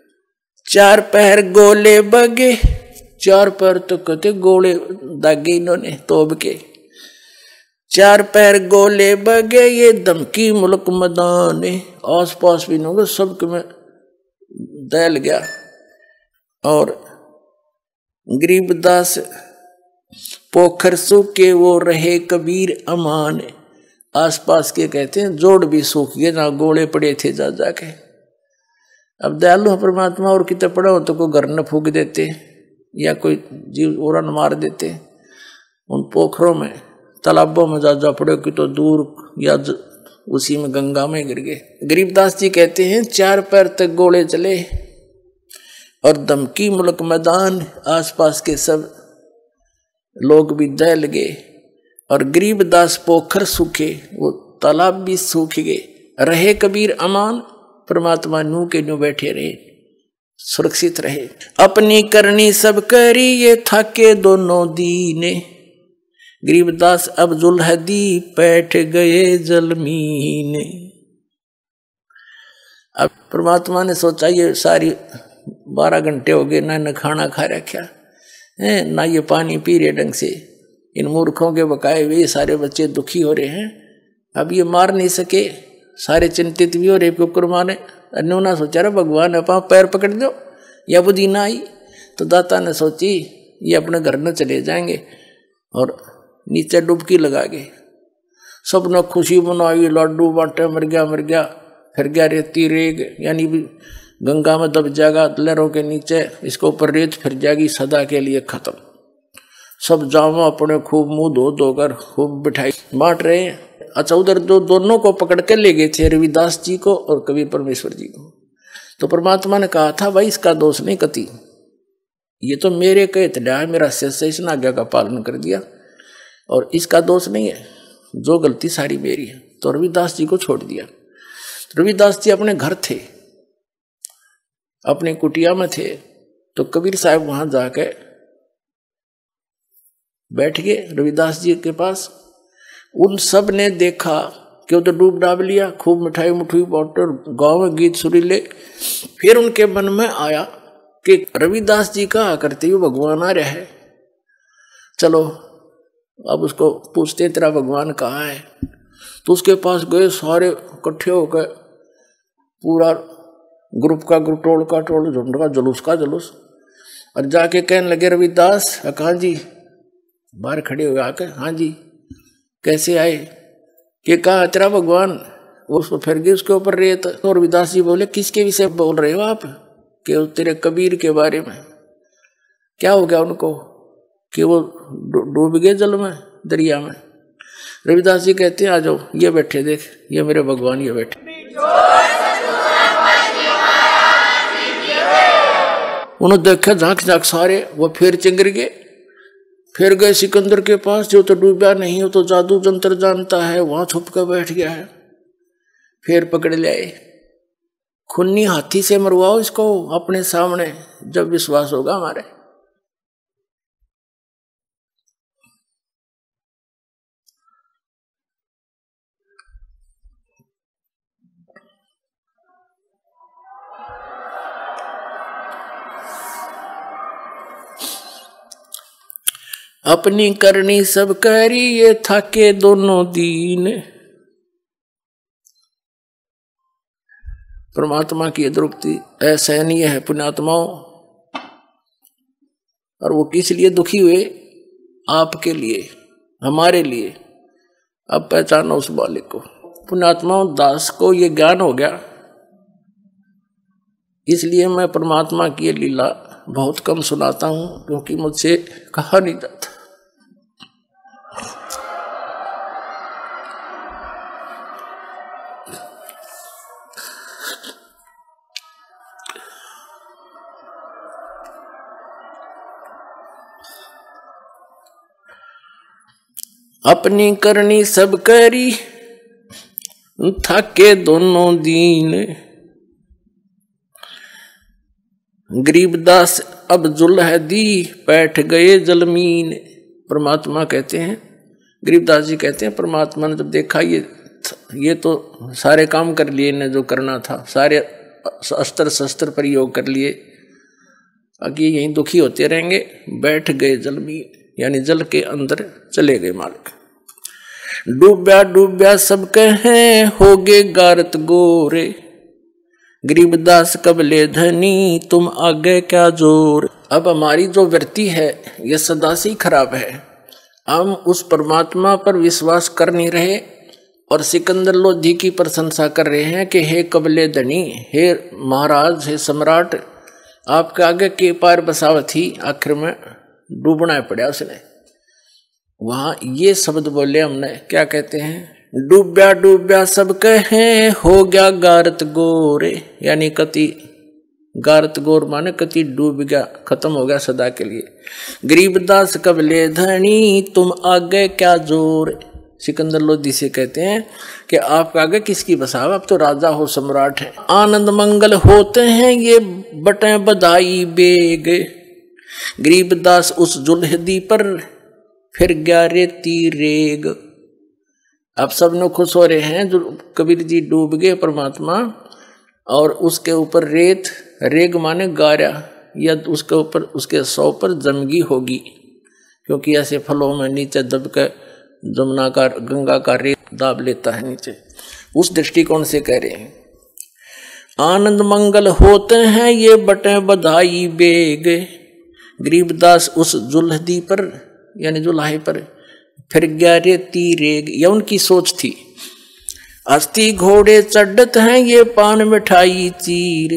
चार पैर गोले बगे, चार पैर तो कहते गोले दागे इन्होंने तोब के। चार पैर गोले बगे ये धमकी मुल्क मदान, आस पास भी नोगे सबके में दहल गया। और गरीबदास पोखर सूखे वो रहे कबीर अमान, आसपास के कहते हैं जोड़ भी सूख गए जहाँ गोले पड़े थे जा जाके। अब दयालु परमात्मा, और कितना पड़ा हो तो कोई घर न फूक देते या कोई जीव और मार देते। उन पोखरों में तालाबों में जा पड़े कि तो दूर या उसी में गंगा में गिर गए। गरीबदास जी कहते हैं चार पैर तक गोले चले और धमकी मुल्क मैदान, आसपास के सब लोग भी दहल गए। और गरीबदास पोखर सूखे वो तालाब भी सूख गए, रहे कबीर अमान, परमात्मा नू के नू बैठे रहे, सुरक्षित रहे। अपनी करनी सब करी ये थके दोनों दीने, गरीबदास अब जुल्हदी बैठ गए जलमीने। अब परमात्मा ने सोचा ये सारी 12 घंटे हो गए ना खाना खा रखा है, ना ये पानी पी रहे ढंग से, इन मूर्खों के बकाए हुए सारे बच्चे दुखी हो रहे हैं। अब ये मार नहीं सके, सारे चिंतित भी हो रहे क्योंकि मारे। अन्योना सोचा रहा भगवान अपना पैर पकड़ दो या बुद्धि ना आई। तो दाता ने सोची ये अपने घर में चले जाएंगे और नीचे डुबकी लगा गए। सबने खुशी मनाई, लड्डू बांटे, मर गया फिर गया रेती रेग, यानी भी गंगा में दब जाएगा लहरों के नीचे, इसके ऊपर रेत फिर जाएगी, सदा के लिए खत्म। सब जामा अपने खूब मुँह धो धोकर खूब बिठाई बांट रहे हैं। अच्छा उधर जो दोनों को पकड़ के ले गए थे, रविदास जी को और कबीर परमेश्वर जी को, तो परमात्मा ने कहा था भाई इसका दोष नहीं कती, ये तो मेरे कहे तड़ा है, मेरा शिष्य इसने आज्ञा का पालन कर दिया और इसका दोष नहीं है, जो गलती सारी मेरी है। तो रविदास जी को छोड़ दिया। रविदास जी अपने घर थे, अपने कुटिया में थे, तो कबीर साहब वहां जाके बैठ गए रविदास जी के पास। उन सब ने देखा कि वो तो डूब डाब लिया, खूब मिठाई मुठुई बॉटर गाँव में गीत सुरीले। फिर उनके मन में आया कि रविदास जी का करते हुए भगवान आ रहा है, चलो अब उसको पूछते तेरा भगवान कहाँ है। तो उसके पास गए, सारे इकट्ठे होकर पूरा ग्रुप का ग्रुप, टोल का टोल, झुंड का जुलूस, और जाके कहने लगे रविदास कहाँ जी। बाहर खड़े हुए आकर, हाँ जी कैसे आए, कि कहाँ तेरा भगवान। उसको फिर गई उसके ऊपर रेत। तो रविदास जी बोले किसके विषय बोल रहे हो आप, कि तेरे कबीर के बारे में। क्या हो गया उनको कि वो डूब गए जल में, दरिया में। रविदास जी कहते हैं आ जाओ, ये बैठे देख, ये मेरे भगवान ये बैठे। उन्होंने देखा झांक झांक सारे, वो फिर चिंगर गए, फिर गए सिकंदर के पास जो तो डूबा नहीं, वो तो जादू जंतर जानता है, वहां छुप कर बैठ गया है। फिर पकड़ लाए, खुन्नी हाथी से मरवाओ इसको अपने सामने, जब विश्वास होगा हमारे। अपनी करनी सब करी ये थके दोनों दीन, परमात्मा की द्रुपति असहनीय है पुण्यात्माओं। और वो किस लिए दुखी हुए? आपके लिए, हमारे लिए। अब पहचानो उस बालक को। पुण्यात्मा दास को ये ज्ञान हो गया, इसलिए मैं परमात्मा की लीला बहुत कम सुनाता हूं, क्योंकि मुझसे कहा नहीं जाता। अपनी करनी सब करी, थके दोनों दीन। गरीबदास अब जुल्ह दी, बैठ गए जलमीन। परमात्मा कहते हैं, गरीबदास जी कहते हैं, परमात्मा ने जब देखा ये तो सारे काम कर लिए इन्हें जो करना था, सारे अस्त्र शस्त्र प्रयोग कर लिए, आगे यहीं दुखी होते रहेंगे। बैठ गए जलमीन, यानी जल के अंदर चले गए मालिक। डूब्या डूब्या सब कहें, हो गए गारत गोरे। गरीबदास कबले धनी, तुम आगे क्या जोर। अब हमारी जो वृत्ति है ये सदा से ही खराब है। हम उस परमात्मा पर विश्वास कर नहीं रहे और सिकंदर लोधी की प्रशंसा कर रहे हैं कि हे कबले धनी, हे महाराज, हे सम्राट, आपके आगे के पार बसावत ही, आखिर में डूबना पड़ा उसने। वहाँ ये शब्द बोले हमने, क्या कहते हैं? डूब्या डूब्या सब कहे, हो गया गारत गोरे। यानी कति, गारत गोर माने कति डूब गया, खत्म हो गया सदा के लिए। गरीबदास कबले धनी, तुम आगे क्या जोर। सिकंदर लोधी से कहते हैं कि आप आगे किसकी बसाव, आप तो राजा हो, सम्राट है। आनंद मंगल होते हैं ये बटे बधाई बेग। गरीबदास उस जुल्हदी पर फिर गया रेती रेग। आप सब लोग खुश हो रहे हैं जो कबीर जी डूब गए परमात्मा, और उसके ऊपर रेत, रेग माने गारा, या उसके ऊपर, उसके सौ पर जमगी होगी, क्योंकि ऐसे फलों में नीचे दबकर जमुना का, गंगा का रेत दाब लेता है नीचे। उस दृष्टिकोण से कह रहे हैं, आनंद मंगल होते हैं ये बटे बधाई बेग। गरीबदास उस जुल्हदी पर, यानी जुल्हे पर, फिर गया रेती रेग। यह उनकी सोच थी। अस्थि घोड़े चढ़त हैं ये पान मिठाई चीर।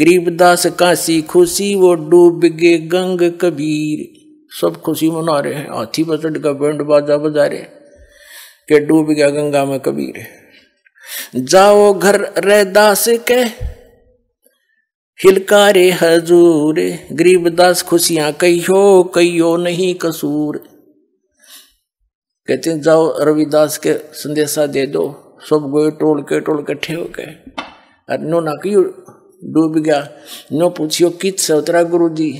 गरीबदास कांसी खुशी, वो डूब गए गंग कबीर। सब खुशी मना रहे हैं, हाथी पर चढ़ का बैंड बाजा बजा रहे के डूब गया गंगा में कबीर। जाओ घर रविदास के, हिलकारे हजूर। गरीबदास खुशियां कहियो कहियो नहीं कसूर। कहते हैं जाओ रविदास के संदेशा दे दो। सब गोए टोल इकट्ठे हो गए। अरे नो ना कहियो डूब गया, नो पूछियो कित से उतरा गुरु जी।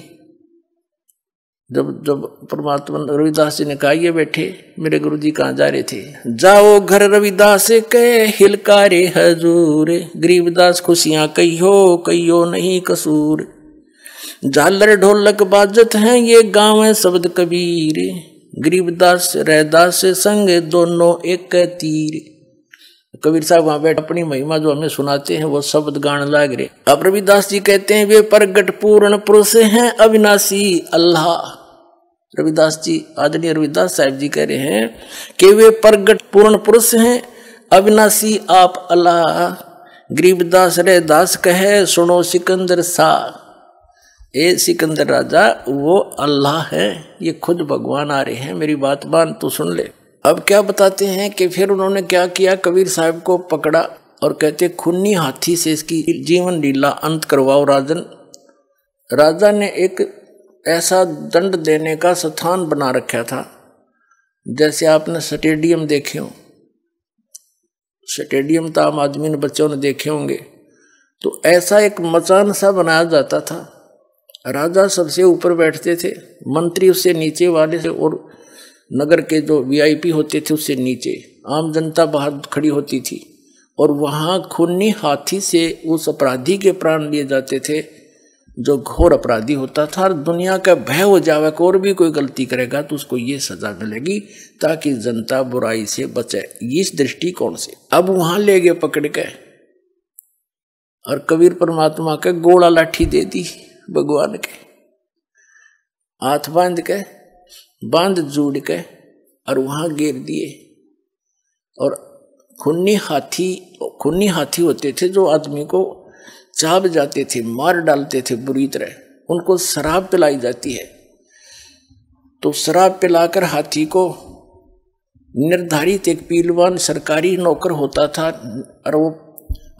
जब जब परमात्मा रविदास जी ने कहा ये बैठे मेरे गुरु जी कहाँ जा रहे थे। जाओ घर रविदास के, हिलकारे हजूर। गरीबदास खुशियाँ कहियो कहियो नहीं कसूर। झालर ढोलक बाजत हैं ये गाँव शब्द कबीर। गरीबदास रविदास संग दोनों एक तीर। कबीर साहब वहाँ बैठ अपनी महिमा जो हमें सुनाते हैं वो शब्द गान लाग रहे। अब रविदास जी कहते हैं वे प्रगट पूर्ण पुरुष हैं अविनाशी अल्लाह। रविदास जी, आदरणीय रविदास साहब जी कह रहे हैं कि वे प्रगट पूर्ण पुरुष हैं अविनाशी आप अल्लाह। गरीबदास रविदास कहे सुनो सिकंदर सा। ए सिकंदर राजा, वो अल्लाह है, ये खुद भगवान आ रहे हैं, मेरी बात मान, तू सुन ले। अब क्या बताते हैं कि फिर उन्होंने क्या किया, कबीर साहब को पकड़ा और कहते खूनी हाथी से इसकी जीवन लीला अंत करवाओ राजन। राजा ने एक ऐसा दंड देने का स्थान बना रखा था, जैसे आपने स्टेडियम देखे हो, स्टेडियम तो आम आदमी ने, बच्चों ने देखे होंगे। तो ऐसा एक मचान सा बनाया जाता था, राजा सबसे ऊपर बैठते थे, मंत्री उससे नीचे वाले से, और नगर के जो वीआईपी होते थे उससे नीचे, आम जनता बाहर खड़ी होती थी। और वहाँ खूनी हाथी से उस अपराधी के प्राण लिए जाते थे जो घोर अपराधी होता था, और दुनिया का भय हो जावे कि और भी कोई गलती करेगा तो उसको ये सज़ा मिलेगी, ताकि जनता बुराई से बचे, इस दृष्टिकोण से। अब वहाँ ले गए पकड़ के, और कबीर परमात्मा के गोला लाठी दे दी भगवान के। हाथ बांध के बांध जोड़ के और वहाँ घेर दिए। और खुन्नी हाथी होते थे जो आदमी को चाप जाते थे, मार डालते थे बुरी तरह, उनको शराब पिलाई जाती है। तो शराब पिलाकर हाथी को निर्धारित एक पीलवान सरकारी नौकर होता था और वो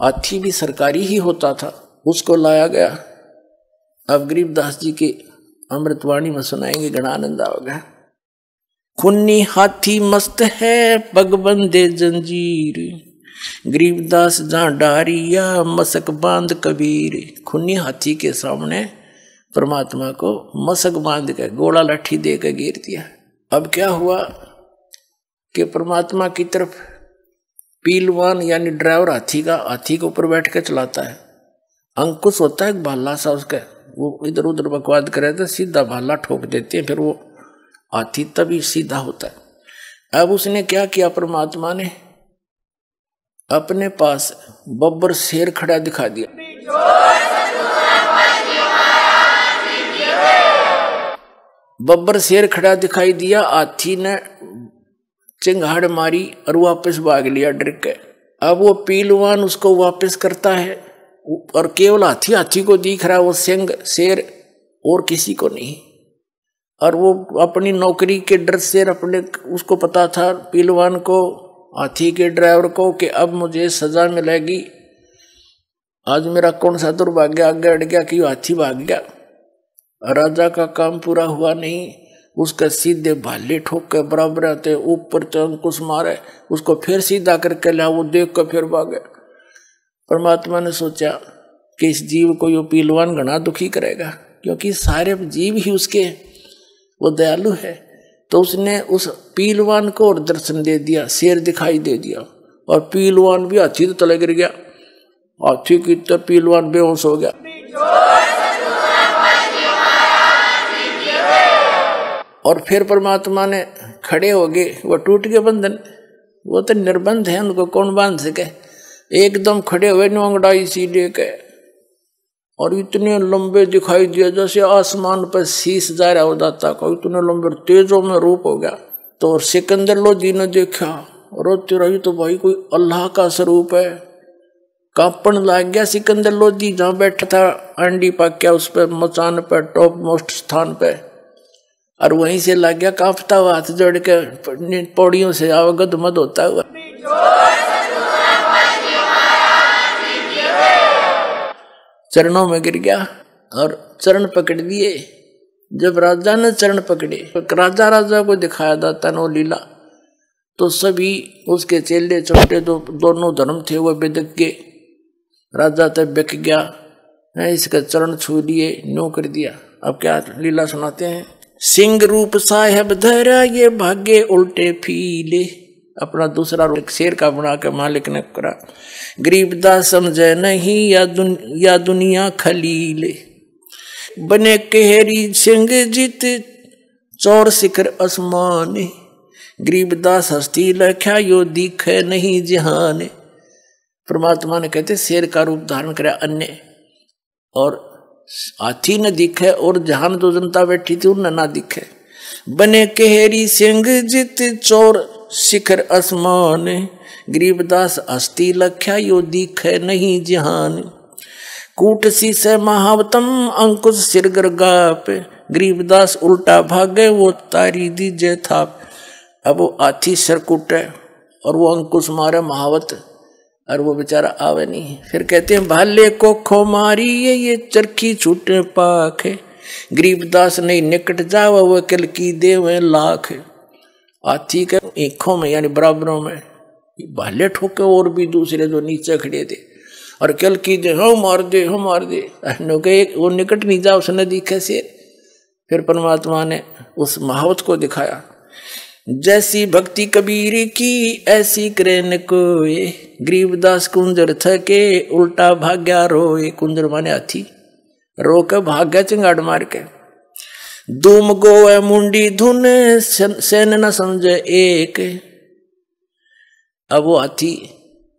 हाथी भी सरकारी ही होता था, उसको लाया गया। अब गरीबदास जी की अमृतवाणी में सुनाएंगे, घना आनंद होगा। खुन्नी हाथी मस्त है पग बंधे जंजीर, गरीबदास जहाँ डारिया मसक बांध कबीर। खुन्नी हाथी के सामने परमात्मा को मसक बांध कर गोला लाठी दे कर घेर दिया। अब क्या हुआ कि परमात्मा की तरफ पीलवान यानी ड्राइवर हाथी का, हाथी के ऊपर बैठ कर चलाता है, अंकुश होता है भाला सा उसका, वो इधर उधर बकवाद करे तो सीधा भाला ठोक देते हैं, फिर वो हाथी तभी सीधा होता है। अब उसने क्या किया, परमात्मा ने अपने पास बब्बर शेर खड़ा दिखा दिया। बब्बर शेर खड़ा दिखाई दिया, हाथी ने चिंगाड़ मारी और वापस भाग लिया डर के। अब वो पीलवान उसको वापस करता है और केवल हाथी हाथी को दिख रहा है, वो सिंह शेर और किसी को नहीं। और वो अपनी नौकरी के डर से, अपने उसको पता था पीलवान को, हाथी के ड्राइवर को, कि अब मुझे सजा मिलेगी, आज मेरा कौन सा दुर्भाग्य आगे अड़ गया कि हाथी भाग गया। राजा का काम पूरा हुआ नहीं, उसके सीधे भाले ठोक के बराबर आते ऊपर तो अंकुश मारे, उसको फिर सीधा करके ला, वो देख कर फिर भागे। परमात्मा ने सोचा कि इस जीव को ये पीलवान घना दुखी करेगा, क्योंकि सारे जीव ही उसके, वो दयालु है। तो उसने उस पीलवान को और दर्शन दे दिया, शेर दिखाई दे दिया, और पीलवान भी हाथी तो तले गिर गया, हाथी की तो पीलवान बेहोश हो गया। और फिर परमात्मा ने खड़े हो गए, वो टूट गए बंधन, वो तो निर्बंध है, उनको कौन बांध सके। एकदम खड़े हुए नोंगड़ाई सीधे के, और इतने लंबे दिखाई दिए जैसे आसमान पर शीश जा रहा हो दाता को, इतने लंबे तेजों में रूप हो गया। तो सिकंदर लोधी ने देखा, रोते रही तो भाई कोई अल्लाह का स्वरूप है, कांपन लग गया। सिकंदर लोधी जहाँ बैठा था अंडी पाक्या उस पर मचान पर टॉप मोस्ट स्थान पे, और वहीं से लग गया कांपता हुआ, हाथ जोड़ के पौड़ियों से अवगद मद होता हुआ। चरणों में गिर गया और चरण पकड़ लिए। जब राजा ने चरण पकड़े तो राजा को दिखाया दाता नो लीला, तो सभी उसके चेले छोटे जो दोनों धर्म थे वो बिदक गए। राजा तब बिक गया है, इसका चरण छू लिए, नो कर दिया। अब क्या लीला सुनाते हैं। सिंह रूप साहेब धरा ये भागे उल्टे फीले, अपना दूसरा रूप शेर का बना के मालिक ने करा। गरीबदास समझे नहीं या दुनिया खलीले, बने कहरी सिंह जीत चौर शिखर आसमाने। गरीबदास हस्ती लख्या यो दिखे नहीं जहाने। परमात्मा ने कहते शेर का रूप धारण करा अन्य, और हाथी न दिखे, और जहान जो जनता बैठी थी उन ना दिखे। बने कहरी सिंह जीत चौर शिखर आसमान, गरीबदास हस्ती लख्या यो दिखे नहीं जहान। कूट सी से महावतम अंकुश सिरगर गाप, गरीबदास उल्टा भागे वो तारी दीजे थाप। अब वो हाथी सर कूटे और वो अंकुश मारे महावत, और वो बेचारा आवे नहीं। फिर कहते हैं भाले को खो मारी ये चरखी छूटे पाखे, गरीबदास नहीं निकट जावा वो किल की देवे लाख। हाथी के आँखों में यानी बराबरों में भाले ठोके, और भी दूसरे जो नीचे खड़े थे, और कल की दे हो मार दे, हो मार दे, वो निकट नहीं जा उसने दिखे से। फिर परमात्मा ने उस महावत को दिखाया। जैसी भक्ति कबीर की ऐसी करेन कोए, गरीबदास कुंजर थके उल्टा भाग्या रोए। कुंजर माने हाथी, रो के भाग्या चिंगाड़ मार के। धूम गोए मुंडी धुन सेन न समझे एक, अब वो हाथी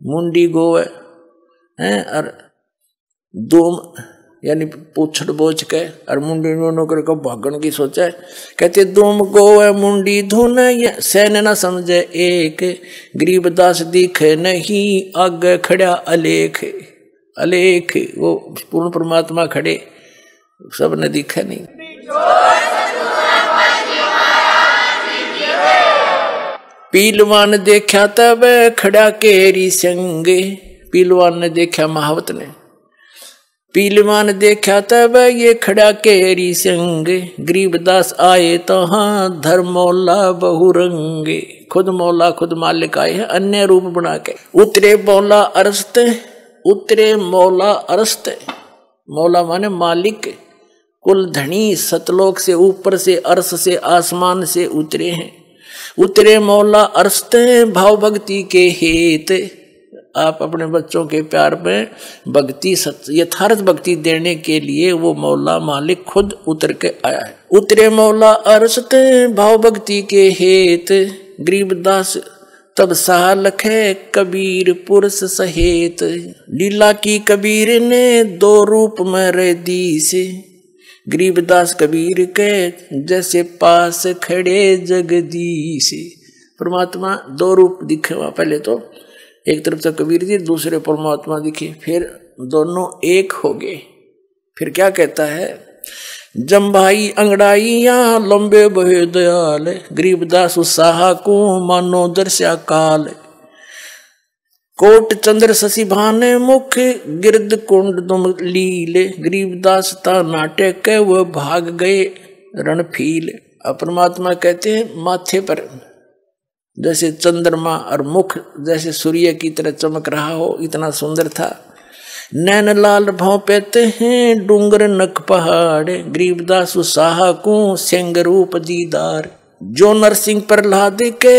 मुंडी गोए है और धूम यानी पूछड़ बोझ के और मुंडी नोकर को भागण की सोचे। कहते तुम को मुंडी धोना सैन न समझे एक, गरीबदास दिखे नहीं आगे खड़ा अलेख। अलेख वो पूर्ण परमात्मा खड़े, सब ने दिखे नहीं। पीलवान देखा तब खड़ा केरी संग, पीलवान ने देखा महावत ने, पीलवान देखा तब ये खड़ा केरी संग, गरीबदास आए तो हाँ धर्मोला बहुरंगे। खुद मौला खुद मालिक आए हैं अन्य रूप बना के। उतरे मौला अरस्त, उतरे मौला अरस्त, मौला माने मालिक। कुल धनी सतलोक से ऊपर से अर्श से आसमान से उतरे हैं। उतरे मौला अरस्त भाव भक्ति के हेत। आप अपने बच्चों के प्यार में भक्ति यथार्थ भक्ति देने के लिए वो मौला मालिक खुद उतर के आया है। उतरे मौला अरस्त भाव भक्ति के हेत, गरीबदास तब सहा लखे कबीर पुरुष सहेत। लीला की कबीर ने दो रूप में रदीस, गरीबदास कबीर के जैसे पास खड़े जगदीश। परमात्मा दो रूप दिखे वहाँ, पहले तो एक तरफ तो कबीर जी दूसरे परमात्मा दिखे, फिर दोनों एक हो गए। फिर क्या कहता है, जम्भाई अंगड़ाई यहाँ लंबे बहे दयाल, गरीबदास उत्साह को मानो दर्शा काल। कोट चंद्र शशि भाने मुख गिरद कुंड दुम लीले, गरीबदास ता नाटे के वह भाग गए रणफील। परमात्मा कहते हैं माथे पर जैसे चंद्रमा और मुख जैसे सूर्य की तरह चमक रहा हो, इतना सुंदर था। नैन लाल भाव पेते हैं डूंगर नक पहाड़, गरीबदास उत्साह को सिंह रूप दीदार। जो नरसिंह प्रहलाद के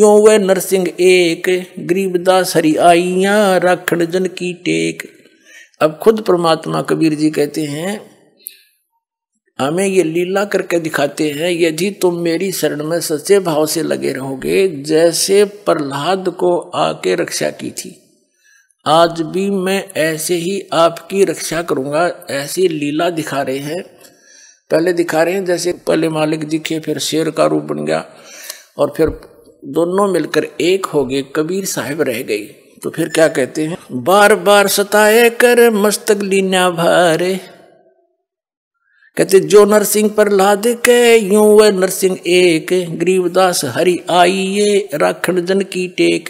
यो वे नरसिंह एक, गरीबदास हरि आईया राखण जन की टेक। अब खुद परमात्मा कबीर जी कहते हैं हमें ये लीला करके दिखाते हैं, यदि तुम मेरी शरण में सच्चे भाव से लगे रहोगे जैसे प्रहलाद को आके रक्षा की थी, आज भी मैं ऐसे ही आपकी रक्षा करूँगा। ऐसी लीला दिखा रहे हैं, पहले दिखा रहे हैं जैसे पहले मालिक दिखे, फिर शेर का रूप बन गया और फिर दोनों मिलकर एक हो गए, कबीर साहिब रह गई। तो फिर क्या कहते हैं, बार बार सताए कर मस्तक लीना भारे, कहते जो नरसिंह प्रहलाद के यूं वे नरसिंह एक, गरीबदास हरि आइये राखण जन की टेक।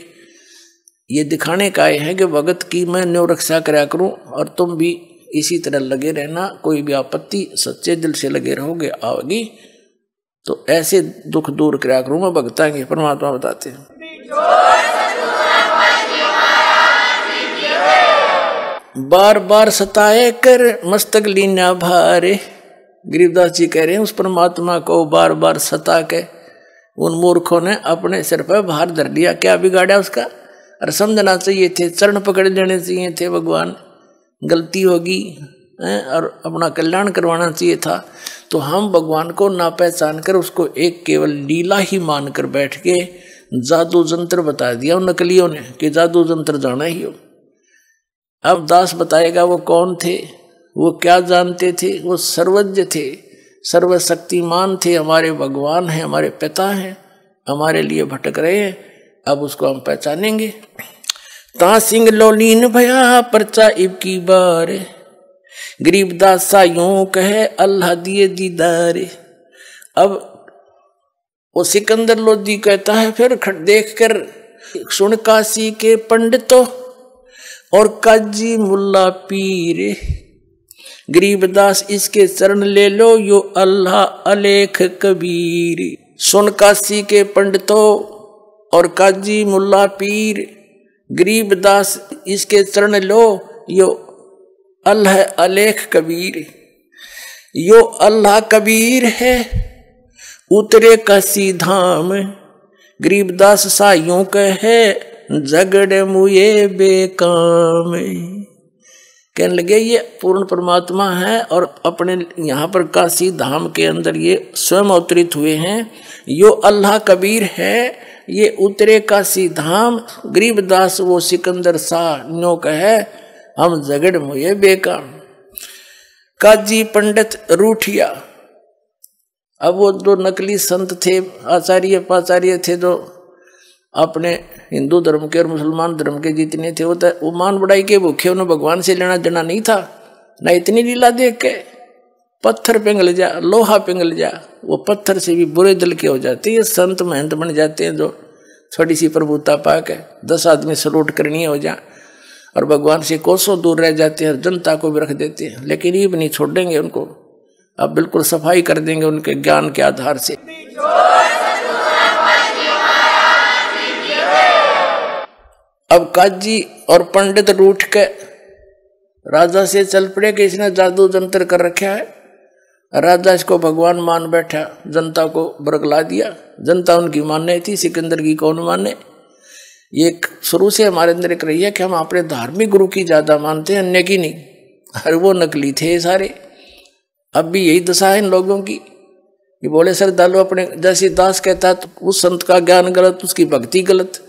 ये दिखाने का आए हैं कि भगत की मैं न्यू रक्षा कराया करूं और तुम भी इसी तरह लगे रहना, कोई भी आपत्ति सच्चे दिल से लगे रहोगे आओगी तो ऐसे दुख दूर करा करूँ मैं भगता की। परमात्मा बताते हैं बार बार सताए कर मस्तक लीना भारे, गरीबदास जी कह रहे हैं उस परमात्मा को बार बार सता के उन मूर्खों ने अपने सिर पर भार धर लिया। क्या बिगाड़ा उसका, अरे समझना चाहिए थे, चरण पकड़ लेने चाहिए थे, भगवान गलती होगी और अपना कल्याण करवाना चाहिए था। तो हम भगवान को ना पहचान कर उसको एक केवल लीला ही मानकर बैठ के जादू जंतर बता दिया उन नकलियों ने कि जादू जंतर जाना ही हो। अब दास बताएगा वो कौन थे, वो क्या जानते थे। वो सर्वज्ञ थे, सर्वशक्तिमान थे, हमारे भगवान हैं, हमारे पिता हैं, हमारे लिए भटक रहे हैं। अब उसको हम पहचानेंगे। ता सिंह लोलीन भया परचा इब की बार, गरीबदास सा यूं कहे अल्लाह दिए दीदारे। अब वो सिकंदर लोधी कहता है फिर देख कर, सुन काशी के पंडितों और काजी मुल्ला पीर, गरीबदास इसके चरण ले लो यो अल्लाह अलेख कबीर। सुन काशी के पंडितों और काजी मुल्ला पीर, गरीबदास इसके चरण लो यो अल्लाह अलेख कबीर। यो अल्लाह कबीर है उतरे काशी धाम, गरीबदास सा यूं कहे झगड़े मुए बेकाम। कहने लगे ये पूर्ण परमात्मा है और अपने यहाँ पर काशी धाम के अंदर ये स्वयं अवतरित हुए हैं। यो अल्लाह कबीर है, ये उतरे काशी धाम, गरीबदास वो सिकंदर शाह नो कहे हम झगड़ मुए बेकार। काजी पंडित रूठिया, अब वो दो नकली संत थे, आचार्य पाचार्य थे, जो अपने हिंदू धर्म के और मुसलमान धर्म के जितने थे वो मान बढ़ाई के भूखे, उन्हें भगवान से लेना देना नहीं था ना। इतनी लीला देख के पत्थर पिघल जा, लोहा पिघल जा, वो पत्थर से भी बुरे दल के हो जाते। ये संत महंत बन जाते हैं जो थोड़ी सी प्रभुता पाके 10 आदमी सलूट करनी हो जा और भगवान से कोसों दूर रह जाते हैं, जनता को भी रख देते हैं। लेकिन ये भी नहीं छोड़ेंगे उनको, अब बिल्कुल सफाई कर देंगे उनके ज्ञान के आधार से। अब काजी और पंडित रूठ के राजा से चल पड़े कि इसने जादू जंतर कर रखा है, राजा इसको भगवान मान बैठा, जनता को बरगला दिया। जनता उनकी मानने थी, सिकंदर की कौन माने। ये शुरू से हमारे अंदर एक रही है कि हम अपने धार्मिक गुरु की ज़्यादा मानते हैं, अन्य की नहीं। और वो नकली थे सारे। अब भी यही दशा है इन लोगों की। ये बोले सर दालो अपने जैसे दास कहता है तो उस संत का ज्ञान गलत, उसकी भक्ति गलत,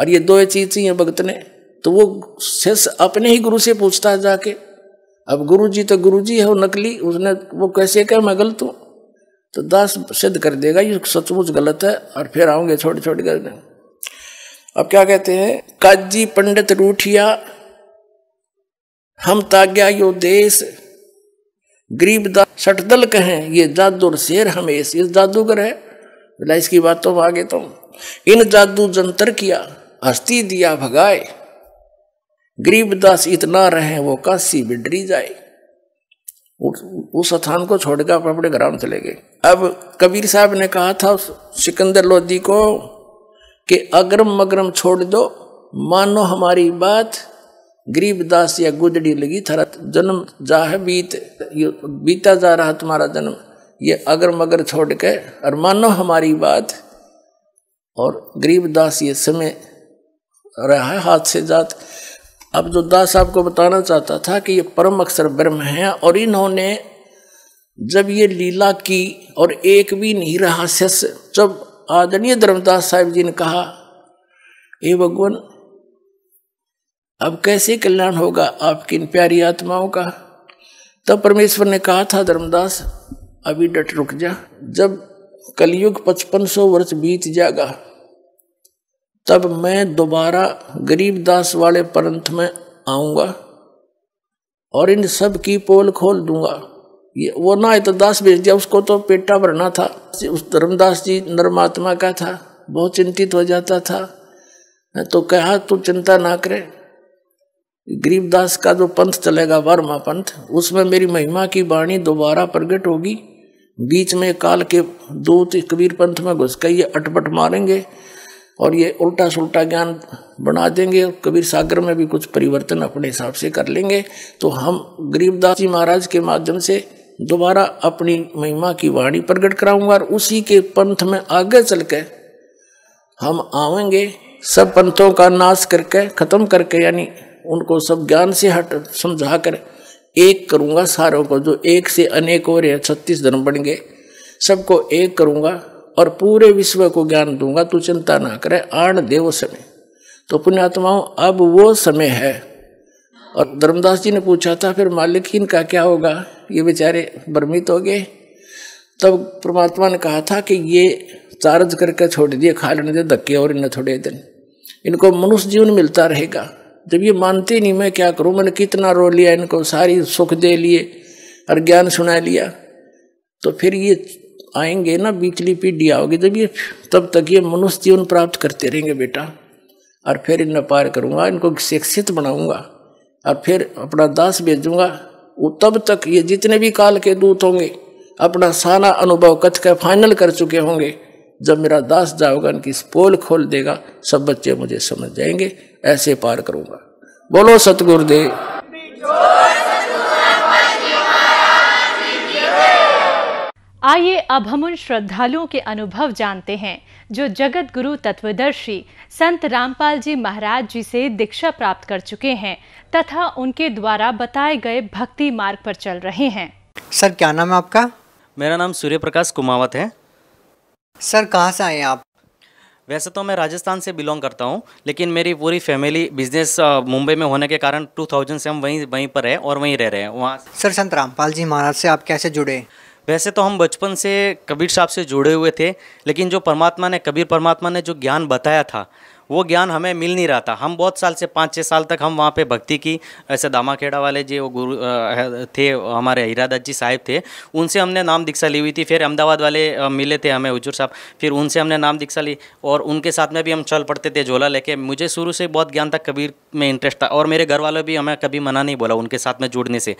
और ये दो चीज थी हैं भक्त ने। तो वो शेष अपने ही गुरु से पूछता है जाके। अब गुरुजी तो गुरुजी है, वो नकली, उसने वो कैसे कह मैं गलत हूँ? तो दास सिद्ध कर देगा ये सचमुच गलत है, और फिर आऊँगे छोटे छोटे करने। अब क्या कहते हैं, काजी पंडित रूठिया हम ताग्या यो देश, गरीबदास सटदल कहें ये जादूर शेर हमेश। इस जादूगर है बिला, इसकी बातों में आगे तो इन जादू जंतर किया, हस्ती दिया भगाए, गरीबदास इतना रहे वो काशी बिडरी जाए। उस स्थान को छोड़कर अपने घर में चले गए। अब कबीर साहब ने कहा था सिकंदर लोधी को कि अगरम मगरम छोड़ दो, मानो हमारी बात, गरीबदास या गुजड़ी लगी थारा जन्म जाह बीत, ये बीता जा रहा तुम्हारा जन्म, ये अगर मगर छोड़ के और मानो हमारी बात। और गरीबदास ये समय रहा है हाथ से जात। अब जो दास आपको बताना चाहता था कि ये परम अक्षर ब्रह्म है, और इन्होंने जब ये लीला की और एक भी नहीं रहा शेष। जब आदरणीय धर्मदास साहिब जी ने कहा हे भगवान अब कैसे कल्याण होगा आपकी इन प्यारी आत्माओं का, तब परमेश्वर ने कहा था धर्मदास अभी डट रुक जा, जब कलयुग 5500 वर्ष बीत जाएगा तब मैं दोबारा गरीबदास वाले पंथ में आऊँगा और इन सब की पोल खोल दूंगा। ये वो ना है तो दास भेज दिया, उसको तो पेटा भरना था। उस धर्मदास जी नरमात्मा का था, बहुत चिंतित हो जाता था, तो कहा तू चिंता ना करे, गरीबदास का जो पंथ चलेगा 12वां पंथ उसमें मेरी महिमा की वाणी दोबारा प्रगट होगी। बीच में काल के दूत कबीर पंथ में घुस के ये अटपट मारेंगे और ये उल्टा सुल्टा ज्ञान बना देंगे, कबीर सागर में भी कुछ परिवर्तन अपने हिसाब से कर लेंगे। तो हम गरीबदास जी महाराज के माध्यम से दोबारा अपनी महिमा की वाणी प्रगट कराऊंगा और उसी के पंथ में आगे चल के हम आवेंगे, सब पंथों का नाश करके, ख़त्म करके, यानी उनको सब ज्ञान से हट समझा कर एक करूँगा सारों को, जो एक से अनेक हो रहे हैं, 36 धर्म बन गए, सबको एक करूँगा और पूरे विश्व को ज्ञान दूंगा, तू चिंता ना करे, आण देव समय। तो पुण्यात्माओं अब वो समय है। और धर्मदास जी ने पूछा था फिर मालिक इनका क्या होगा, ये बेचारे भ्रमित हो गए। तब परमात्मा ने कहा था कि ये चार्ज करके छोड़ दिए, खा लेने दे धक्के और इन्हें थोड़े दिन, इनको मनुष्य जीवन मिलता रहेगा। जब ये मानते नहीं मैं क्या करूँ, मैंने कितना रो लिया इनको, सारी सुख दे लिए और ज्ञान सुना लिया, तो फिर ये आएंगे ना, बीचली पीढ़ी आओगी, जब ये तब तक ये मनुष्य जीवन प्राप्त करते रहेंगे बेटा, और फिर इन्हें पार करूँगा, इनको शिक्षित बनाऊँगा और फिर अपना दास भेजूँगा। वो तब तक ये जितने भी काल के दूत होंगे अपना सारा अनुभव कथ का फाइनल कर चुके होंगे, जब मेरा दास जाओगा इनकी पोल खोल देगा, सब बच्चे मुझे समझ जाएंगे, ऐसे पार करूँगा। बोलो सतगुरुदेव। आइए अब हम उन श्रद्धालुओं के अनुभव जानते हैं जो जगत गुरु तत्वदर्शी संत रामपाल जी महाराज जी से दीक्षा प्राप्त कर चुके हैं तथा उनके द्वारा बताए गए भक्ति मार्ग पर चल रहे हैं। सर क्या नाम है आपका? मेरा नाम सूर्य प्रकाश कुमावत है। सर कहाँ से आए आप? वैसे तो मैं राजस्थान से बिलोंग करता हूं, लेकिन मेरी पूरी फैमिली बिजनेस मुंबई में होने के कारण 2000 से हम वहीं पर है और वहीं रह रहे हैं। वहाँ सर संत रामपाल जी महाराज से आप कैसे जुड़े? वैसे तो हम बचपन से कबीर साहब से जुड़े हुए थे, लेकिन जो परमात्मा ने कबीर परमात्मा ने जो ज्ञान बताया था वो ज्ञान हमें मिल नहीं रहा था। हम बहुत साल से 5-6 साल तक हम वहाँ पे भक्ति की, ऐसे दामाखेड़ा वाले जी वो गुरु थे हमारे हीरादास जी साहिब थे, उनसे हमने नाम दीक्षा ली हुई थी। फिर अहमदाबाद वाले मिले थे हमें हुजूर साहब, फिर उनसे हमने नाम दीक्षा ली और उनके साथ में भी हम चल पड़ते थे झोला लेके। मुझे शुरू से बहुत ज्ञान था, कबीर में इंटरेस्ट था और मेरे घर वालों भी हमें कभी मना नहीं बोला उनके साथ में जुड़ने से।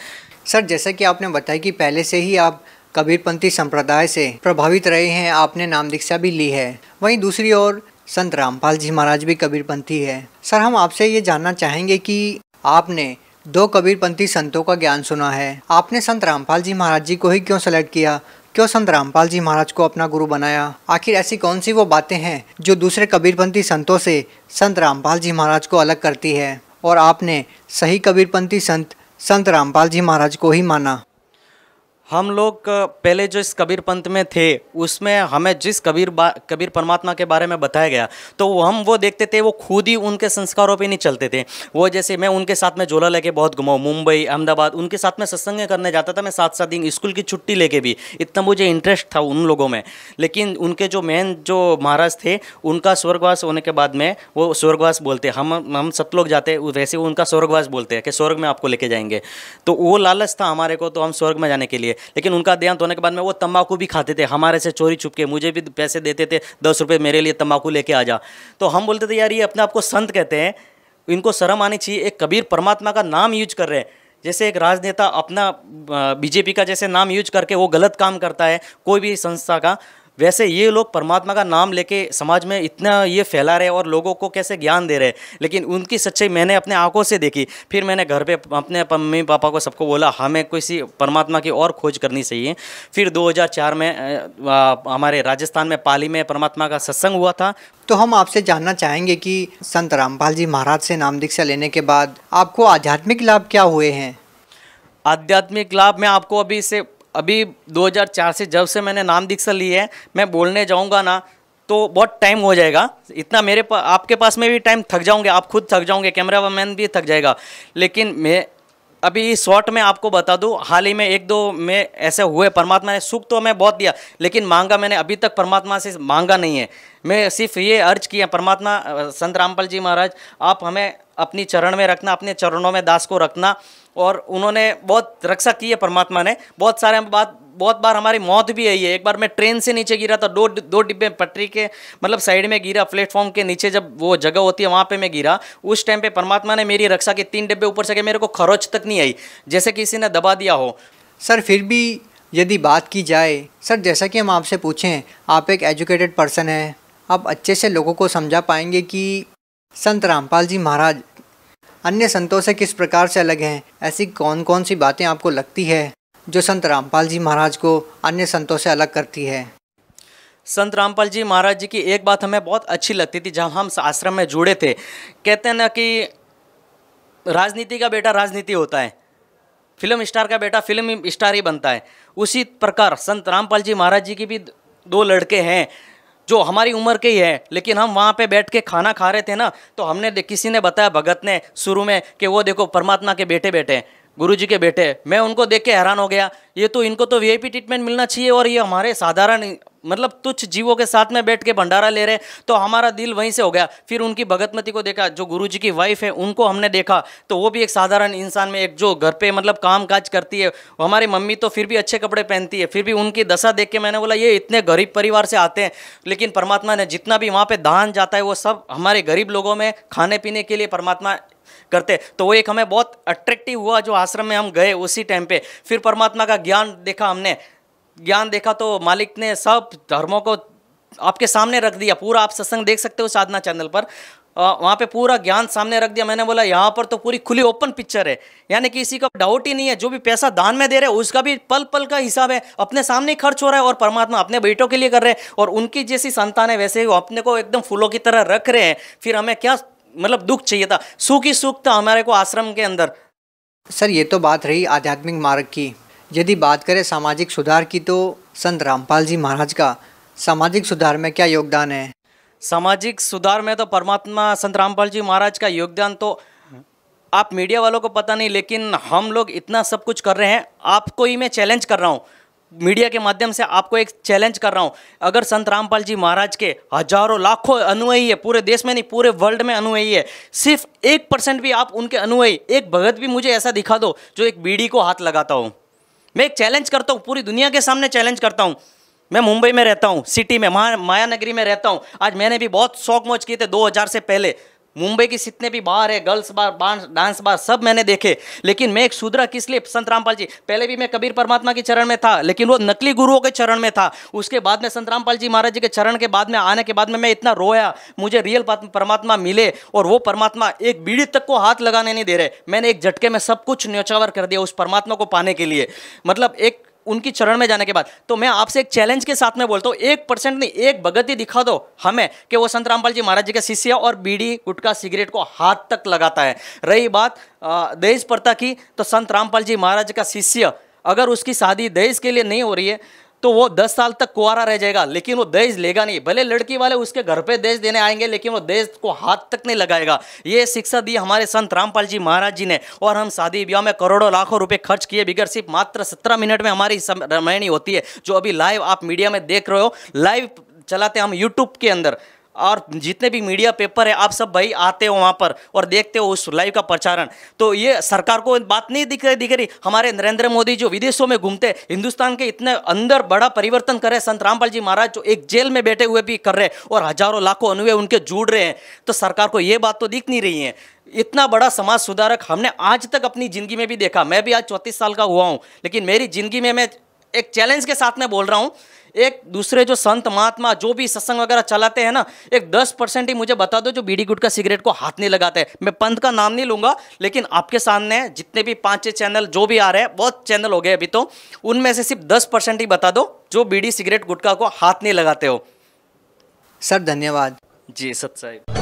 सर जैसे कि आपने बताया कि पहले से ही आप कबीरपंथी संप्रदाय से प्रभावित रहे हैं, आपने नाम दीक्षा भी ली है, वहीं दूसरी ओर संत रामपाल जी महाराज भी कबीरपंथी है। सर हम आपसे ये जानना चाहेंगे कि आपने 2 कबीरपंथी संतों का ज्ञान सुना है, आपने संत रामपाल जी महाराज जी को ही क्यों सेलेक्ट किया, क्यों संत रामपाल जी महाराज को अपना गुरु बनाया? आखिर ऐसी कौन सी वो बातें हैं जो दूसरे कबीरपंथी संतों से संत रामपाल जी महाराज को अलग करती है और आपने सही कबीरपंथी संत रामपाल जी महाराज को ही माना? हम लोग पहले जो इस कबीर पंथ में थे उसमें हमें जिस कबीर परमात्मा के बारे में बताया गया तो हम वो देखते थे, वो खुद ही उनके संस्कारों पे नहीं चलते थे। वो जैसे मैं उनके साथ में झोला लेके बहुत घुमाऊँ, मुंबई अहमदाबाद उनके साथ में सत्संग करने जाता था मैं, साथ ही स्कूल की छुट्टी लेके भी, इतना मुझे इंटरेस्ट था उन लोगों में। लेकिन उनके जो मेन जो महाराज थे उनका स्वर्गवास होने के बाद में, वो स्वर्गवास बोलते हम सब लोग जाते वैसे उनका स्वर्गवास बोलते हैं कि स्वर्ग में आपको लेके जाएंगे, तो वो लालच था हमारे को तो हम स्वर्ग में जाने के लिए। लेकिन उनका देहांत होने के बाद में वो तंबाकू भी खाते थे हमारे से चोरी छुपके, मुझे भी पैसे देते थे 10 रुपये मेरे लिए तंबाकू लेके आ जा। तो हम बोलते थे यार ये अपने आप को संत कहते हैं, इनको शर्म आनी चाहिए, एक कबीर परमात्मा का नाम यूज कर रहे हैं। जैसे एक राजनेता अपना बीजेपी का जैसे नाम यूज करके वो गलत काम करता है कोई भी संस्था का, वैसे ये लोग परमात्मा का नाम लेके समाज में इतना ये फैला रहे और लोगों को कैसे ज्ञान दे रहे। लेकिन उनकी सच्चाई मैंने अपने आंखों से देखी, फिर मैंने घर पे अपने मम्मी पापा को सबको बोला हमें किसी परमात्मा की और खोज करनी चाहिए। फिर 2004 में हमारे राजस्थान में पाली में परमात्मा का सत्संग हुआ था। तो हम आपसे जानना चाहेंगे कि संत रामपाल जी महाराज से नाम दीक्षा लेने के बाद आपको आध्यात्मिक लाभ क्या हुए हैं? आध्यात्मिक लाभ मैं आपको अभी 2004 से जब से मैंने नाम दीक्षा ली है, मैं बोलने जाऊंगा ना तो बहुत टाइम हो जाएगा, इतना मेरे पास आपके पास में भी टाइम थक जाऊंगे, आप खुद थक जाओगे, कैमरा मैन भी थक जाएगा। लेकिन मैं अभी शॉर्ट में आपको बता दूं, हाल ही में 1-2 में ऐसे हुए, परमात्मा ने सुख तो मैं बहुत दिया लेकिन मांगा मैंने अभी तक परमात्मा से मांगा नहीं है। मैं सिर्फ ये अर्ज किया परमात्मा संत रामपाल जी महाराज आप हमें अपनी चरण में रखना, अपने चरणों में दास को रखना, और उन्होंने बहुत रक्षा की है परमात्मा ने। बहुत बार हमारी मौत भी आई है। एक बार मैं ट्रेन से नीचे गिरा था, 2 डिब्बे पटरी के मतलब साइड में गिरा, प्लेटफॉर्म के नीचे जब वो जगह होती है वहाँ पे मैं गिरा। उस टाइम पे परमात्मा ने मेरी रक्षा की, 3 डिब्बे ऊपर से गए, मेरे को खरोच तक नहीं आई जैसे किसी ने दबा दिया हो। सर फिर भी यदि बात की जाए, सर जैसा कि हम आपसे पूछें, आप एक एजुकेटेड पर्सन हैं, आप अच्छे से लोगों को समझा पाएंगे कि संत रामपाल जी महाराज अन्य संतों से किस प्रकार से अलग हैं? ऐसी कौन कौन सी बातें आपको लगती है जो संत रामपाल जी महाराज को अन्य संतों से अलग करती है? संत रामपाल जी महाराज जी की एक बात हमें बहुत अच्छी लगती थी जब हम आश्रम में जुड़े थे, कहते हैं ना कि राजनीति का बेटा राजनीति होता है, फिल्म स्टार का बेटा फिल्म स्टार ही बनता है। उसी प्रकार संत रामपाल जी महाराज जी की भी 2 लड़के हैं जो हमारी उम्र के ही है, लेकिन हम वहाँ पे बैठ के खाना खा रहे थे ना, तो हमने किसी ने बताया भगत ने शुरू में कि वो देखो परमात्मा के बेटे गुरुजी के बेटे। मैं उनको देख के हैरान हो गया, ये तो इनको तो VIP ट्रीटमेंट मिलना चाहिए और ये हमारे साधारण मतलब तुच्छ जीवों के साथ में बैठ के भंडारा ले रहे, तो हमारा दिल वहीं से हो गया। फिर उनकी भगतमती को देखा जो गुरुजी की वाइफ है, उनको हमने देखा तो वो भी एक साधारण इंसान में एक जो घर पे मतलब काम काज करती है, हमारी मम्मी तो फिर भी अच्छे कपड़े पहनती है, फिर भी उनकी दशा देख के मैंने बोला ये इतने गरीब परिवार से आते हैं, लेकिन परमात्मा ने जितना भी वहाँ पर दान जाता है वो सब हमारे गरीब लोगों में खाने पीने के लिए परमात्मा करते। तो वो एक हमें बहुत अट्रैक्टिव हुआ जो आश्रम में हम गए उसी टाइम पे। फिर परमात्मा का ज्ञान देखा तो मालिक ने सब धर्मों को आपके सामने रख दिया, पूरा आप सत्संग देख सकते हो साधना चैनल पर, वहाँ पे पूरा ज्ञान सामने रख दिया। मैंने बोला यहाँ पर तो पूरी खुली ओपन पिक्चर है, यानी कि इसी का डाउट ही नहीं है, जो भी पैसा दान में दे रहे हैं उसका भी पल पल का हिसाब है, अपने सामने ही खर्च हो रहा है और परमात्मा अपने बेटों के लिए कर रहे हैं और उनकी जैसी संतान है वैसे ही वो अपने को एकदम फूलों की तरह रख रहे हैं। फिर हमें क्या मतलब दुख चाहिए था, सुख ही सुख था हमारे को आश्रम के अंदर। सर ये तो बात रही आध्यात्मिक मार्ग की, यदि बात करें सामाजिक सुधार की तो संत रामपाल जी महाराज का सामाजिक सुधार में क्या योगदान है? सामाजिक सुधार में तो परमात्मा संत रामपाल जी महाराज का योगदान तो आप मीडिया वालों को पता नहीं, लेकिन हम लोग इतना सब कुछ कर रहे हैं। आपको ही मैं चैलेंज कर रहा हूँ, मीडिया के माध्यम से आपको एक चैलेंज कर रहा हूँ। अगर संत रामपाल जी महाराज के हजारों लाखों अनुयायी है, पूरे देश में नहीं पूरे वर्ल्ड में अनुयायी है, सिर्फ 1% भी आप उनके अनुयायी, एक भगत भी मुझे ऐसा दिखा दो जो एक बीड़ी को हाथ लगाता हो। मैं एक चैलेंज करता हूँ, पूरी दुनिया के सामने चैलेंज करता हूँ। मैं मुंबई में रहता हूँ, सिटी में, माया नगरी में रहता हूँ। आज मैंने भी बहुत शौक मौज किए थे 2000 से पहले। मुंबई की जितने भी बार है, गर्ल्स बार, डांस बार, सब मैंने देखे, लेकिन मैं एक शूद्र किस लिए? संत रामपाल जी। पहले भी मैं कबीर परमात्मा के चरण में था, लेकिन वो नकली गुरुओं के चरण में था। उसके बाद में संत रामपाल जी महाराज जी के चरण के बाद में आने के बाद में मैं इतना रोया, मुझे रियल परमात्मा मिले, और वो परमात्मा एक बीड़ी तक को हाथ लगाने नहीं दे रहे। मैंने एक झटके में सब कुछ न्योछावर कर दिया उस परमात्मा को पाने के लिए, मतलब एक उनकी चरण में जाने के बाद। तो मैं आपसे एक चैलेंज के साथ में बोलता हूँ, 1% नहीं, एक भगत ही दिखा दो हमें कि वो संत रामपाल जी महाराज जी के शिष्य और बीड़ी गुटखा सिगरेट को हाथ तक लगाता है। रही बात दहेज प्रथा की, तो संत रामपाल जी महाराज का शिष्य अगर उसकी शादी दहेज के लिए नहीं हो रही है तो वो 10 साल तक कुंवारा रह जाएगा, लेकिन वो दहेज लेगा नहीं। भले लड़की वाले उसके घर पे दहेज देने आएंगे, लेकिन वो दहेज को हाथ तक नहीं लगाएगा। ये शिक्षा दी हमारे संत रामपाल जी महाराज जी ने। और हम शादी ब्याह में करोड़ों लाखों रुपए खर्च किए बिगड़, सिर्फ मात्र 17 मिनट में हमारी रामायणी होती है, जो अभी लाइव आप मीडिया में देख रहे हो। लाइव चलाते हम यूट्यूब के अंदर, और जितने भी मीडिया पेपर है आप सब भाई आते हो वहाँ पर और देखते हो उस लाइव का प्रचारण। तो ये सरकार को बात नहीं दिख रही। हमारे नरेंद्र मोदी जो विदेशों में घूमते, हिंदुस्तान के इतने अंदर बड़ा परिवर्तन कर रहे। संत रामपाल जी महाराज जो एक जेल में बैठे हुए भी कर रहे और हजारों लाखों अनुयायी उनके जुड़ रहे हैं, तो सरकार को ये बात तो दिख नहीं रही है। इतना बड़ा समाज सुधारक हमने आज तक अपनी ज़िंदगी में भी देखा। मैं भी आज 34 साल का हुआ हूँ, लेकिन मेरी ज़िंदगी में मैं एक चैलेंज के साथ में बोल रहा हूँ, एक दूसरे जो संत महात्मा जो भी सत्संग वगैरह चलाते हैं ना, एक 10% ही मुझे बता दो जो बीड़ी गुटखा सिगरेट को हाथ नहीं लगाते हैं। मैं पंथ का नाम नहीं लूँगा, लेकिन आपके सामने जितने भी 5-6 चैनल जो भी आ रहे हैं, बहुत चैनल हो गए अभी तो, उनमें से सिर्फ 10% ही बता दो जो बीड़ी सिगरेट गुटखा को हाथ नहीं लगाते हो। सर धन्यवाद जी। सत साहिब।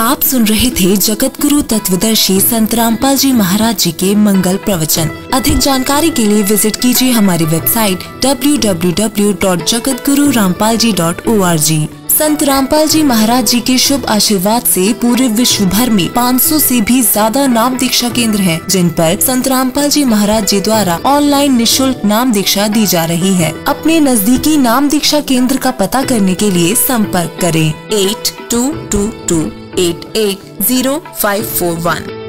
आप सुन रहे थे जगत गुरु तत्वदर्शी संत रामपाल जी महाराज जी के मंगल प्रवचन। अधिक जानकारी के लिए विजिट कीजिए हमारी वेबसाइट www.jagatgururamapalji.org। संत रामपाल जी महाराज जी के शुभ आशीर्वाद से पूरे विश्व भर में 500 से भी ज्यादा नाम दीक्षा केंद्र हैं, जिन पर संत रामपाल जी महाराज जी द्वारा ऑनलाइन निशुल्क नाम दीक्षा दी जा रही है। अपने नजदीकी नाम दीक्षा केंद्र का पता करने के लिए संपर्क करें 8222 880541।